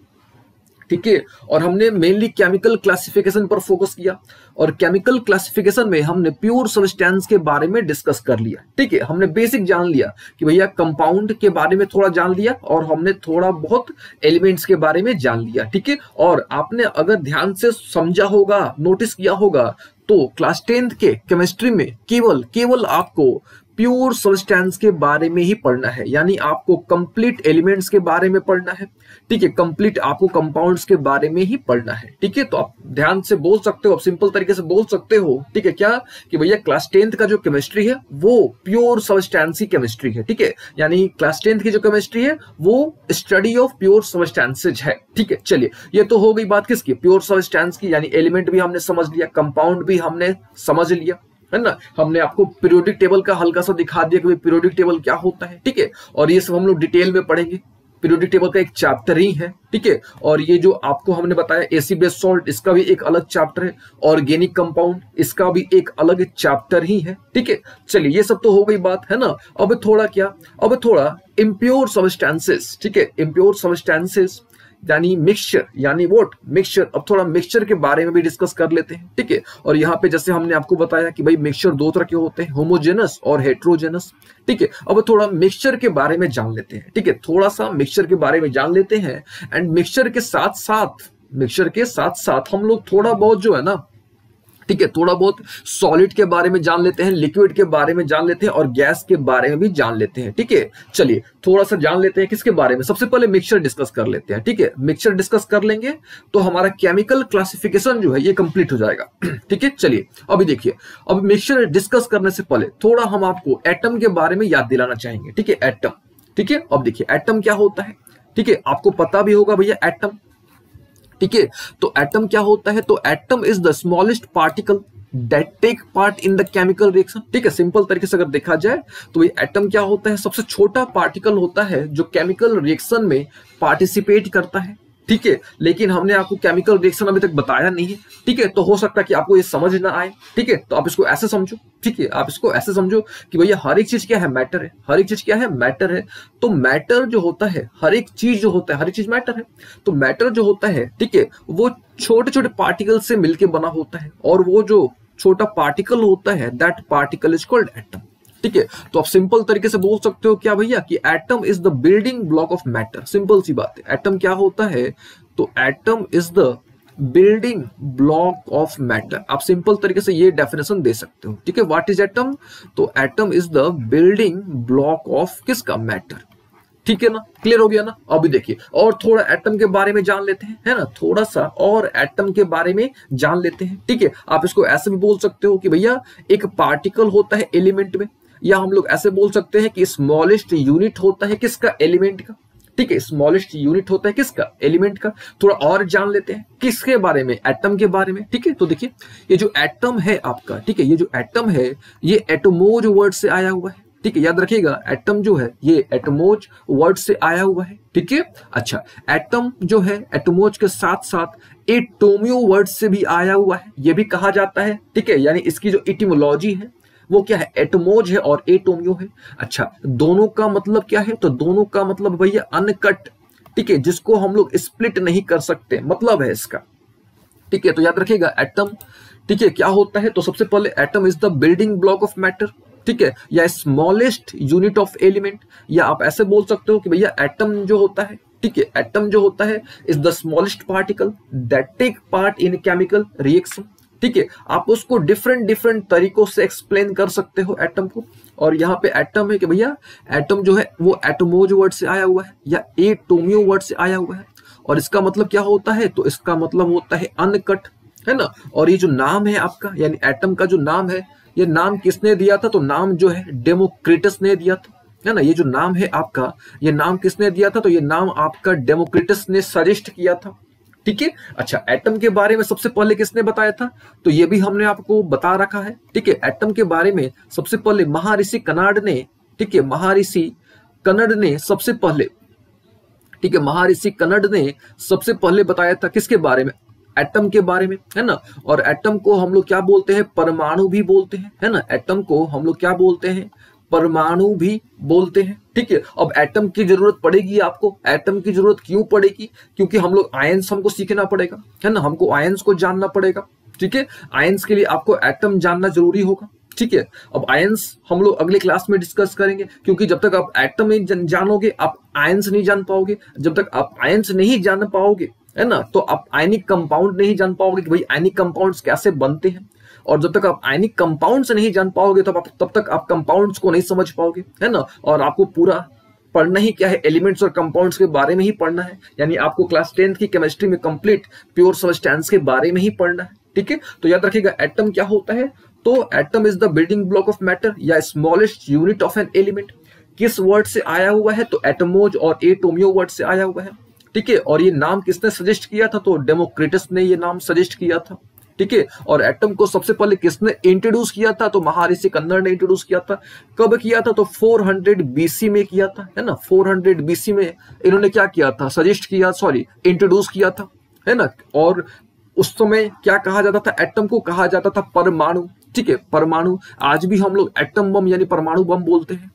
ठीक है। और हमने मेनली केमिकल क्लासिफिकेशन पर फोकस किया और केमिकल क्लासिफिकेशन में हमने प्योर सब्सटेंस के बारे में डिस्कस कर लिया, ठीक है। हमने बेसिक जान लिया कि भैया कंपाउंड के बारे में थोड़ा जान लिया और हमने थोड़ा बहुत एलिमेंट्स के बारे में जान लिया, ठीक है। और आपने अगर ध्यान से समझा होगा, नोटिस किया होगा तो क्लास टेंथ के केमिस्ट्री में केवल केवल आपको प्योर सब्सटेंस के बारे में ही पढ़ना है, यानी आपको कंप्लीट एलिमेंट्स के बारे में पढ़ना है, ठीक है। कंप्लीट आपको कंपाउंड्स के बारे में ही पढ़ना है, ठीक है। तो आप ध्यान से बोल सकते हो, आप सिंपल तरीके से बोल सकते हो, ठीक है, क्या कि भैया क्लास टेंथ का जो केमिस्ट्री है वो प्योर सब्सटेंस की केमिस्ट्री है, ठीक है। यानी क्लास टेंथ की जो केमिस्ट्री है वो स्टडी ऑफ प्योर सब्सटेंसेज है, ठीक है। चलिए, ये तो हो गई बात किसकी, प्योर सब्सटेंस की, यानी एलिमेंट भी हमने समझ लिया, कंपाउंड भी हमने समझ लिया, है ना। हमने आपको पीरियोडिक टेबल का हल्का सा दिखा दिया कि पीरियोडिक टेबल क्या होता है, ठीक है। और ये सब हम लोग डिटेल में पढ़ेंगे, पीरियोडिक टेबल का एक चैप्टर ही है, ठीक है। और ये जो आपको हमने बताया एसिड, बेस, सॉल्ट, इसका भी एक अलग चैप्टर है, ऑर्गेनिक कंपाउंड इसका भी एक अलग चैप्टर ही है, ठीक है। चलिए, ये सब तो हो गई बात, है ना। अब थोड़ा क्या, अब थोड़ा इम्प्योर सब्सटेंसेस, ठीक है, इम्प्योर सब्सटेंसेस यानी मिक्सचर, यानी वोट मिक्सचर, अब थोड़ा मिक्सचर के बारे में भी डिस्कस कर लेते हैं, ठीक है। और यहाँ पे जैसे हमने आपको बताया कि भाई मिक्सचर दो तरह के होते हैं, होमोजेनस और हेट्रोजेनस, ठीक है। अब थोड़ा मिक्सचर के बारे में जान लेते हैं, ठीक है, थोड़ा सा मिक्सचर के बारे में जान लेते हैं। एंड मिक्सचर के साथ साथ मिक्सचर के साथ साथ हम लोग थोड़ा बहुत जो है ना, ठीक है, थोड़ा बहुत सॉलिड के बारे में जान लेते हैं, लिक्विड के बारे में जान लेते हैं और गैस के बारे में भी जान लेते हैं, ठीक है। चलिए, थोड़ा सा जान लेते हैं किसके बारे में। सबसे पहले मिक्सचर डिस्कस कर लेते हैं, ठीक है। मिक्सचर डिस्कस कर लेंगे तो हमारा केमिकल क्लासिफिकेशन जो है ये कंप्लीट हो जाएगा, ठीक है। चलिए, अभी देखिए, अब मिक्सचर डिस्कस करने से पहले थोड़ा हम आपको एटम के बारे में याद दिलाना चाहेंगे, ठीक है, एटम, ठीक है। अब देखिए एटम क्या होता है, ठीक है, आपको पता भी होगा भैया एटम, ठीक है। तो एटम क्या होता है, तो atom is the smallest particle that take part in the chemical reaction, ठीक है। सिंपल तरीके से अगर देखा जाए तो ये एटम क्या होता है, सबसे छोटा पार्टिकल होता है जो केमिकल रिएक्शन में पार्टिसिपेट करता है, ठीक है। लेकिन हमने आपको केमिकल रिएक्शन अभी तक बताया नहीं है, ठीक है, तो हो सकता है कि आपको ये समझ ना आए, ठीक है। तो आप इसको ऐसे समझो, ठीक है, आप इसको ऐसे समझो कि भैया हर एक चीज क्या है, मैटर है, हर एक चीज क्या है, मैटर है। तो मैटर जो होता है, हर एक चीज जो होता है, हर एक चीज मैटर है। तो मैटर जो होता है, ठीक है, वो छोटे छोटे पार्टिकल से मिलकर बना होता है और वो जो छोटा पार्टिकल होता है, that particle is called atom. ठीक है, तो आप सिंपल तरीके से बोल सकते हो क्या भैया कि atom is the building block of matter. Simple सी बात है, एटम क्या होता है, तो atom is the building block of matter. आप सिंपल तरीके से ये डेफिनेशन दे सकते हो। ठीक है, व्हाट इज एटम, तो atom is the building block of किसका, मैटर। ठीक है ना, क्लियर हो गया ना। अभी देखिए और थोड़ा एटम के बारे में जान लेते हैं, है ना, थोड़ा सा और एटम के बारे में जान लेते हैं। ठीक है, आप इसको ऐसे भी बोल सकते हो कि भैया एक पार्टिकल होता है एलिमेंट में, या हम लोग ऐसे बोल सकते हैं कि स्मॉलेस्ट यूनिट होता है किसका, एलिमेंट का। ठीक है, स्मॉलेस्ट यूनिट होता है किसका, एलिमेंट का। थोड़ा और जान लेते हैं किसके बारे में, एटम के बारे में। ठीक है, तो देखिए ये जो एटम है आपका, ठीक है, ये जो एटम है ये एटमोज वर्ड से आया हुआ है। ठीक है, याद रखिएगा एटम जो है ये एटमोज वर्ड से आया हुआ है। ठीक है, अच्छा एटम जो है एटमोज के साथ साथ एटोमियो वर्ड से भी आया हुआ है, ये भी कहा जाता है। ठीक है, यानी इसकी जो इटिमोलॉजी है वो क्या है, एटमोज है और एटोमियो है। अच्छा, दोनों का मतलब क्या है, तो दोनों का मतलब भैया अनकट। ठीक है, जिसको हम लोग स्प्लिट नहीं कर सकते, मतलब है इसका। ठीक है, तो याद रखिएगा एटम, ठीक है, क्या होता है, तो सबसे पहले atom is the building block of matter. ठीक है, या स्मॉलेस्ट यूनिट ऑफ एलिमेंट, या आप ऐसे बोल सकते हो कि भैया एटम जो होता है, ठीक है, एटम जो होता है is the smallest particle that take part in chemical reaction. ठीक है, आप उसको डिफरेंट डिफरेंट तरीकों से एक्सप्लेन कर सकते हो एटम को। और यहाँ पे एटम है कि भैया एटम जो है वो एटमोज वर्ड से आया हुआ है या एटोमियो वर्ड से आया हुआ है, और इसका मतलब क्या होता है, तो इसका मतलब होता है अनकट, है ना। और ये जो नाम है आपका, यानी एटम का जो नाम है, ये नाम किसने दिया था, तो नाम जो है डेमोक्रिटस ने दिया था, है ना। ये जो नाम है आपका, ये नाम किसने दिया था, तो ये नाम आपका डेमोक्रिटस ने सजेस्ट किया था। ठीक है, अच्छा एटम के बारे में सबसे पहले किसने बताया था, तो ये भी हमने आपको बता रखा है। ठीक है, एटम के बारे में सबसे पहले महर्षि कणाद ने, ठीक है, महर्षि कणाद ने सबसे पहले, ठीक है, महर्षि कणाद ने सबसे पहले बताया था किसके बारे में, एटम के बारे में, है ना। और एटम को हम लोग क्या बोलते हैं, परमाणु भी बोलते हैं, है ना। एटम को हम लोग क्या बोलते हैं, परमाणु भी बोलते हैं। ठीक है, अब एटम की जरूरत पड़ेगी आपको। एटम की जरूरत क्यों पड़ेगी, क्योंकि हम लोग आयंस, हमको सीखना पड़ेगा, है ना, हमको आयंस को जानना पड़ेगा। ठीक है, आयंस के लिए आपको एटम जानना जरूरी होगा। ठीक है, अब आयंस हम लोग अगले क्लास में डिस्कस करेंगे, क्योंकि जब तक आप एटम नहीं जानोगे आप आयंस नहीं जान पाओगे। जब तक आप आयंस नहीं जान पाओगे, है ना, तो आप आयनिक कंपाउंड नहीं जान पाओगे कि भाई आयनिक कंपाउंड्स कैसे बनते हैं। और जब तक आप आयनिक कंपाउंड्स नहीं जान पाओगे तब आप तब तक आप कंपाउंड्स को नहीं समझ पाओगे, है ना। और आपको पूरा पढ़ना ही क्या है, एलिमेंट्स और कंपाउंड्स के बारे में ही पढ़ना है। यानी आपको क्लास टेंथ की केमिस्ट्री में कंप्लीट प्योर सबस्टेंस के बारे में ही पढ़ना है। ठीक है, तो याद रखिएगा एटम क्या होता है, तो atom is the building block of matter या smallest unit of an element. किस वर्ड से आया हुआ है, तो एटमोज और एटोमियो वर्ड से आया हुआ है। ठीक है, और ये नाम किसने सजेस्ट किया था, तो डेमोक्रिटस ने ये नाम सजेस्ट किया था। ठीक है, और एटम को सबसे पहले किसने इंट्रोड्यूस किया था, तो महर्षि कणाद ने इंट्रोड्यूस किया था। कब किया था, तो चार सौ बीसी में किया था, है ना। चार सौ बीसी में इन्होंने क्या किया था, सजेस्ट किया, सॉरी इंट्रोड्यूस किया था, है ना। और उस समय क्या कहा जाता था, एटम को कहा जाता था परमाणु। ठीक है, परमाणु। आज भी हम लोग एटम बम यानी परमाणु बम बोलते हैं।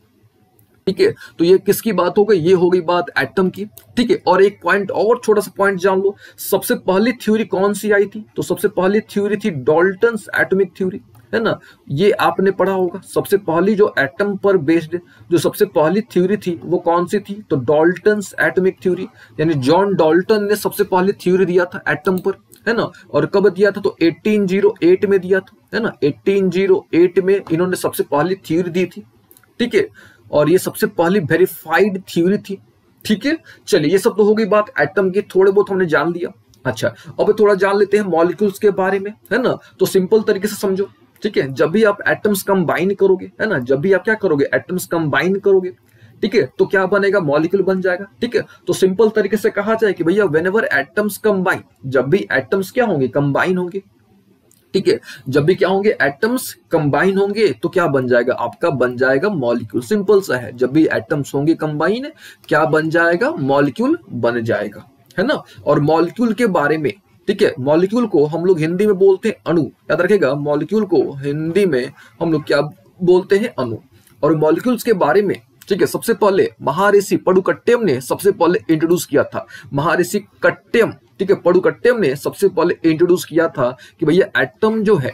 ठीक है, तो ये किसकी बात हो गई, ये हो गई बात एटम की। ठीक है, और एक पॉइंट और छोटा सा पॉइंट जान लो, सबसे पहली थ्योरी कौन सी आई थी, तो सबसे पहली थ्योरी थी डाल्टन एटॉमिक थ्योरी, है ना। ये आपने पढ़ा होगा, सबसे पहली जो एटम पर बेस्ड जो सबसे पहली थ्योरी थी वो कौन सी थी, तो डाल्टन एटॉमिक थ्योरी, यानी जॉन डाल्टन ने सबसे पहले थ्योरी दिया था एटम पर, है ना। और कब दिया था, तो अठारह सौ आठ में दिया था, है ना। अठारह सौ आठ में इन्होंने सबसे पहली थ्योरी दी थी। ठीक है, और ये सबसे पहली वेरीफाइड थ्योरी थी। ठीक है, चलिए ये सब तो हो गई बात एटम की, थोड़े बहुत हमने जान लिया। अच्छा, अब थोड़ा जान लेते हैं मॉलिक्यूल्स के बारे में, है ना। तो सिंपल तरीके से समझो, ठीक है, जब भी आप एटम्स कंबाइन करोगे, है ना, जब भी आप क्या करोगे, एटम्स कंबाइन करोगे, ठीक है, तो क्या बनेगा, मॉलिक्यूल बन जाएगा। ठीक है, तो सिंपल तरीके से कहा जाए कि भैया व्हेनेवर एटम्स कंबाइन, जब भी एटम्स क्या होंगे, कंबाइन होंगे। ठीक है, जब भी क्या होंगे, एटम्स कंबाइन होंगे, तो क्या बन जाएगा आपका, बन जाएगा मॉलिक्यूल। सिंपल सा है, जब भी एटम्स होंगे कंबाइन, क्या बन जाएगा, मॉलिक्यूल बन जाएगा, है ना। और मॉलिक्यूल के बारे में, ठीक है, मॉलिक्यूल को हम लोग हिंदी में बोलते हैं अणु। याद रखेगा, मॉलिक्यूल को हिंदी में हम लोग क्या बोलते हैं, अणु। और मॉलिक्यूल्स के बारे में, ठीक है, सबसे पहले महर्षि पडुकट्टयम ने सबसे पहले इंट्रोड्यूस किया था, महर्षि कट्टयम, ठीक है, पडुकट्टयम ने सबसे पहले इंट्रोड्यूस किया था कि भैया एटम जो है,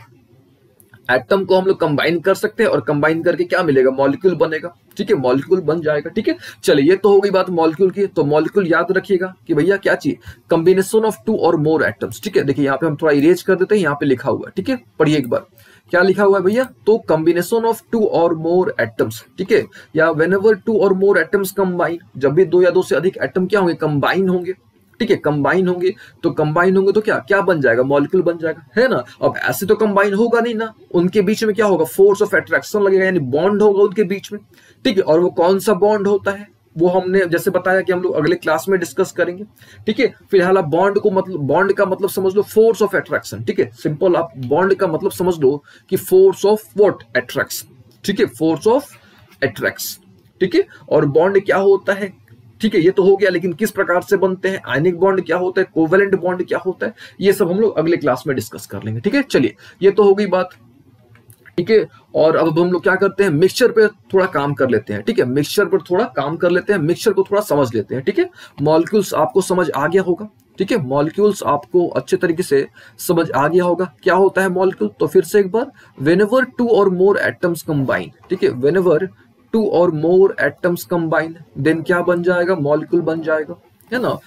एटम को हम लोग कंबाइन कर सकते हैं और कंबाइन करके क्या मिलेगा, मॉलिक्यूल बनेगा। ठीक है, मॉलिक्यूल बन जाएगा। ठीक है, चलिए ये तो हो गई बात मॉलिक्यूल की। तो मॉलिक्यूल याद रखिएगा कि भैया क्या चाहिए, कॉम्बिनेशन ऑफ टू और मोर एटम्स। ठीक है, देखिए यहाँ पे हम थोड़ा इरेज कर देते हैं, यहाँ पे लिखा हुआ है। ठीक है, पढ़िए एक बार क्या लिखा हुआ है भैया, तो कॉम्बिनेशन ऑफ टू और मोर एटम्स। ठीक है, या व्हेनेवर टू और मोर एटम्स कंबाइन, जब भी दो या दो से अधिक एटम क्या होंगे, कंबाइन होंगे। ठीक है, कंबाइन होंगे, तो कंबाइन होंगे तो क्या क्या बन जाएगा, मॉलिक्यूल बन जाएगा, है ना। अब ऐसे तो कंबाइन होगा नहीं ना, उनके बीच में क्या होगा, फोर्स ऑफ अट्रैक्शन लगेगा, यानी बॉन्ड होगा उनके बीच में। ठीक है, और वो कौन सा बॉन्ड होता है, वो हमने जैसे बताया कि हम लोग अगले क्लास में डिस्कस करेंगे। ठीक है, फिलहाल आप बॉन्ड को मतलब, बॉन्ड का मतलब समझ लो फोर्स ऑफ अट्रैक्शन। ठीक है, सिंपल आप बॉन्ड का मतलब समझ लो कि फोर्स ऑफ व्हाट, अट्रैक्शन। ठीक है, फोर्स ऑफ अट्रैक्शन। ठीक है, और बॉन्ड क्या होता है, ठीक है ये तो हो गया, लेकिन किस प्रकार से बनते हैं, आयनिक बॉन्ड क्या होता है, कोवेलेंट बॉन्ड क्या होता है, ये सब हम लोग अगले क्लास में डिस्कस कर लेंगे। ठीक है, चलिए ये तो हो गई बात। ठीक है, और अब हम लोग क्या करते हैं, मिक्सचर पे थोड़ा काम कर लेते हैं। ठीक है, मिक्सचर पर थोड़ा काम कर लेते हैं, मिक्सचर को थोड़ा समझ लेते हैं। ठीक है, मॉलिक्यूल्स आपको समझ आ गया होगा। ठीक है, मॉलिक्यूल्स आपको अच्छे तरीके से समझ आ गया होगा क्या होता है मॉलिक्यूल। तो फिर से एक बार, व्हेनेवर टू और मोर एटम्स कंबाइन। ठीक है, व्हेनेवर टू और मोर एटम्स कंबाइन, देन क्या बन जाएगा, मॉलिक्यूल बन जाएगा, है ना।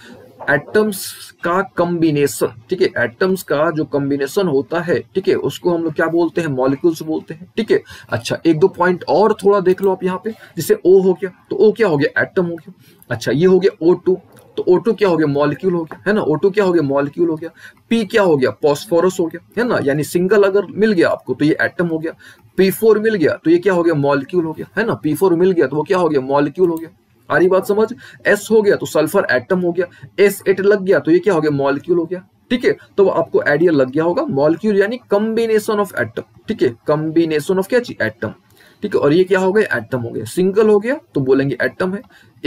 एटम्स का कॉम्बिनेशन, ठीक है, एटम्स का जो कॉम्बिनेशन होता है, ठीक है, उसको हम लोग क्या बोलते हैं, मॉलिक्यूल्स बोलते हैं। ठीक है, अच्छा एक दो पॉइंट और थोड़ा देख लो आप यहाँ पे, जैसे O हो गया, तो O क्या हो गया, एटम हो गया। अच्छा ये हो गया O टू, तो O टू क्या हो गया, मॉलिक्यूल हो गया, है ना। O टू क्या हो गया, मॉलिक्यूल हो गया। P क्या हो गया, फॉस्फोरस हो गया, है ना, यानी सिंगल अगर मिल गया आपको तो ये एटम हो गया। P फोर मिल गया तो ये क्या हो गया, मॉलिक्यूल हो गया, है ना। P फोर मिल गया तो वो क्या हो गया, मॉलिक्यूल हो गया। आ रही बात समझ। S हो गया तो सल्फर एटम हो गया। S एट लग गया तो ये क्या हो गया, मॉलिक्यूल हो गया। ठीक है, तो आपको आइडिया लग गया होगा, मॉलिक्यूल यानी कॉम्बिनेशन ऑफ एटम। ठीक है, कॉम्बिनेशन ऑफ क्या चीज, एटम। ठीक है, और ये क्या हो गया, एटम हो गया। सिंगल हो गया तो बोलेंगे एटम है,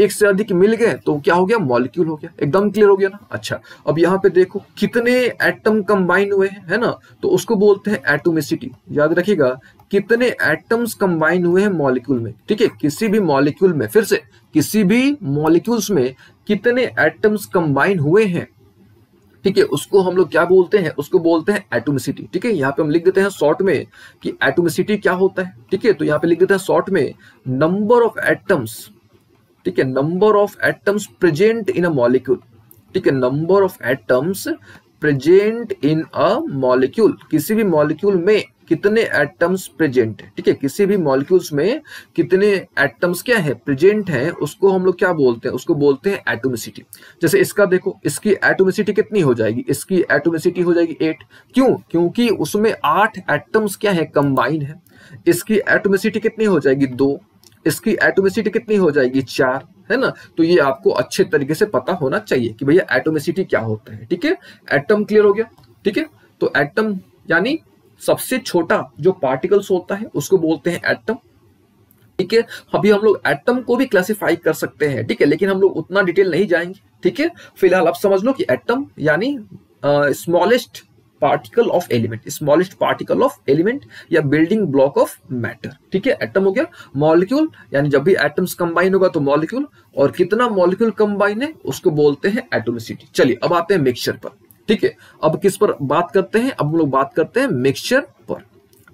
एक से अधिक मिल गए तो क्या हो गया, मॉलिक्यूल हो गया। एकदम क्लियर हो गया ना। अच्छा अब यहाँ पे देखो कितने एटम कंबाइन हुए हैं, है ना, तो उसको बोलते हैं एटोमिसिटी। याद रखिएगा कितने एटम्स कंबाइन हुए हैं मॉलिक्यूल में। ठीक है, किसी भी मॉलिक्यूल में, फिर से किसी भी मॉलिक्यूल्स में कितने एटम्स कंबाइन हुए हैं, ठीक है, उसको हम लोग क्या बोलते हैं, उसको बोलते हैं एटोमिसिटी। ठीक है, यहाँ पे हम लिख देते हैं शॉर्ट में कि एटोमिसिटी क्या होता है। ठीक है, तो यहाँ पे लिख देते हैं शॉर्ट में, नंबर ऑफ एटम्स। ठीक है, number of atoms present in a molecule. ठीक है, number of atoms present in a molecule, किसी भी मॉलिक्यूल में कितने एटम्स प्रेजेंट है। ठीक है, किसी भी मॉलिक्यूल्स में कितने एटम्स क्या है, प्रेजेंट हैं, उसको हम लोग क्या बोलते हैं, उसको बोलते हैं एटोमिसिटी। जैसे इसका देखो, इसकी एटोमिसिटी कितनी हो जाएगी, इसकी एटोमिसिटी हो जाएगी एट। क्यों, क्योंकि उसमें आठ एटम्स क्या है, कंबाइन है। इसकी एटोमिसिटी कितनी हो जाएगी, दो। इसकी एटोमिसिटी कितनी हो जाएगी, चार, है ना। तो ये आपको अच्छे तरीके से पता होना चाहिए कि भैया एटोमिसिटी क्या होता है। ठीक है, एटम क्लियर हो गया। ठीक है, तो एटम यानी सबसे छोटा जो पार्टिकल्स होता है उसको बोलते हैं एटम। ठीक है, अभी हम लोग एटम को भी क्लासिफाई कर सकते हैं। ठीक है, लेकिन हम लोग उतना डिटेल नहीं जाएंगे। ठीक है, फिलहाल आप समझ लो कि एटम यानी smallest particle of element, smallest particle of element या बिल्डिंग ब्लॉक ऑफ मैटर। ठीक है, एटम हो गया। मॉलिक्यूल यानी जब भी एटम्स कंबाइन होगा तो मॉलिक्यूल, और कितना मॉलिक्यूल कंबाइन है उसको बोलते हैं एटोमिसिटी। चलिए अब आते हैं मिक्सचर पर। ठीक है, अब किस पर बात करते हैं, अब हम लोग बात करते हैं मिक्सचर पर।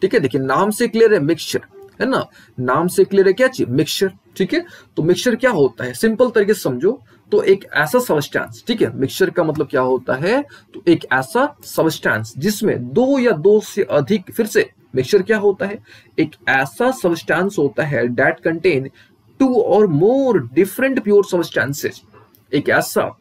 ठीक है, देखिए नाम से क्लियर है मिक्सचर, है ना, नाम से क्लियर है क्या चीज, मिक्सचर। ठीक है, तो मिक्सचर क्या होता है, सिंपल तरीके से समझो तो एक ऐसा सबस्टेंस। ठीक है, मिक्सचर का मतलब क्या होता है, तो एक ऐसा सबस्टेंस जिसमें दो या दो से अधिक, फिर से मिक्सचर क्या होता है, एक ऐसा सबस्टेंस होता है दैट कंटेन टू और मोर डिफरेंट प्योर सबस्टेंसेस। एक ऐसा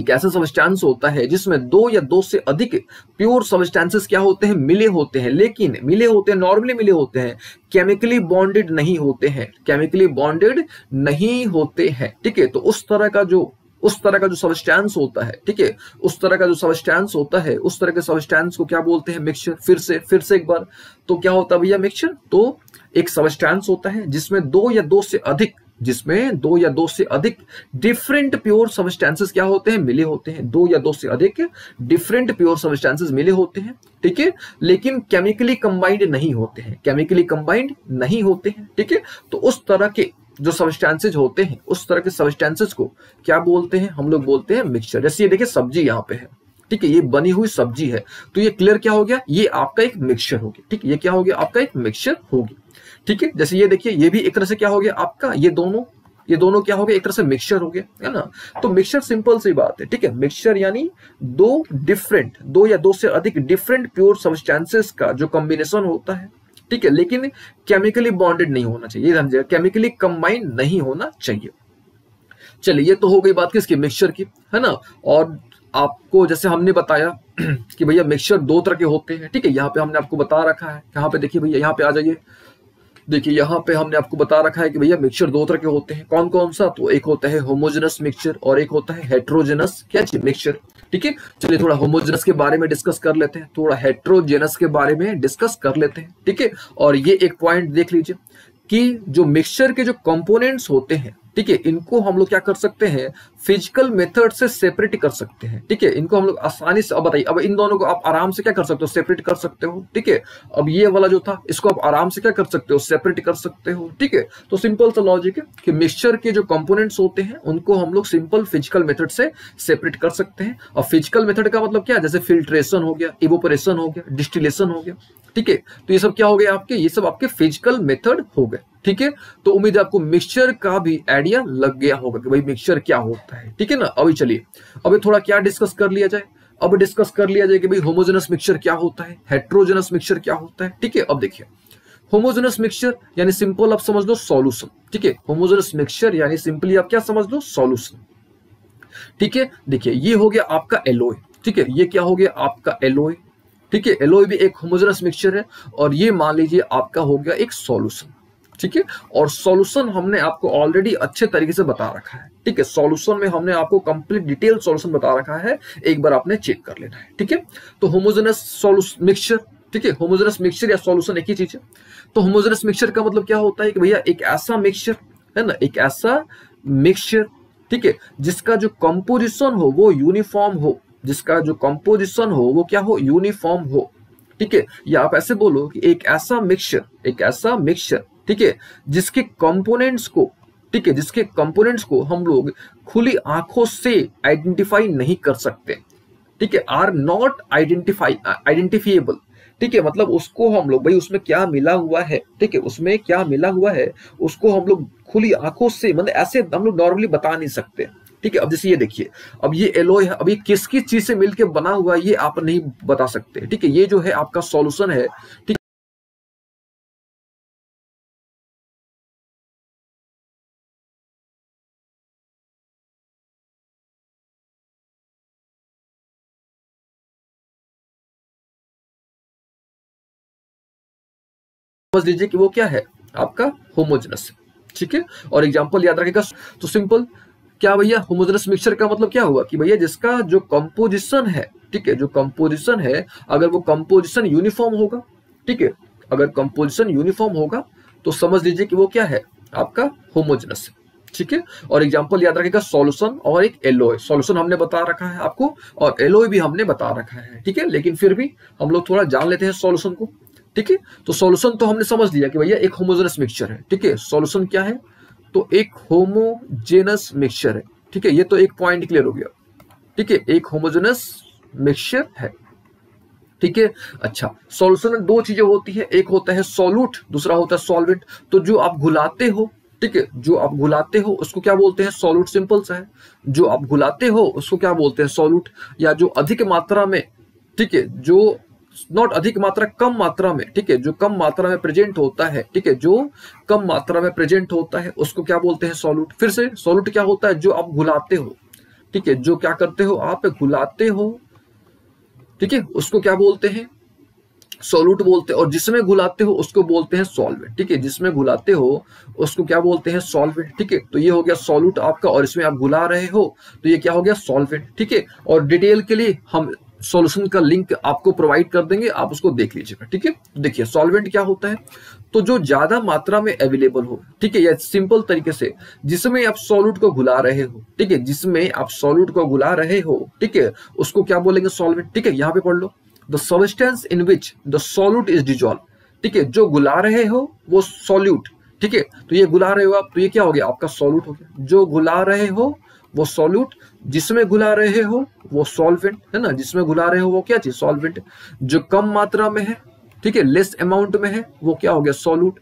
एक ऐसा सबस्टेंस होता है जिसमें दो या दो से अधिक प्योर सबस्टेंसेस क्या होते हैं, मिले होते हैं, लेकिन मिले होते हैं, नॉर्मली मिले होते हैं, केमिकली बॉन्डेड नहीं होते हैं, केमिकली बॉन्डेड नहीं होते हैं। ठीक है, तो उस तरह का जो उस तरह का जो सबस्टेंस होता है, ठीक है, उस तरह का जो सबस्टेंस होता है, उस तरह के सबस्टेंस को क्या बोलते हैं, मिक्सचर। फिर से फिर से एक बार, तो क्या होता है भैया मिक्सचर, तो एक सबस्टेंस होता है जिसमें दो या दो से अधिक जिसमें दो या दो से अधिक डिफरेंट प्योर सबस्टेंसेस क्या होते हैं, मिले होते हैं, दो या दो से अधिक डिफरेंट प्योर सबस्टेंसेस मिले होते हैं। ठीक है, लेकिन केमिकली कंबाइंड नहीं होते हैं, केमिकली कंबाइंड नहीं होते हैं। ठीक है, तो उस तरह के जो सबस्टेंसेस होते हैं, उस तरह के सबस्टेंसेस को क्या बोलते हैं, हम लोग बोलते हैं मिक्सचर। जैसे ये देखिए सब्जी यहाँ पे है, ठीक है, ये बनी हुई सब्जी है। तो ये क्लियर क्या हो गया, ये आपका एक मिक्सचर हो गया। ठीक है, ये क्या हो गया, आपका एक मिक्सचर हो गया। ठीक है, जैसे ये देखिए, ये भी एक तरह से क्या हो गया आपका, ये दोनों ये दोनों क्या हो गया, एक तरह से मिक्सचर हो गया, है ना। तो मिक्सचर सिंपल सी बात है। ठीक है, मिक्सचर यानी दो डिफरेंट, दो या दो से अधिक डिफरेंट प्योर सब्सटेंसेस का जो कॉम्बिनेशन होता है। ठीक है, लेकिन केमिकली बॉन्डेड नहीं होना चाहिए, समझे, केमिकली कंबाइंड नहीं होना चाहिए। चलिए, ये तो हो गई बात किसकी, मिक्सचर की, है ना। और आपको जैसे हमने बताया कि भैया मिक्सचर दो तरह के होते हैं। ठीक है, यहाँ पे हमने आपको बता रखा है, यहाँ पे देखिए भैया, यहाँ पे आ जाइए, देखिए यहाँ पे हमने आपको बता रखा है कि भैया मिक्सचर दो तरह के होते हैं। कौन कौन सा, तो एक होता है होमोजेनस मिक्सचर और एक होता है हेट्रोजेनस क्या मिक्सचर। ठीक है, चलिए थोड़ा होमोजेनस के बारे में डिस्कस कर लेते हैं, थोड़ा हेट्रोजेनस के बारे में डिस्कस कर लेते हैं। ठीक है, और ये एक पॉइंट देख लीजिए कि जो मिक्सचर के जो कंपोनेंट्स होते हैं, ठीक है, इनको हम लोग क्या कर सकते हैं, फिजिकल मेथड से सेपरेट कर सकते हैं। ठीक है, इनको हम लोग आसानी से, अब बताइए, अब इन दोनों को आप आराम से क्या कर सकते हो, सेपरेट कर सकते हो। ठीक है, अब ये वाला जो था इसको आप आराम से क्या कर सकते हो, सेपरेट कर सकते हो। ठीक है, तो सिंपल सा लॉजिक है कि मिक्सचर के जो कंपोनेंट्स होते हैं उनको हम लोग सिंपल फिजिकल मेथड से सेपरेट कर सकते हैं। और फिजिकल मेथड का मतलब क्या है, जैसे फिल्ट्रेशन हो गया, इवोपरेशन हो गया, डिस्टिलेशन हो गया। ठीक है, तो ये सब क्या हो गया आपके, ये सब आपके फिजिकल मेथड हो गए। ठीक है, तो उम्मीद है आपको मिक्सचर का भी आइडिया लग गया होगा कि भाई मिक्सचर क्या होता है। ठीक है ना, अभी चलिए, अभी थोड़ा क्या डिस्कस कर लिया जाए, अब डिस्कस कर लिया जाए कि भाई होमोजेनस मिक्सचर क्या होता है, हेट्रोजेनस मिक्सचर क्या होता है। ठीक है, अब देखिए, होमोजेनस मिक्सचर यानी सिंपल आप समझ लो सॉल्यूशन। ठीक है, होमोजेनस मिक्सचर यानी सिंपली आप क्या समझ लो, सॉल्यूशन। ठीक है, देखिए ये हो गया आपका एलोय। ठीक है, ये क्या हो गया आपका एलोय। ठीक है, एलोय भी एक होमोजेनस मिक्सचर है और ये मान लीजिए आपका हो गया एक सॉल्यूशन। ठीक है, और सॉल्यूशन हमने आपको ऑलरेडी अच्छे तरीके से बता रखा है। ठीक है, सॉल्यूशन में हमने आपको कंप्लीट डिटेल सॉल्यूशन बता रखा है, एक बार आपने चेक कर लेना है। ठीक है, तो होमोजेनस सॉल्यूशन मिक्सचर, ठीक है, होमोजेनस मिक्सचर या सॉल्यूशन एक ही चीज है। तो होमोजेनस मिक्सचर का मतलब क्या होता है कि भैया एक ऐसा मिक्सचर, है ना, एक ऐसा मिक्सचर, ठीक है, जिसका जो कंपोजिशन हो वो यूनिफॉर्म हो, जिसका जो कंपोजिशन हो वो क्या हो, यूनिफॉर्म हो। ठीक है, या आप ऐसे बोलो कि एक ऐसा मिक्सचर, एक ऐसा मिक्सचर, ठीक है, जिसके कंपोनेंट्स को, ठीक है, जिसके कंपोनेंट्स को हम लोग खुली आंखों से आइडेंटिफाई नहीं कर सकते। ठीक है, आर नॉट आइडेंटिफाई आइडेंटिफिएबल। ठीक है, मतलब उसको हम लोग भाई उसमें क्या मिला हुआ है, ठीक है, उसमें क्या मिला हुआ है उसको हम लोग खुली आंखों से, मतलब ऐसे हम लोग नॉर्मली बता नहीं सकते। ठीक है, अब जैसे ये देखिए, अब ये एलोय है, अब ये किस किस चीज से मिलकर बना हुआ है ये आप नहीं बता सकते। ठीक है, ये जो है आपका सॉल्यूशन है। ठीक, समझ लीजिए कि वो क्या है आपका होमोजेनस। ठीक है, और एग्जांपल याद रखिएगा। तो सिंपल क्या भैया, होमोजेनस मिक्सचर का मतलब क्या हुआ कि भैया जिसका जो कंपोजिशन है, ठीक है, जो कंपोजिशन है, अगर वो कंपोजिशन यूनिफॉर्म होगा, ठीक है, अगर कंपोजिशन यूनिफॉर्म होगा तो समझ लीजिए कि वो क्या है आपका होमोजेनस। ठीक है, और एग्जाम्पल याद रखिएगा सॉल्यूशन और एक एलोय। सॉल्यूशन हमने बता रखा है आपको और एलोय भी हमने बता रखा है। ठीक है, लेकिन फिर भी हम लोग थोड़ा जान लेते हैं सॉल्यूशन को। ठीक है, तो सॉल्यूशन तो हमने समझ लिया कि भैया एक होमोजेनस मिक्सचर है। ठीक है, सॉल्यूशन क्या है, तो एक होमोजेनस मिक्सचर है। ठीक है, ये तो एक पॉइंट क्लियर हो गया। ठीक है, एक होमोजेनस मिक्सचर है। ठीक है, अच्छा, सॉल्यूशन में दो चीजें होती है, एक होता है सॉल्यूट, दूसरा होता है सॉल्वेंट। तो जो आप घुलाते हो, ठीक है, जो आप घुलाते हो उसको क्या बोलते हैं, सॉल्यूट। सिंपल सा है, जो आप घुलाते हो उसको क्या बोलते हैं, सॉल्यूट। या जो अधिक मात्रा में, ठीक है, जो नॉट अधिक मात्रा, कम मात्रा में, ठीक है, जो कम मात्रा में प्रेजेंट होता है, ठीक है, जो कम मात्रा में प्रेजेंट होता है उसको क्या बोलते हैं, सॉल्यूट। फिर से सॉल्यूट क्या होता है, जो आप घुलाते हो, ठीक है, जो क्या करते हो आप घुलाते हो, ठीक है, उसको क्या बोलते हैं, सॉल्यूट बोलते हैं। और जिसमें घुलाते हो उसको बोलते हैं सॉल्वेंट। ठीक है, जिसमें घुलाते हो उसको क्या बोलते हैं, सॉल्वेंट। ठीक है, तो ये हो गया सॉल्यूट आपका, और इसमें आप घुला रहे हो तो ये क्या हो गया, सॉल्वेंट। ठीक है, और डिटेल के लिए हम सॉल्यूशन का लिंक आपको प्रोवाइड कर देंगे, आप उसको देख लीजिएगा। ठीक है, देखिए सॉल्वेंट क्या होता है, तो जो ज्यादा मात्रा में अवेलेबल हो। ठीक है, या सिंपल तरीके से जिसमें आप सॉल्यूट को घुला रहे हो, ठीक है, जिसमें आप सॉल्यूट को घुला रहे हो, ठीक है, उसको क्या बोलेंगे, सॉल्वेंट। ठीक है, यहाँ पे पढ़ लो, the substance in which the solute is dissolve. ठीक है, जो घुला रहे हो वो सॉल्यूट। ठीक है, तो ये घुला रहे हो आप, तो ये क्या हो गया आपका सॉल्यूट हो गया। जो घुला रहे हो वो सॉल्यूट, जिसमें घुला रहे हो वो सॉल्वेंट, है ना, जिसमें घुला रहे हो वो क्या चीज सॉल्वेंट, जो कम मात्रा में है, ठीक है, लेस अमाउंट में है वो क्या हो गया सॉल्यूट,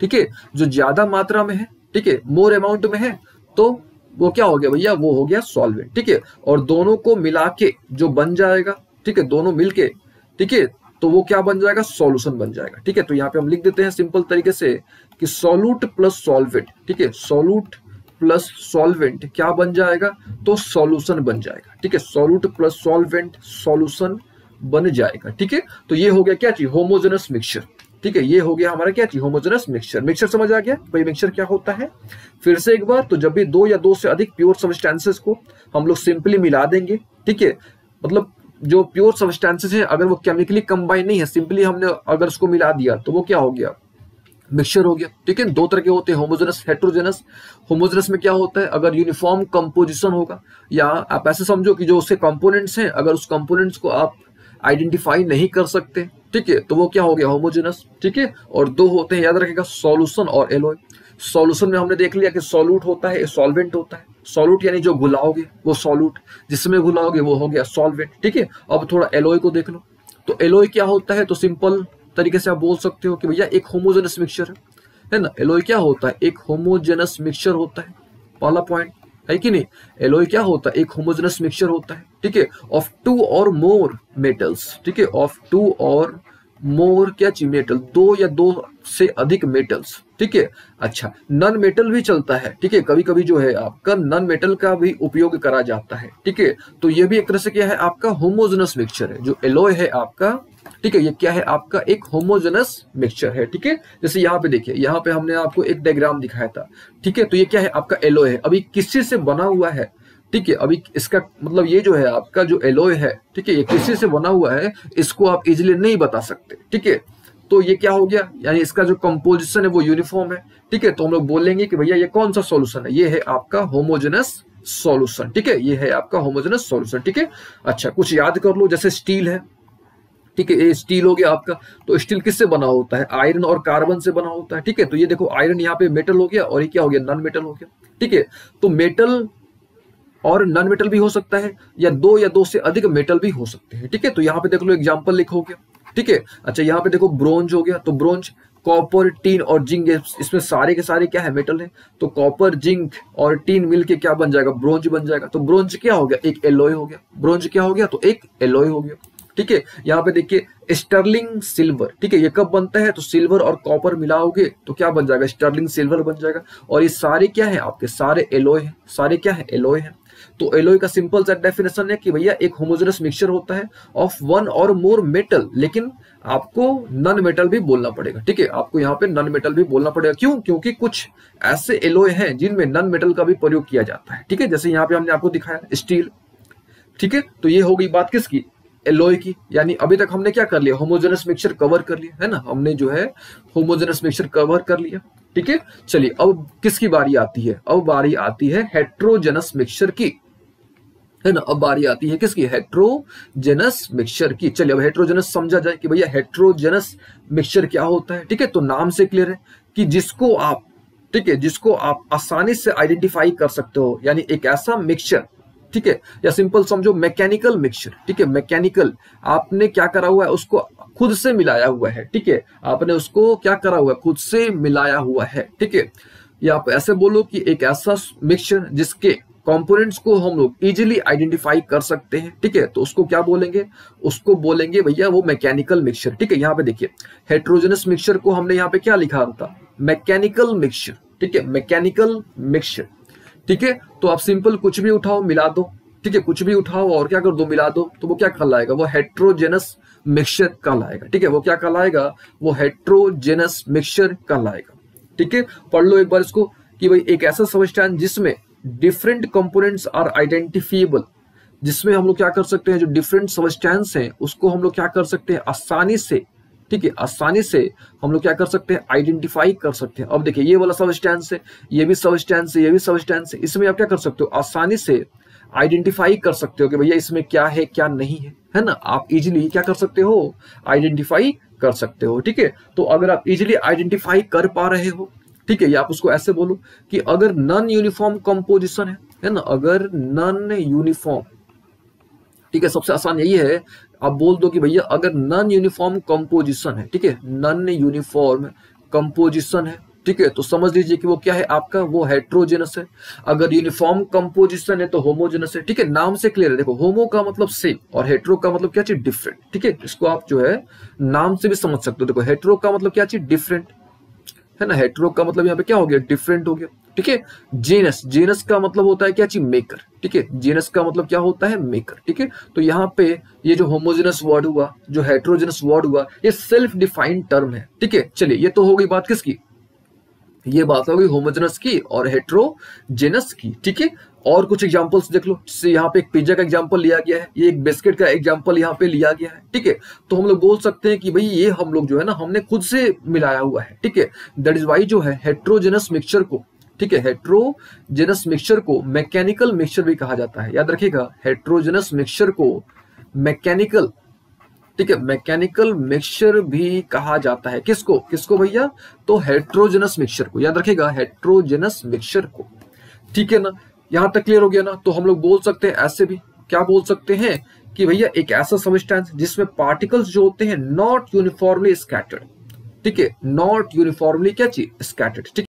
ठीक है, जो ज्यादा मात्रा में है, ठीक है, मोर अमाउंट में है तो वो क्या हो गया भैया, वो हो गया सॉल्वेंट, ठीक है। और दोनों को मिला के जो बन जाएगा, ठीक है, दोनों मिलके, ठीक है, तो वो क्या बन जाएगा सॉल्यूशन बन जाएगा, ठीक है। तो यहाँ पे हम लिख देते हैं सिंपल तरीके से कि सॉल्यूट प्लस सॉल्वेंट, ठीक है, सॉल्यूट प्लस सॉल्वेंट क्या बन जाएगा तो सॉल्यूशन बन जाएगा, ठीक है, सॉल्यूट प्लस सॉल्वेंट सॉल्यूशन बन जाएगा, ठीक है। तो ये हो गया क्या चीज होमोजेनस मिक्सचर, ठीक है, ये हो गया हमारा क्या चीज होमोजेनस मिक्सचर। मिक्सचर समझ आ गया भाई, मिक्सचर क्या होता है, फिर से एक बार, तो जब भी दो या दो से अधिक प्योर सब्सटेंसेस को हम लोग सिंपली मिला देंगे, ठीक है, मतलब जो प्योर सब्सटेंसेस है अगर वो केमिकली कंबाइन नहीं है, सिंपली हमने अगर उसको मिला दिया तो वो क्या हो गया मिक्सचर हो गया, ठीक है। दो तरह के होते हैं होमोजेनस, हेट्रोजेनस। होमोजेनस में क्या होता है, अगर यूनिफॉर्म कंपोजिशन होगा, या आप ऐसे समझो कि जो उसके कंपोनेंट्स हैं अगर उस कंपोनेंट्स को आप आइडेंटिफाई नहीं कर सकते, ठीक है, तो वो क्या हो गया होमोजेनस, ठीक है। और दो होते हैं याद रखेगा, सॉल्यूशन और एलॉय। सॉल्यूशन में हमने देख लिया कि सॉल्यूट होता है, सॉल्वेंट होता है, सॉल्यूट यानी जो घुलाओगे वो सॉल्यूट, जिसमें घुलाओगे वो हो गया सॉल्वेंट, ठीक है। अब थोड़ा एलॉय को देख लो, तो एलॉय क्या होता है, तो सिंपल तरीके से आप बोल सकते हो कि भैया एक होमोजेनस मिक्सचर है ना, एलॉय क्या होता है एक होमोजेनस मिक्सचर होता है, पहला पॉइंट है कि नहीं, एलॉय क्या होता है एक होमोजेनस मिक्सचर होता है, ठीक है, ऑफ टू और मोर मेटल्स, ठीक है, ऑफ टू और मोर क्या चीज मेटल, दो या दो से अधिक मेटल्स, ठीक है। अच्छा नॉन मेटल भी चलता है, ठीक है, कभी कभी जो है आपका नॉन मेटल का भी उपयोग करा जाता है, ठीक है। तो ये भी एक तरह से क्या है आपका होमोजेनस मिक्सचर है, जो एलॉय है आपका, ठीक है, ये क्या है आपका एक होमोजेनस मिक्सचर है, ठीक है। जैसे यहाँ पे देखिए, यहाँ पे हमने आपको एक डायग्राम दिखाया था, ठीक है, तो ये क्या है आपका एलॉय है, अभी किसी से बना हुआ है, ठीक है, अभी इसका मतलब ये जो है आपका जो एलॉय है, ठीक है, ये किसी से बना हुआ है, इसको आप इजिली नहीं बता सकते, ठीक है। तो ये क्या हो गया, यानी इसका जो कंपोजिशन है वो यूनिफॉर्म है, ठीक है, तो हम लोग बोलेंगे कि भैया ये कौन सा सॉल्यूशन है, ये है आपका होमोजेनस सॉल्यूशन, ठीक है, ये है आपका होमोजेनस सॉल्यूशन, ठीक है। अच्छा कुछ याद कर लो, जैसे स्टील है, ठीक है, ये स्टील हो गया आपका, तो स्टील किससे बना होता है, आयरन और कार्बन से बना होता है, ठीक है। तो ये देखो आयरन यहाँ पे मेटल हो गया और ये क्या हो गया नॉन मेटल हो गया, ठीक है। तो मेटल और नॉन मेटल भी हो सकता है, या दो या दो से अधिक मेटल भी हो सकते हैं, ठीक है। तो यहाँ पे देख लो एग्जाम्पल लिखो गया, ठीक है। अच्छा यहाँ पे देखो ब्रोंज हो गया, तो ब्रोंज, कॉपर, टीन और जिंक, इसमें सारे के सारे क्या है मेटल है, तो कॉपर, जिंक और टीन मिलके क्या बन जाएगा ब्रोंज बन जाएगा। तो ब्रोंज क्या हो गया एक एलॉय हो गया, ब्रोंज क्या हो गया तो एक एलॉय हो गया, ठीक है। यहाँ पे देखिए स्टर्लिंग सिल्वर, ठीक है, ये कब बनता है तो सिल्वर और कॉपर मिलाओगे तो क्या बन जाएगा स्टर्लिंग सिल्वर बन जाएगा। और ये सारे क्या है आपके सारे एलॉय है, सारे क्या है एलॉय है। तो एलॉय का सिंपल सा डेफिनेशन है कि भैया एक होमोजेनस मिक्सचर होता है ऑफ वन और मोर मेटल, लेकिन आपको नॉन मेटल भी बोलना पड़ेगा, ठीक है, आपको यहाँ पे नॉन मेटल भी बोलना पड़ेगा, क्यों, क्योंकि कुछ ऐसे एलॉय हैं जिनमें नॉन मेटल का भी प्रयोग किया जाता है, ठीक है, जैसे यहाँ पे हमने आपको दिखाया स्टील, ठीक है। तो ये हो गई बात किसकी एलॉय की, यानी अभी तक हमने क्या कर लिया होमोजेनस मिक्सचर कवर कर लिया, है ना, हमने जो है होमोजेनस मिक्सचर कवर कर लिया, ठीक है। चलिए अब किसकी बारी आती है, अब बारी आती है हेट्रोजेनस मिक्सचर की, है ना, अब बारी आती है किसकी हेट्रोजेनस मिक्सचर की। चलिए अब हेट्रोजेनस समझा जाए कि भैया हेट्रोजेनस मिक्सचर क्या होता है, ठीक है। तो नाम से क्लियर है कि जिसको आप, ठीक है, जिसको आप आसानी से आइडेंटिफाई कर सकते हो, यानी एक ऐसा मिक्सचर, ठीक है, या सिंपल समझो मैकेनिकल मिक्सचर, ठीक है, मैकेनिकल आपने क्या करा हुआ है उसको खुद से मिलाया हुआ है, ठीक है, आपने उसको क्या करा हुआ है खुद से मिलाया हुआ है, ठीक है। या आप ऐसे बोलो कि एक ऐसा मिक्सचर जिसके कंपोनेंट्स को हम लोग इजीली आइडेंटिफाई कर सकते हैं, ठीक है, तो उसको क्या बोलेंगे, उसको बोलेंगे भैया वो मैकेनिकल मिक्सचर, ठीक है। यहाँ पे देखिए हेट्रोजेनस मिक्सचर को हमने यहाँ पे क्या लिखा था मैकेनिकल मिक्सचर, ठीक है, मैकेनिकल मिक्सचर, ठीक है। तो आप सिंपल कुछ भी उठाओ मिला दो, ठीक है, कुछ भी उठाओ और क्या कर दो मिला दो, तो वो क्या कहलाएगा वो हेट्रोजेनस मिक्सचर कहलाएगा, ठीक है, वो क्या कहलाएगा वो हेट्रोजेनस मिक्सचर कहलाएगा, ठीक है। पढ़ लो एक बार इसको कि भाई एक ऐसा सब्सटेंस जिसमें डिफरेंट कंपोनेंट्स आर आइडेंटिफिएबल, जिसमें हम लोग क्या कर सकते हैं जो डिफरेंट सब्सटेंस हैं उसको हम लोग क्या कर सकते हैं आसानी से, ठीक है, आसानी से हम लोग क्या कर सकते हैं आइडेंटिफाई कर सकते हैं। अब देखिए ये वाला सबस्टेंस है, ये भी सबस्टेंस है, ये भी सबस्टेंस है, इसमें आप क्या कर सकते हो आसानी से आइडेंटिफाई कर सकते हो कि भैया इसमें क्या है क्या नहीं है, है ना, आप इजीली क्या कर सकते हो आइडेंटिफाई कर सकते हो, ठीक है। तो अगर आप इजीली आइडेंटिफाई कर पा रहे हो, ठीक है, या आप उसको ऐसे बोलो कि अगर नॉन यूनिफॉर्म कंपोजिशन है, है ना, अगर नॉन यूनिफॉर्म, ठीक है, सबसे आसान यही है, आप बोल दो कि भैया अगर नॉन यूनिफॉर्म कंपोजिशन है, ठीक है, नॉन यूनिफॉर्म कंपोजिशन है, ठीक है, तो समझ लीजिए कि वो क्या है आपका, वो हेट्रोजेनस है। अगर यूनिफॉर्म कंपोजिशन है तो होमोजेनस है, ठीक है, नाम से क्लियर है। देखो होमो का मतलब सेम और हेट्रो का मतलब क्या चीज डिफरेंट, ठीक है, इसको आप जो है नाम से भी समझ सकते हो। देखो हेट्रो का मतलब क्या चीज डिफरेंट है ना, हेट्रो का मतलब यहाँ पे क्या हो गया, डिफरेंट हो गया, ठीक है। जेनस, जेनस का मतलब होता है क्या चीज, मेकर, ठीक है, जेनस का मतलब क्या होता है, मेकर, ठीक है। तो यहाँ पे ये जो होमोजेनस वर्ड हुआ, जो हेट्रोजेनस वर्ड हुआ, ये सेल्फ डिफाइंड टर्म है, ठीक है। चलिए ये तो हो गई बात किसकी, ये बात होगी होमोजेनस की और हेट्रोजेनस की, ठीक है। और कुछ एग्जांपल्स देख लो, जैसे यहाँ पे एक पिज्जा का एग्जांपल लिया गया है, ये एक बिस्किट का एग्जांपल यहाँ पे लिया गया है, ठीक है। तो हम लोग बोल सकते हैं कि भाई ये हम लोग जो है ना हमने खुद से मिलाया हुआ है, ठीक है। दैट इज वाई जो है हेट्रोजेनस मिक्सचर को, ठीक है, हेट्रोजेनस मिक्सचर को मैकेनिकल मिक्सचर भी कहा जाता है। याद रखिएगा, हेट्रोजेनस मिक्सचर को मैकेनिकल, ठीक है, मैकेनिकल मिक्सचर भी कहा जाता है। किसको, किसको भैया, तो हेट्रोजेनस मिक्सचर को, याद रखिएगा हेट्रोजेनस मिक्सचर को, ठीक है ना। यहां तक क्लियर हो गया ना। तो हम लोग बोल सकते हैं ऐसे भी, क्या बोल सकते हैं कि भैया एक ऐसा सबस्टेंस जिसमें पार्टिकल्स जो होते हैं नॉट यूनिफॉर्मली स्कैटर्ड, ठीक है, नॉट यूनिफॉर्मली क्या चीज स्कैटर्ड, ठीक है।